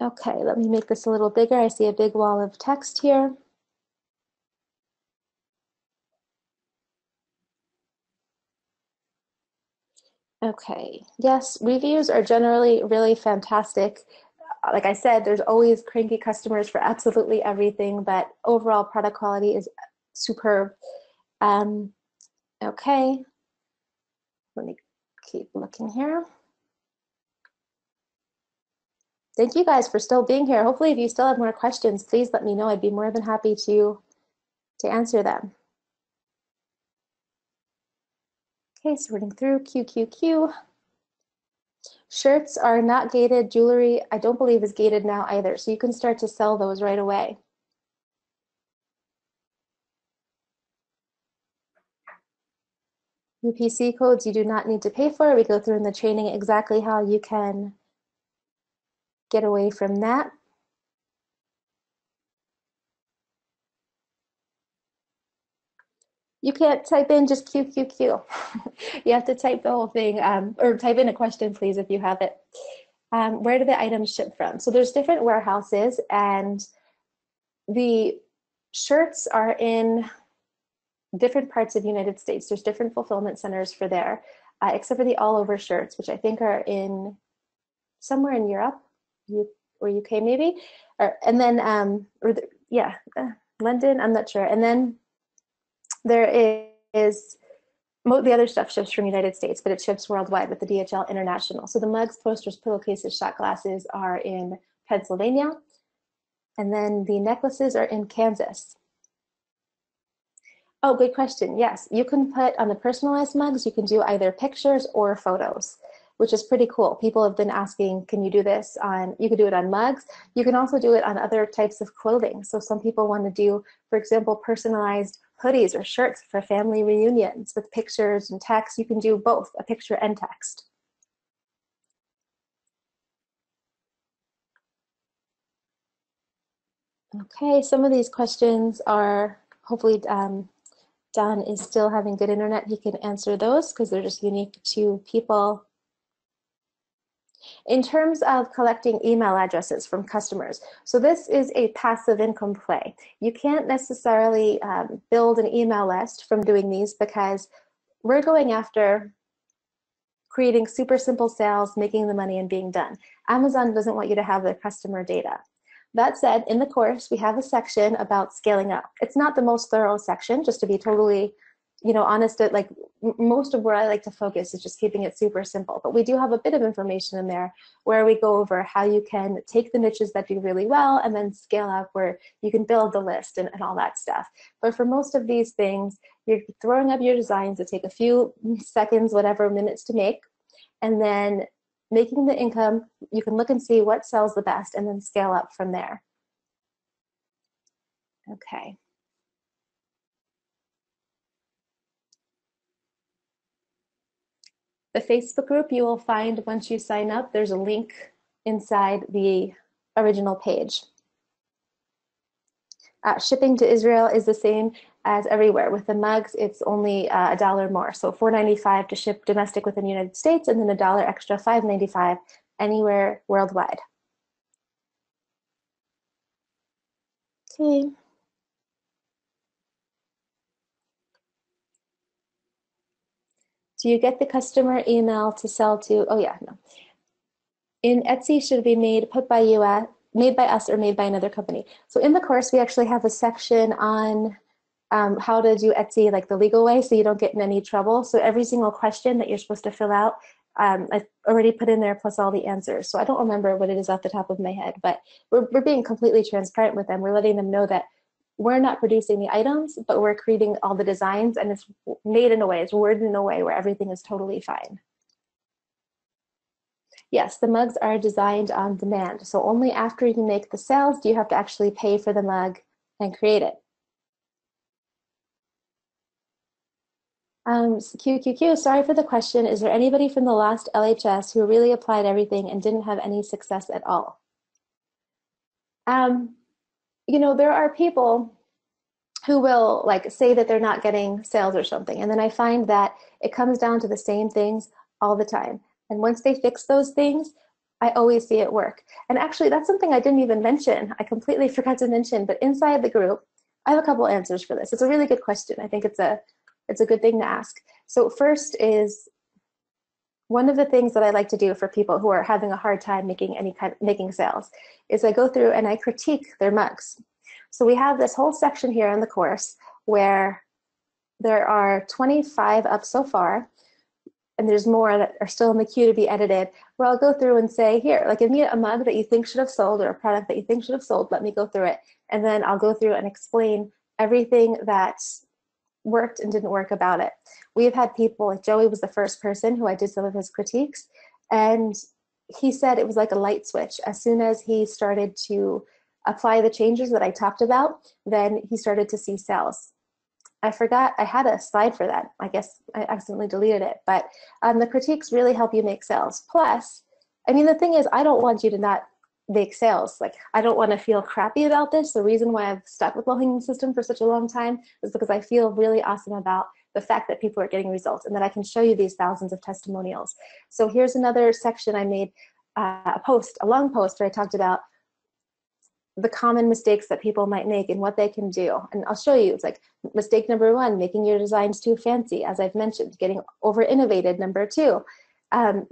Okay, let me make this a little bigger. I see a big wall of text here. Okay, yes, reviews are generally really fantastic. Like I said, there's always cranky customers for absolutely everything, but overall product quality is superb. Okay, let me keep looking here. Thank you guys for still being here. Hopefully if you still have more questions, please let me know. I'd be more than happy to answer them. Okay, sorting through QQQ. Shirts are not gated. Jewelry, I don't believe, is gated now either. So you can start to sell those right away. UPC codes you do not need to pay for. We go through in the training exactly how you can get away from that. You can't type in just QQQ. You have to type the whole thing, or type in a question, please, if you have it. Where do the items ship from? So there's different warehouses, and the shirts are in different parts of the United States. There's different fulfillment centers for there, except for the all over shirts, which I think are in somewhere in Europe or UK maybe, or, and then, London, I'm not sure. And then there is the other stuff ships from the United States, but it ships worldwide with the DHL International. So the mugs, posters, pillowcases, shot glasses are in Pennsylvania. And then the necklaces are in Kansas. Oh, good question. Yes, you can put on the personalized mugs, you can do either pictures or photos. which is pretty cool. People have been asking, can you do this on, you can do it on mugs. You can also do it on other types of clothing. So some people want to do, for example, personalized hoodies or shirts for family reunions with pictures and text. You can do both, a picture and text. Okay, some of these questions are, hopefully Don is still having good internet. He can answer those because they're just unique to people. In terms of collecting email addresses from customers, so this is a passive income play. You can't necessarily build an email list from doing these because we're going after creating super simple sales, making the money and being done. Amazon doesn't want you to have their customer data. That said, in the course, we have a section about scaling up. It's not the most thorough section, just to be totally, you know, honest. Like most of where I like to focus is just keeping it super simple. But we do have a bit of information in there where we go over how you can take the niches that do really well and then scale up where you can build the list and all that stuff. But for most of these things, you're throwing up your designs that take a few seconds, whatever minutes to make, and then making the income, you can look and see what sells the best and then scale up from there. Okay. The Facebook group you will find once you sign up, there's a link inside the original page. Shipping to Israel is the same as everywhere. With the mugs, it's only $1 more. So $4.95 to ship domestic within the United States, and then $1 extra, $5.95 anywhere worldwide. Okay. Do you get the customer email to sell to? Oh yeah, no. In Etsy, should be made, put by US, made by us, or made by another company. So in the course, we actually have a section on how to do Etsy like the legal way so you don't get in any trouble. So every single question that you're supposed to fill out, I've already put in there plus all the answers. So I don't remember what it is off the top of my head, but we're being completely transparent with them. We're letting them know that we're not producing the items, but we're creating all the designs, and it's made in a way, it's worded in a way where everything is totally fine. Yes, the mugs are designed on demand. So only after you make the sales do you have to actually pay for the mug and create it. QQQ, sorry for the question. Is there anybody from the last LHS who really applied everything and didn't have any success at all? You know, there are people who will like say that they're not getting sales or something. And then I find that it comes down to the same things all the time. And once they fix those things, I always see it work. And actually, that's something I didn't even mention. I completely forgot to mention, but inside the group, I have a couple answers for this. It's a really good question. I think it's a good thing to ask. So first is one of the things that I like to do for people who are having a hard time making any kind of, making sales is I go through and I critique their mugs. So we have this whole section here in the course where there are 25 up so far, and there's more that are still in the queue to be edited, where I'll go through and say, here, like give me a mug that you think should have sold or a product that you think should have sold, let me go through it. And then I'll go through and explain everything that's worked and didn't work about it. We've had people, like Joey was the first person who I did some of his critiques, and he said it was like a light switch. As soon as he started to apply the changes that I talked about, then he started to see sales. I forgot, I had a slide for that. I guess I accidentally deleted it, but the critiques really help you make sales. Plus, I mean, the thing is, I don't want you to not make sales. Like, I don't want to feel crappy about this. The reason why I've stuck with low-hanging system for such a long time is because I feel really awesome about the fact that people are getting results and that I can show you these thousands of testimonials. So here's another section I made, a long post where I talked about the common mistakes that people might make and what they can do. And I'll show you, it's like mistake number one, making your designs too fancy, as I've mentioned, getting over-innovated, number two.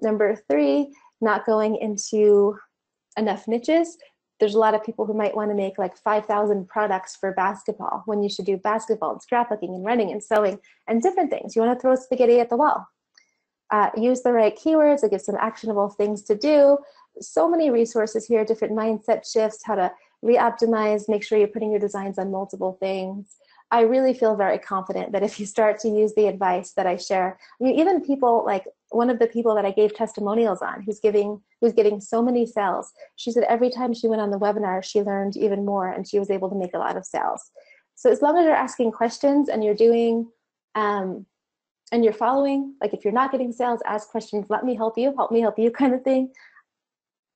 Number three, not going into enough niches. There's a lot of people who might want to make like 5,000 products for basketball when you should do basketball and scrapbooking and running and sewing and different things. You want to throw spaghetti at the wall. Use the right keywords. It gives some actionable things to do. So many resources here, different mindset shifts, how to re-optimize, make sure you're putting your designs on multiple things. I really feel very confident that if you start to use the advice that I share, I mean, even people like one of the people that I gave testimonials on, who's getting so many sales. She said every time she went on the webinar, she learned even more and she was able to make a lot of sales. So as long as you're asking questions and you're doing, and you're following, like if you're not getting sales, ask questions, let me help you, help me help you kind of thing.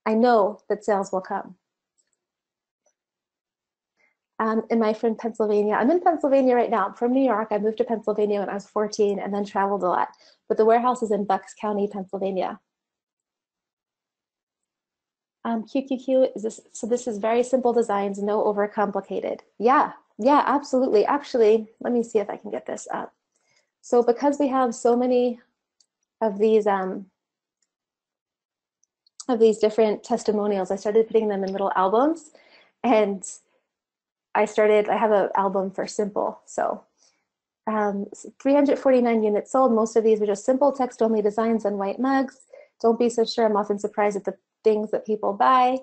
I know that sales will come. And my friend Pennsylvania, I'm in Pennsylvania right now. I'm from New York. I moved to Pennsylvania when I was 14 and then traveled a lot. But the warehouse is in Bucks County, Pennsylvania. QQQ, so this is very simple designs, no overcomplicated. Yeah, absolutely. Actually, let me see if I can get this up. So because we have so many of these different testimonials, I started putting them in little albums, and I have an album for simple. So 349 units sold. Most of these were just simple text only designs on white mugs. Don't be so sure. I'm often surprised at the things that people buy.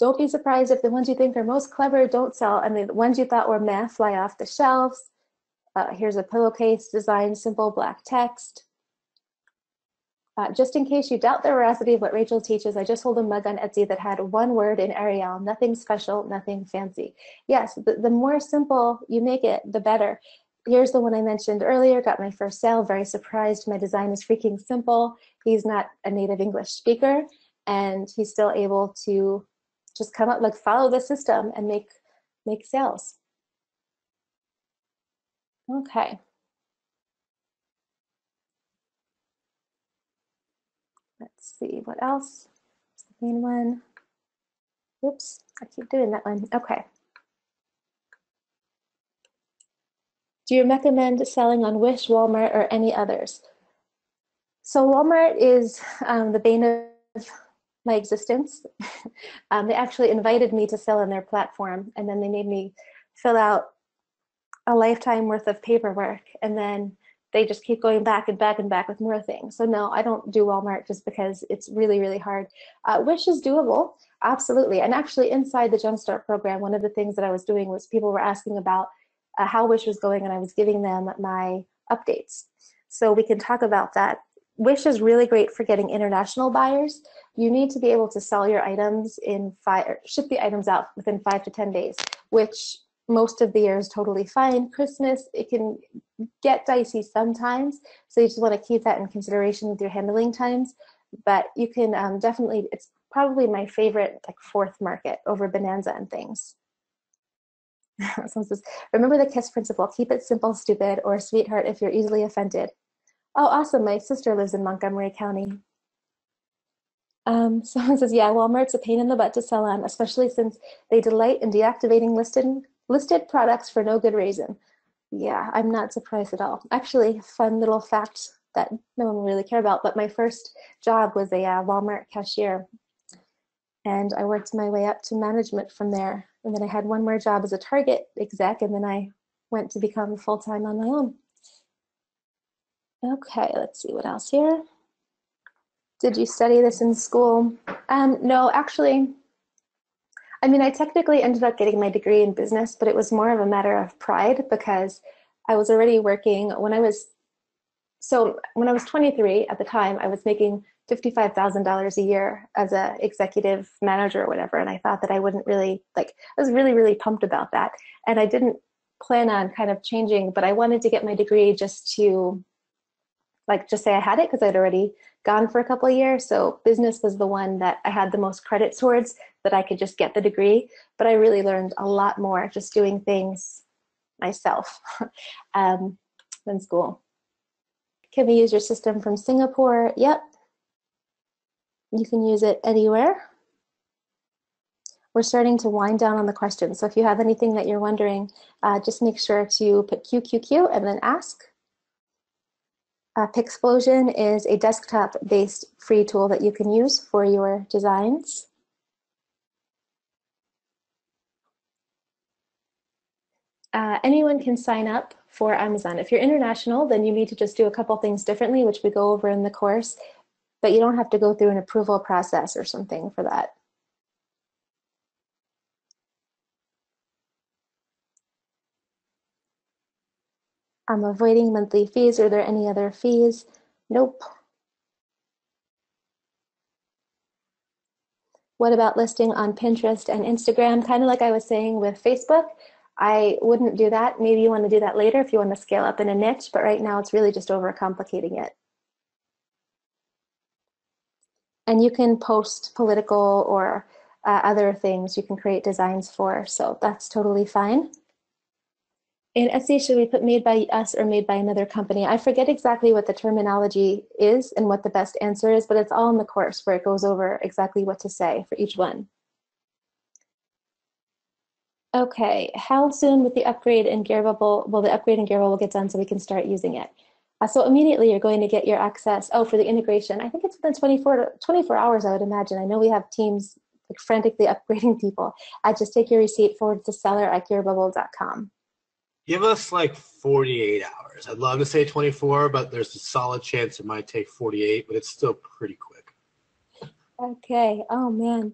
Don't be surprised if the ones you think are most clever don't sell, and the ones you thought were meh fly off the shelves. Here's a pillowcase design, simple black text. Just in case you doubt the veracity of what Rachel teaches, I just hold a mug on Etsy that had one word in Arial, nothing special, nothing fancy. Yes, the more simple you make it, the better. Here's the one I mentioned earlier, got my first sale, very surprised. My design is freaking simple. He's not a native English speaker, and he's still able to just come up, like follow the system and make sales. Okay. Let's see, what else? That's the main one. Oops, I keep doing that one. Okay. Do you recommend selling on Wish, Walmart, or any others? So Walmart is the bane of my existence. They actually invited me to sell on their platform, and then they made me fill out a lifetime worth of paperwork, and then they just keep going back and back and back with more things. So no, I don't do Walmart just because it's really, really hard. Wish is doable, absolutely. And actually inside the Jumpstart program, one of the things that I was doing was people were asking about how Wish was going, and I was giving them my updates. So we can talk about that. Wish is really great for getting international buyers. You need to be able to sell your items in ship the items out within 5 to 10 days, which most of the year is totally fine. Christmas, it can get dicey sometimes, so you just want to keep that in consideration with your handling times. But you can definitely, it's probably my favorite, like fourth market over Bonanza and things. Someone says, remember the KISS principle, keep it simple, stupid, or sweetheart if you're easily offended. Oh, awesome, my sister lives in Montgomery County. Someone says, yeah, Walmart's a pain in the butt to sell on, especially since they delight in deactivating listed products for no good reason. Yeah, I'm not surprised at all. Actually, fun little fact that no one will really care about, but my first job was a Walmart cashier, and I worked my way up to management from there. And then I had one more job as a Target exec, and then I went to become full-time on my own. Okay, let's see what else here. Did you study this in school? No, actually, I mean, I technically ended up getting my degree in business, but it was more of a matter of pride because I was already working when I was 23 at the time, I was making $55,000 a year as an executive manager or whatever. And I thought that I wouldn't really, like, I was really, really pumped about that. And I didn't plan on kind of changing, but I wanted to get my degree just to, like, just say I had it because I'd already gone for a couple of years. So business was the one that I had the most credit towards, that I could just get the degree. But I really learned a lot more just doing things myself than school. Can we use your system from Singapore? Yep. You can use it anywhere. We're starting to wind down on the questions. So if you have anything that you're wondering, just make sure to put QQQ and then ask. Pixplosion is a desktop-based free tool that you can use for your designs. Anyone can sign up for Amazon. If you're international, then you need to just do a couple things differently, which we go over in the course, but you don't have to go through an approval process or something for that. I'm avoiding monthly fees. Are there any other fees? Nope. What about listing on Pinterest and Instagram? Kind of like I was saying with Facebook, I wouldn't do that. Maybe you want to do that later if you want to scale up in a niche, but right now it's really just overcomplicating it. And you can post political or other things you can create designs for, so that's totally fine. In Etsy, should we put made by us or made by another company? I forget exactly what the terminology is and what the best answer is, but it's all in the course where it goes over exactly what to say for each one. Okay, how soon with the upgrade in GearBubble will the upgrade in GearBubble get done so we can start using it? So immediately you're going to get your access, for the integration. I think it's within 24 hours, I would imagine. I know we have teams like frantically upgrading people. I just take your receipt forward to seller@gearbubble.com. Give us like 48 hours. I'd love to say 24, but there's a solid chance it might take 48, but it's still pretty quick. Okay, oh man.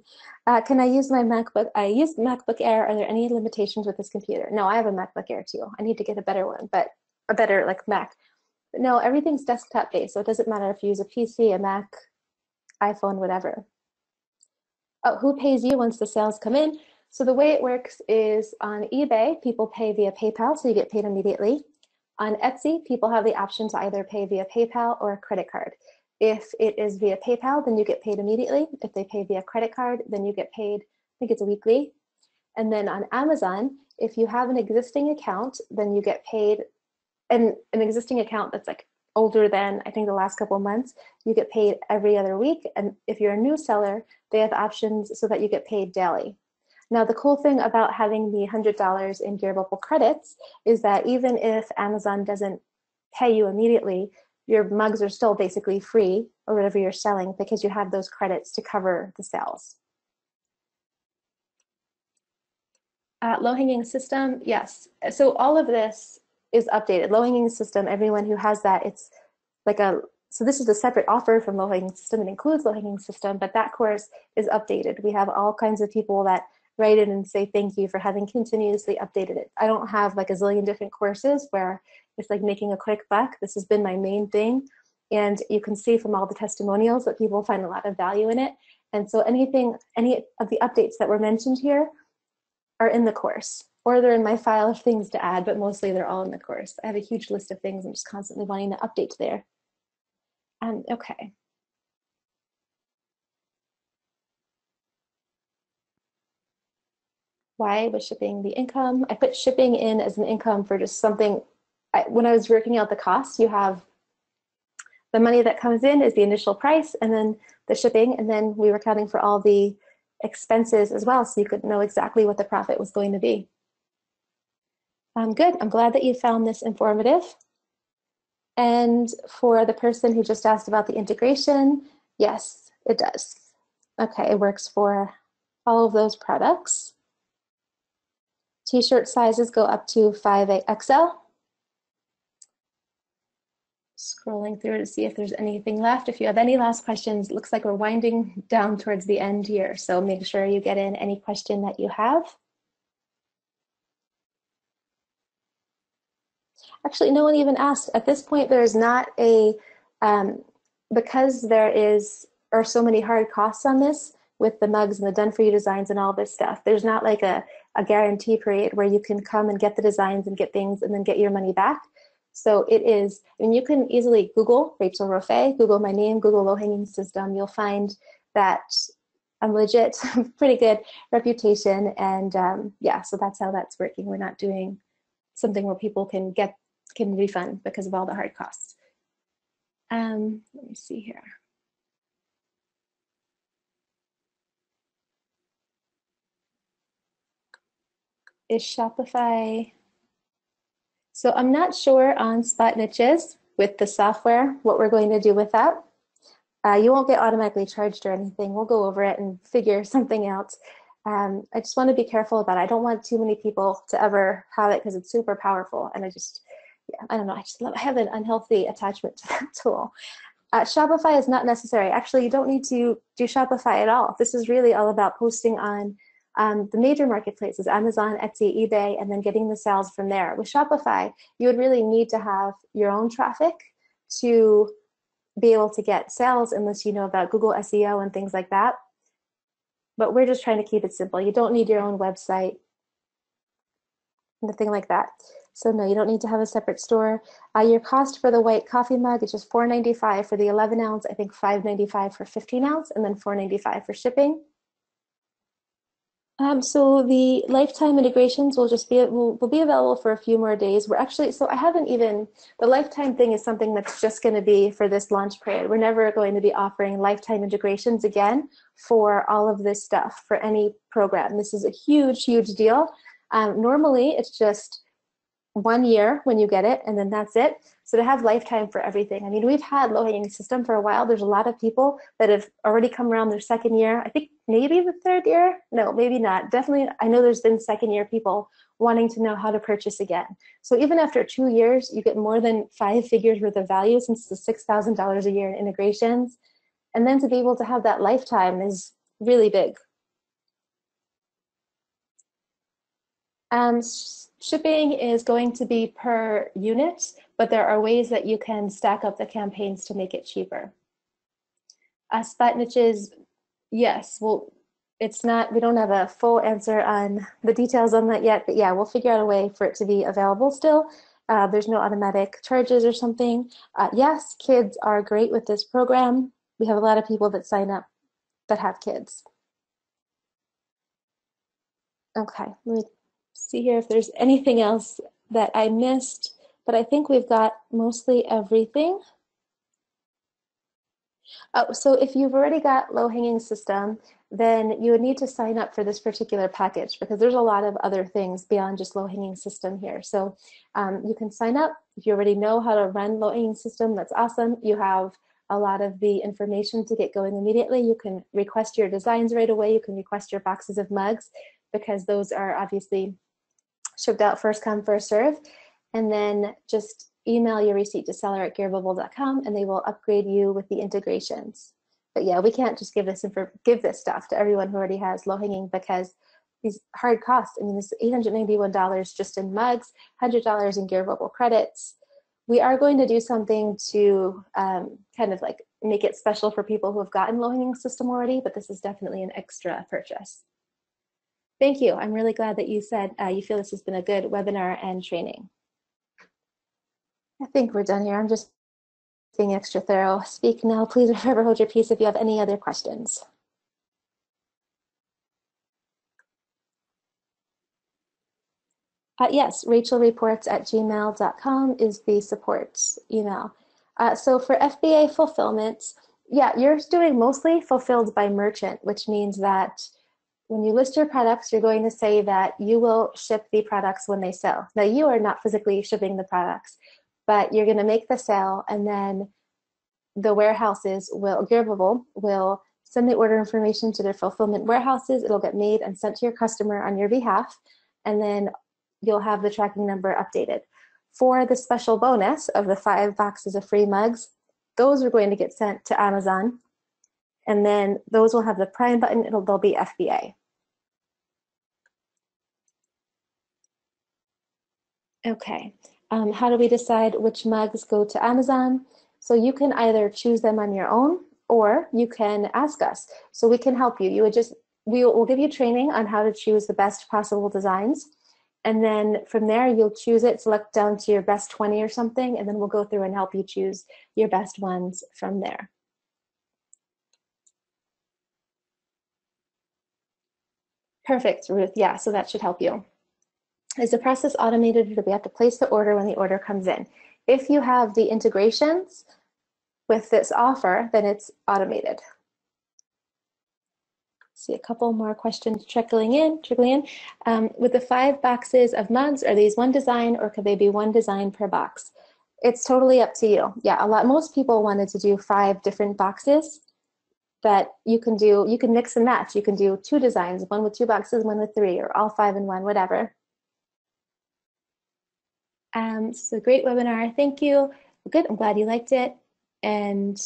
Can I use my MacBook? I used MacBook Air. Are there any limitations with this computer? No, I have a MacBook Air too. I need to get a better one, but a better like Mac. But no, everything's desktop based, so it doesn't matter if you use a PC, a Mac, iPhone, whatever. Oh, who pays you once the sales come in? So the way it works is on eBay, people pay via PayPal, so you get paid immediately. On Etsy, people have the option to either pay via PayPal or a credit card. If it is via PayPal, then you get paid immediately. If they pay via credit card, then you get paid, I think it's weekly. And then on Amazon, if you have an existing account, then you get paid, and an existing account that's like older than I think the last couple of months, you get paid every other week. And if you're a new seller, they have options so that you get paid daily. Now, the cool thing about having the $100 in GearBubble credits is that even if Amazon doesn't pay you immediately, your mugs are still basically free or whatever you're selling because you have those credits to cover the sales. Low-hanging system, yes. So all of this is updated. Low-hanging system, everyone who has that, it's like a, so this is a separate offer from low-hanging system. It includes low-hanging system, but that course is updated. We have all kinds of people that write in and say thank you for having continuously updated it. I don't have like a zillion different courses where it's like making a quick buck. This has been my main thing. And you can see from all the testimonials that people find a lot of value in it. And so anything, any of the updates that were mentioned here are in the course, or they're in my file of things to add, but mostly they're all in the course. I have a huge list of things I'm just constantly wanting to update there. Okay. Why was shipping the income? I put shipping in as an income for just something. When I was working out the cost, you have the money that comes in is the initial price and then the shipping, and then we were counting for all the expenses as well, so you could know exactly what the profit was going to be. Good, I'm glad that you found this informative. And for the person who just asked about the integration, yes, it does. Okay, it works for all of those products. T-shirt sizes go up to 5XL. Scrolling through to see if there's anything left. If you have any last questions, looks like we're winding down towards the end here, so make sure you get in any question that you have. Actually, no one even asked. At this point, there's not a, because there are so many hard costs on this with the mugs and the done-for-you designs and all this stuff, there's not like a guarantee period where you can come and get the designs and get things and then get your money back. So it is, and you can easily Google Rachel Rofe, Google my name, Google low-hanging system. You'll find that I'm legit, pretty good reputation. And yeah, so that's how that's working. We're not doing something where people can refund because of all the hard costs. Let me see here. Is Shopify, so I'm not sure on spot niches with the software, what we're going to do with that. You won't get automatically charged or anything. We'll go over it and figure something out. I just want to be careful about it. I don't want too many people to ever have it because it's super powerful. And I just, yeah, I don't know. I have an unhealthy attachment to that tool. Shopify is not necessary. Actually, you don't need to do Shopify at all. This is really all about posting on the major marketplaces, Amazon, Etsy, eBay, and then getting the sales from there. With Shopify, you would really need to have your own traffic to be able to get sales unless you know about Google SEO and things like that. but we're just trying to keep it simple. You don't need your own website, nothing like that. So no, you don't need to have a separate store. Your cost for the white coffee mug is just $4.95 for the 11 ounce, I think $5.95 for 15 ounce, and then $4.95 for shipping. So the lifetime integrations will just be, will be available for a few more days. We're actually, so I haven't even, the lifetime thing is something that's just going to be for this launch period. We're never going to be offering lifetime integrations again for all of this stuff, for any program. This is a huge, huge deal. Normally it's just 1 year when you get it, and then that's it. So to have lifetime for everything, I mean, we've had low-hanging system for a while. There's a lot of people that have already come around their second year. I think maybe the third year. No, maybe not. Definitely, I know there's been second-year people wanting to know how to purchase again. So even after 2 years, you get more than 5 figures worth of value, since it's $6,000 a year in integrations. And then to be able to have that lifetime is really big. Shipping is going to be per unit, but there are ways that you can stack up the campaigns to make it cheaper. Spot niches, yes, well, it's not, we don't have a full answer on the details on that yet, but yeah, we'll figure out a way for it to be available still. There's no automatic charges or something. Yes, kids are great with this program. We have a lot of people that sign up that have kids. Okay, let me see here if there's anything else that I missed, but I think we've got mostly everything. So if you've already got low-hanging system, then you would need to sign up for this particular package, because there's a lot of other things beyond just low-hanging system here. So you can sign up. If you already know how to run low-hanging system, that's awesome. You have a lot of the information to get going immediately. You can request your designs right away. You can request your boxes of mugs, because those are obviously shipped out first come, first serve. And then just email your receipt to seller@gearbubble.com, and they will upgrade you with the integrations. But yeah, we can't just give this stuff to everyone who already has low hanging, because these hard costs, I mean, this is $891 just in mugs, $100 in GearBubble credits. We are going to do something to kind of like make it special for people who have gotten low hanging system already, but this is definitely an extra purchase. Thank you. I'm really glad that you said you feel this has been a good webinar and training. I think we're done here. I'm just being extra thorough. Speak now, please, and forever hold your peace if you have any other questions. Yes, rachelreports@gmail.com is the support email. So for FBA fulfillment, yeah, you're doing mostly fulfilled by merchant, which means that when you list your products, you're going to say that you will ship the products when they sell. Now, you are not physically shipping the products, but you're going to make the sale, and then the warehouses will, GearBubble will send the order information to their fulfillment warehouses. It'll get made and sent to your customer on your behalf, and then you'll have the tracking number updated. For the special bonus of the 5 boxes of free mugs, those are going to get sent to Amazon, and then those will have the Prime button. They'll be FBA. Okay, how do we decide which mugs go to Amazon? So you can either choose them on your own, or you can ask us. So we can help you. You would just, we'll give you training on how to choose the best possible designs. And then from there, you'll choose it, select down to your best 20 or something, and then we'll go through and help you choose your best ones from there. Perfect, Ruth. Yeah, so that should help you. Is the process automated, or do we have to place the order when the order comes in? If you have the integrations with this offer, then it's automated. See a couple more questions trickling in. With the 5 boxes of mugs, are these one design, or could they be one design per box? It's totally up to you. Yeah, most people wanted to do 5 different boxes. But you can mix and match. You can do 2 designs, one with 2 boxes, one with 3, or all 5 in one, whatever. This is a great webinar. Thank you. Good. I'm glad you liked it, and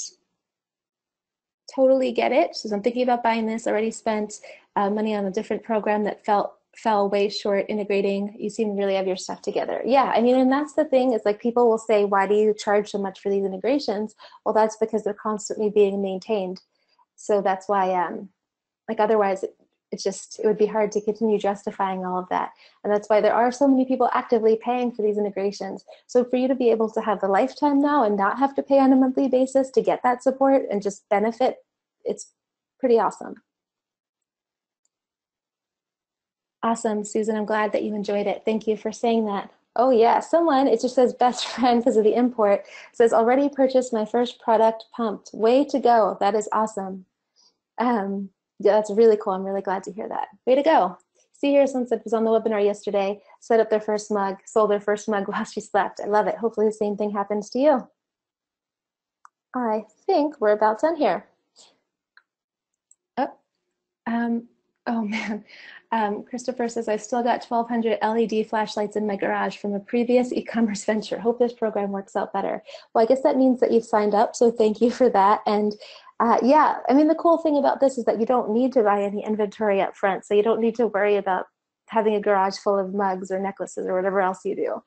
totally get it. So I'm thinking about buying this. Already spent money on a different program that fell way short integrating. You seem to really have your stuff together. Yeah, I mean, and that's the thing, is like, people will say, why do you charge so much for these integrations? Well, that's because they're constantly being maintained. So that's why, like, otherwise it's just, it would be hard to continue justifying all of that. And that's why there are so many people actively paying for these integrations. So for you to be able to have the lifetime now and not have to pay on a monthly basis to get that support and just benefit, it's pretty awesome. Awesome, Susan, I'm glad that you enjoyed it. Thank you for saying that. Oh yeah, someone, it just says best friend because of the import, says already purchased my first product, pumped. Way to go, that is awesome. Yeah, that's really cool, I'm really glad to hear that. Way to go. See here, Sunset was on the webinar yesterday, set up their first mug, sold their first mug while she slept. I love it, hopefully the same thing happens to you. I think we're about done here. Oh, oh man. Christopher says, I've still got 1,200 LED flashlights in my garage from a previous e-commerce venture. Hope this program works out better. Well, I guess that means that you've signed up, so thank you for that. And yeah, I mean, the cool thing about this is that you don't need to buy any inventory up front, so you don't need to worry about having a garage full of mugs or necklaces or whatever else you do.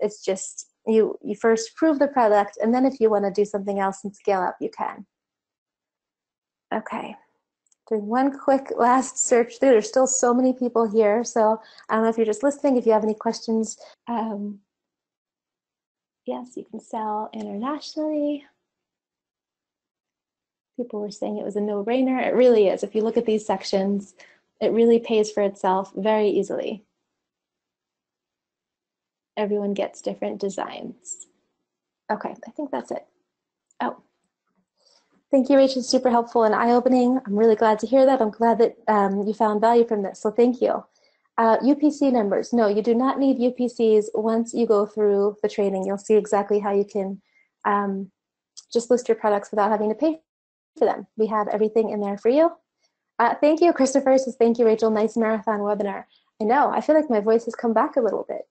It's just you first prove the product, and then if you want to do something else and scale up, you can. Okay. Doing one quick last search through. There's still so many people here, so I don't know if you're just listening, if you have any questions. Yes, you can sell internationally. People were saying it was a no-brainer. It really is. If you look at these sections, it really pays for itself very easily. Everyone gets different designs. Okay, I think that's it. Oh. Thank you, Rachel, super helpful and eye-opening. I'm really glad to hear that. I'm glad that you found value from this, so thank you. UPC numbers, no, you do not need UPCs. Once you go through the training, you'll see exactly how you can just list your products without having to pay for them. We have everything in there for you. Thank you, Christopher says, thank you, Rachel, nice marathon webinar. I know, I feel like my voice has come back a little bit.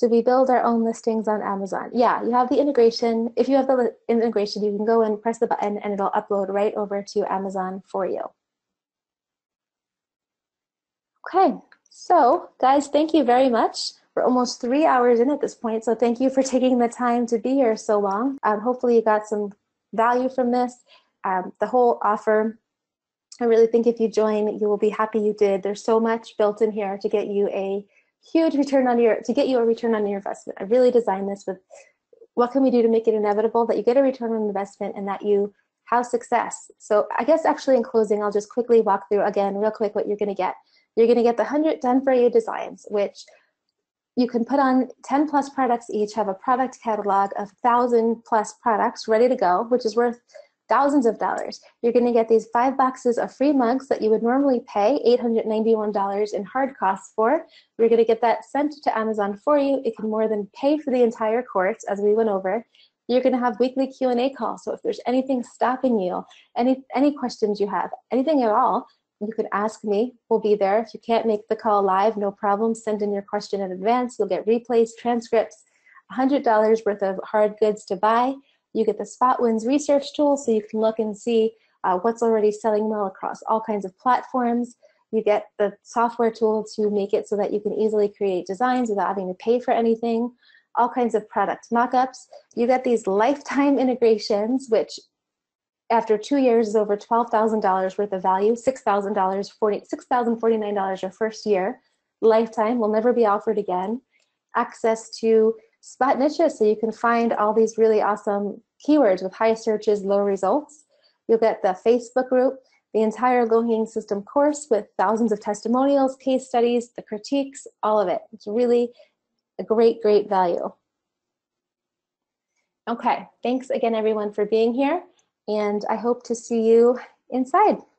Do we build our own listings on Amazon? Yeah, you have the integration. If you have the integration, you can go and press the button and it'll upload right over to Amazon for you. Okay, so guys, thank you very much. We're almost 3 hours in at this point, so thank you for taking the time to be here so long. Hopefully you got some value from this, the whole offer. I really think if you join, you will be happy you did. There's so much built in here to get you a huge return on your, to get you a return on your investment. I really designed this with what can we do to make it inevitable that you get a return on investment and that you have success. So I guess actually in closing, I'll just quickly walk through again real quick what you're going to get. You're going to get the 100 done for you designs, which you can put on 10 plus products each, have a product catalog of 1,000 plus products ready to go, which is worth thousands of dollars. You're going to get these 5 boxes of free mugs that you would normally pay $891 in hard costs for. We're going to get that sent to Amazon for you. It can more than pay for the entire course, as we went over. You're going to have weekly Q&A calls, so if there's anything stopping you, any questions you have, anything at all, you can ask me. We'll be there. If you can't make the call live, no problem. Send in your question in advance. You'll get replays, transcripts, $100 worth of hard goods to buy. You get the SpotWinds research tool, so you can look and see what's already selling well across all kinds of platforms. You get the software tool to make it so that you can easily create designs without having to pay for anything, all kinds of product mock-ups. You get these lifetime integrations, which after 2 years is over $12,000 worth of value, $6,049 your first year. Lifetime will never be offered again. Access to Spot niches, so you can find all these really awesome keywords with high searches, low results. You'll get the Facebook group, the entire low-hanging system course with thousands of testimonials, case studies, the critiques, all of it. It's really a great, great value. Okay, thanks again, everyone, for being here, and I hope to see you inside.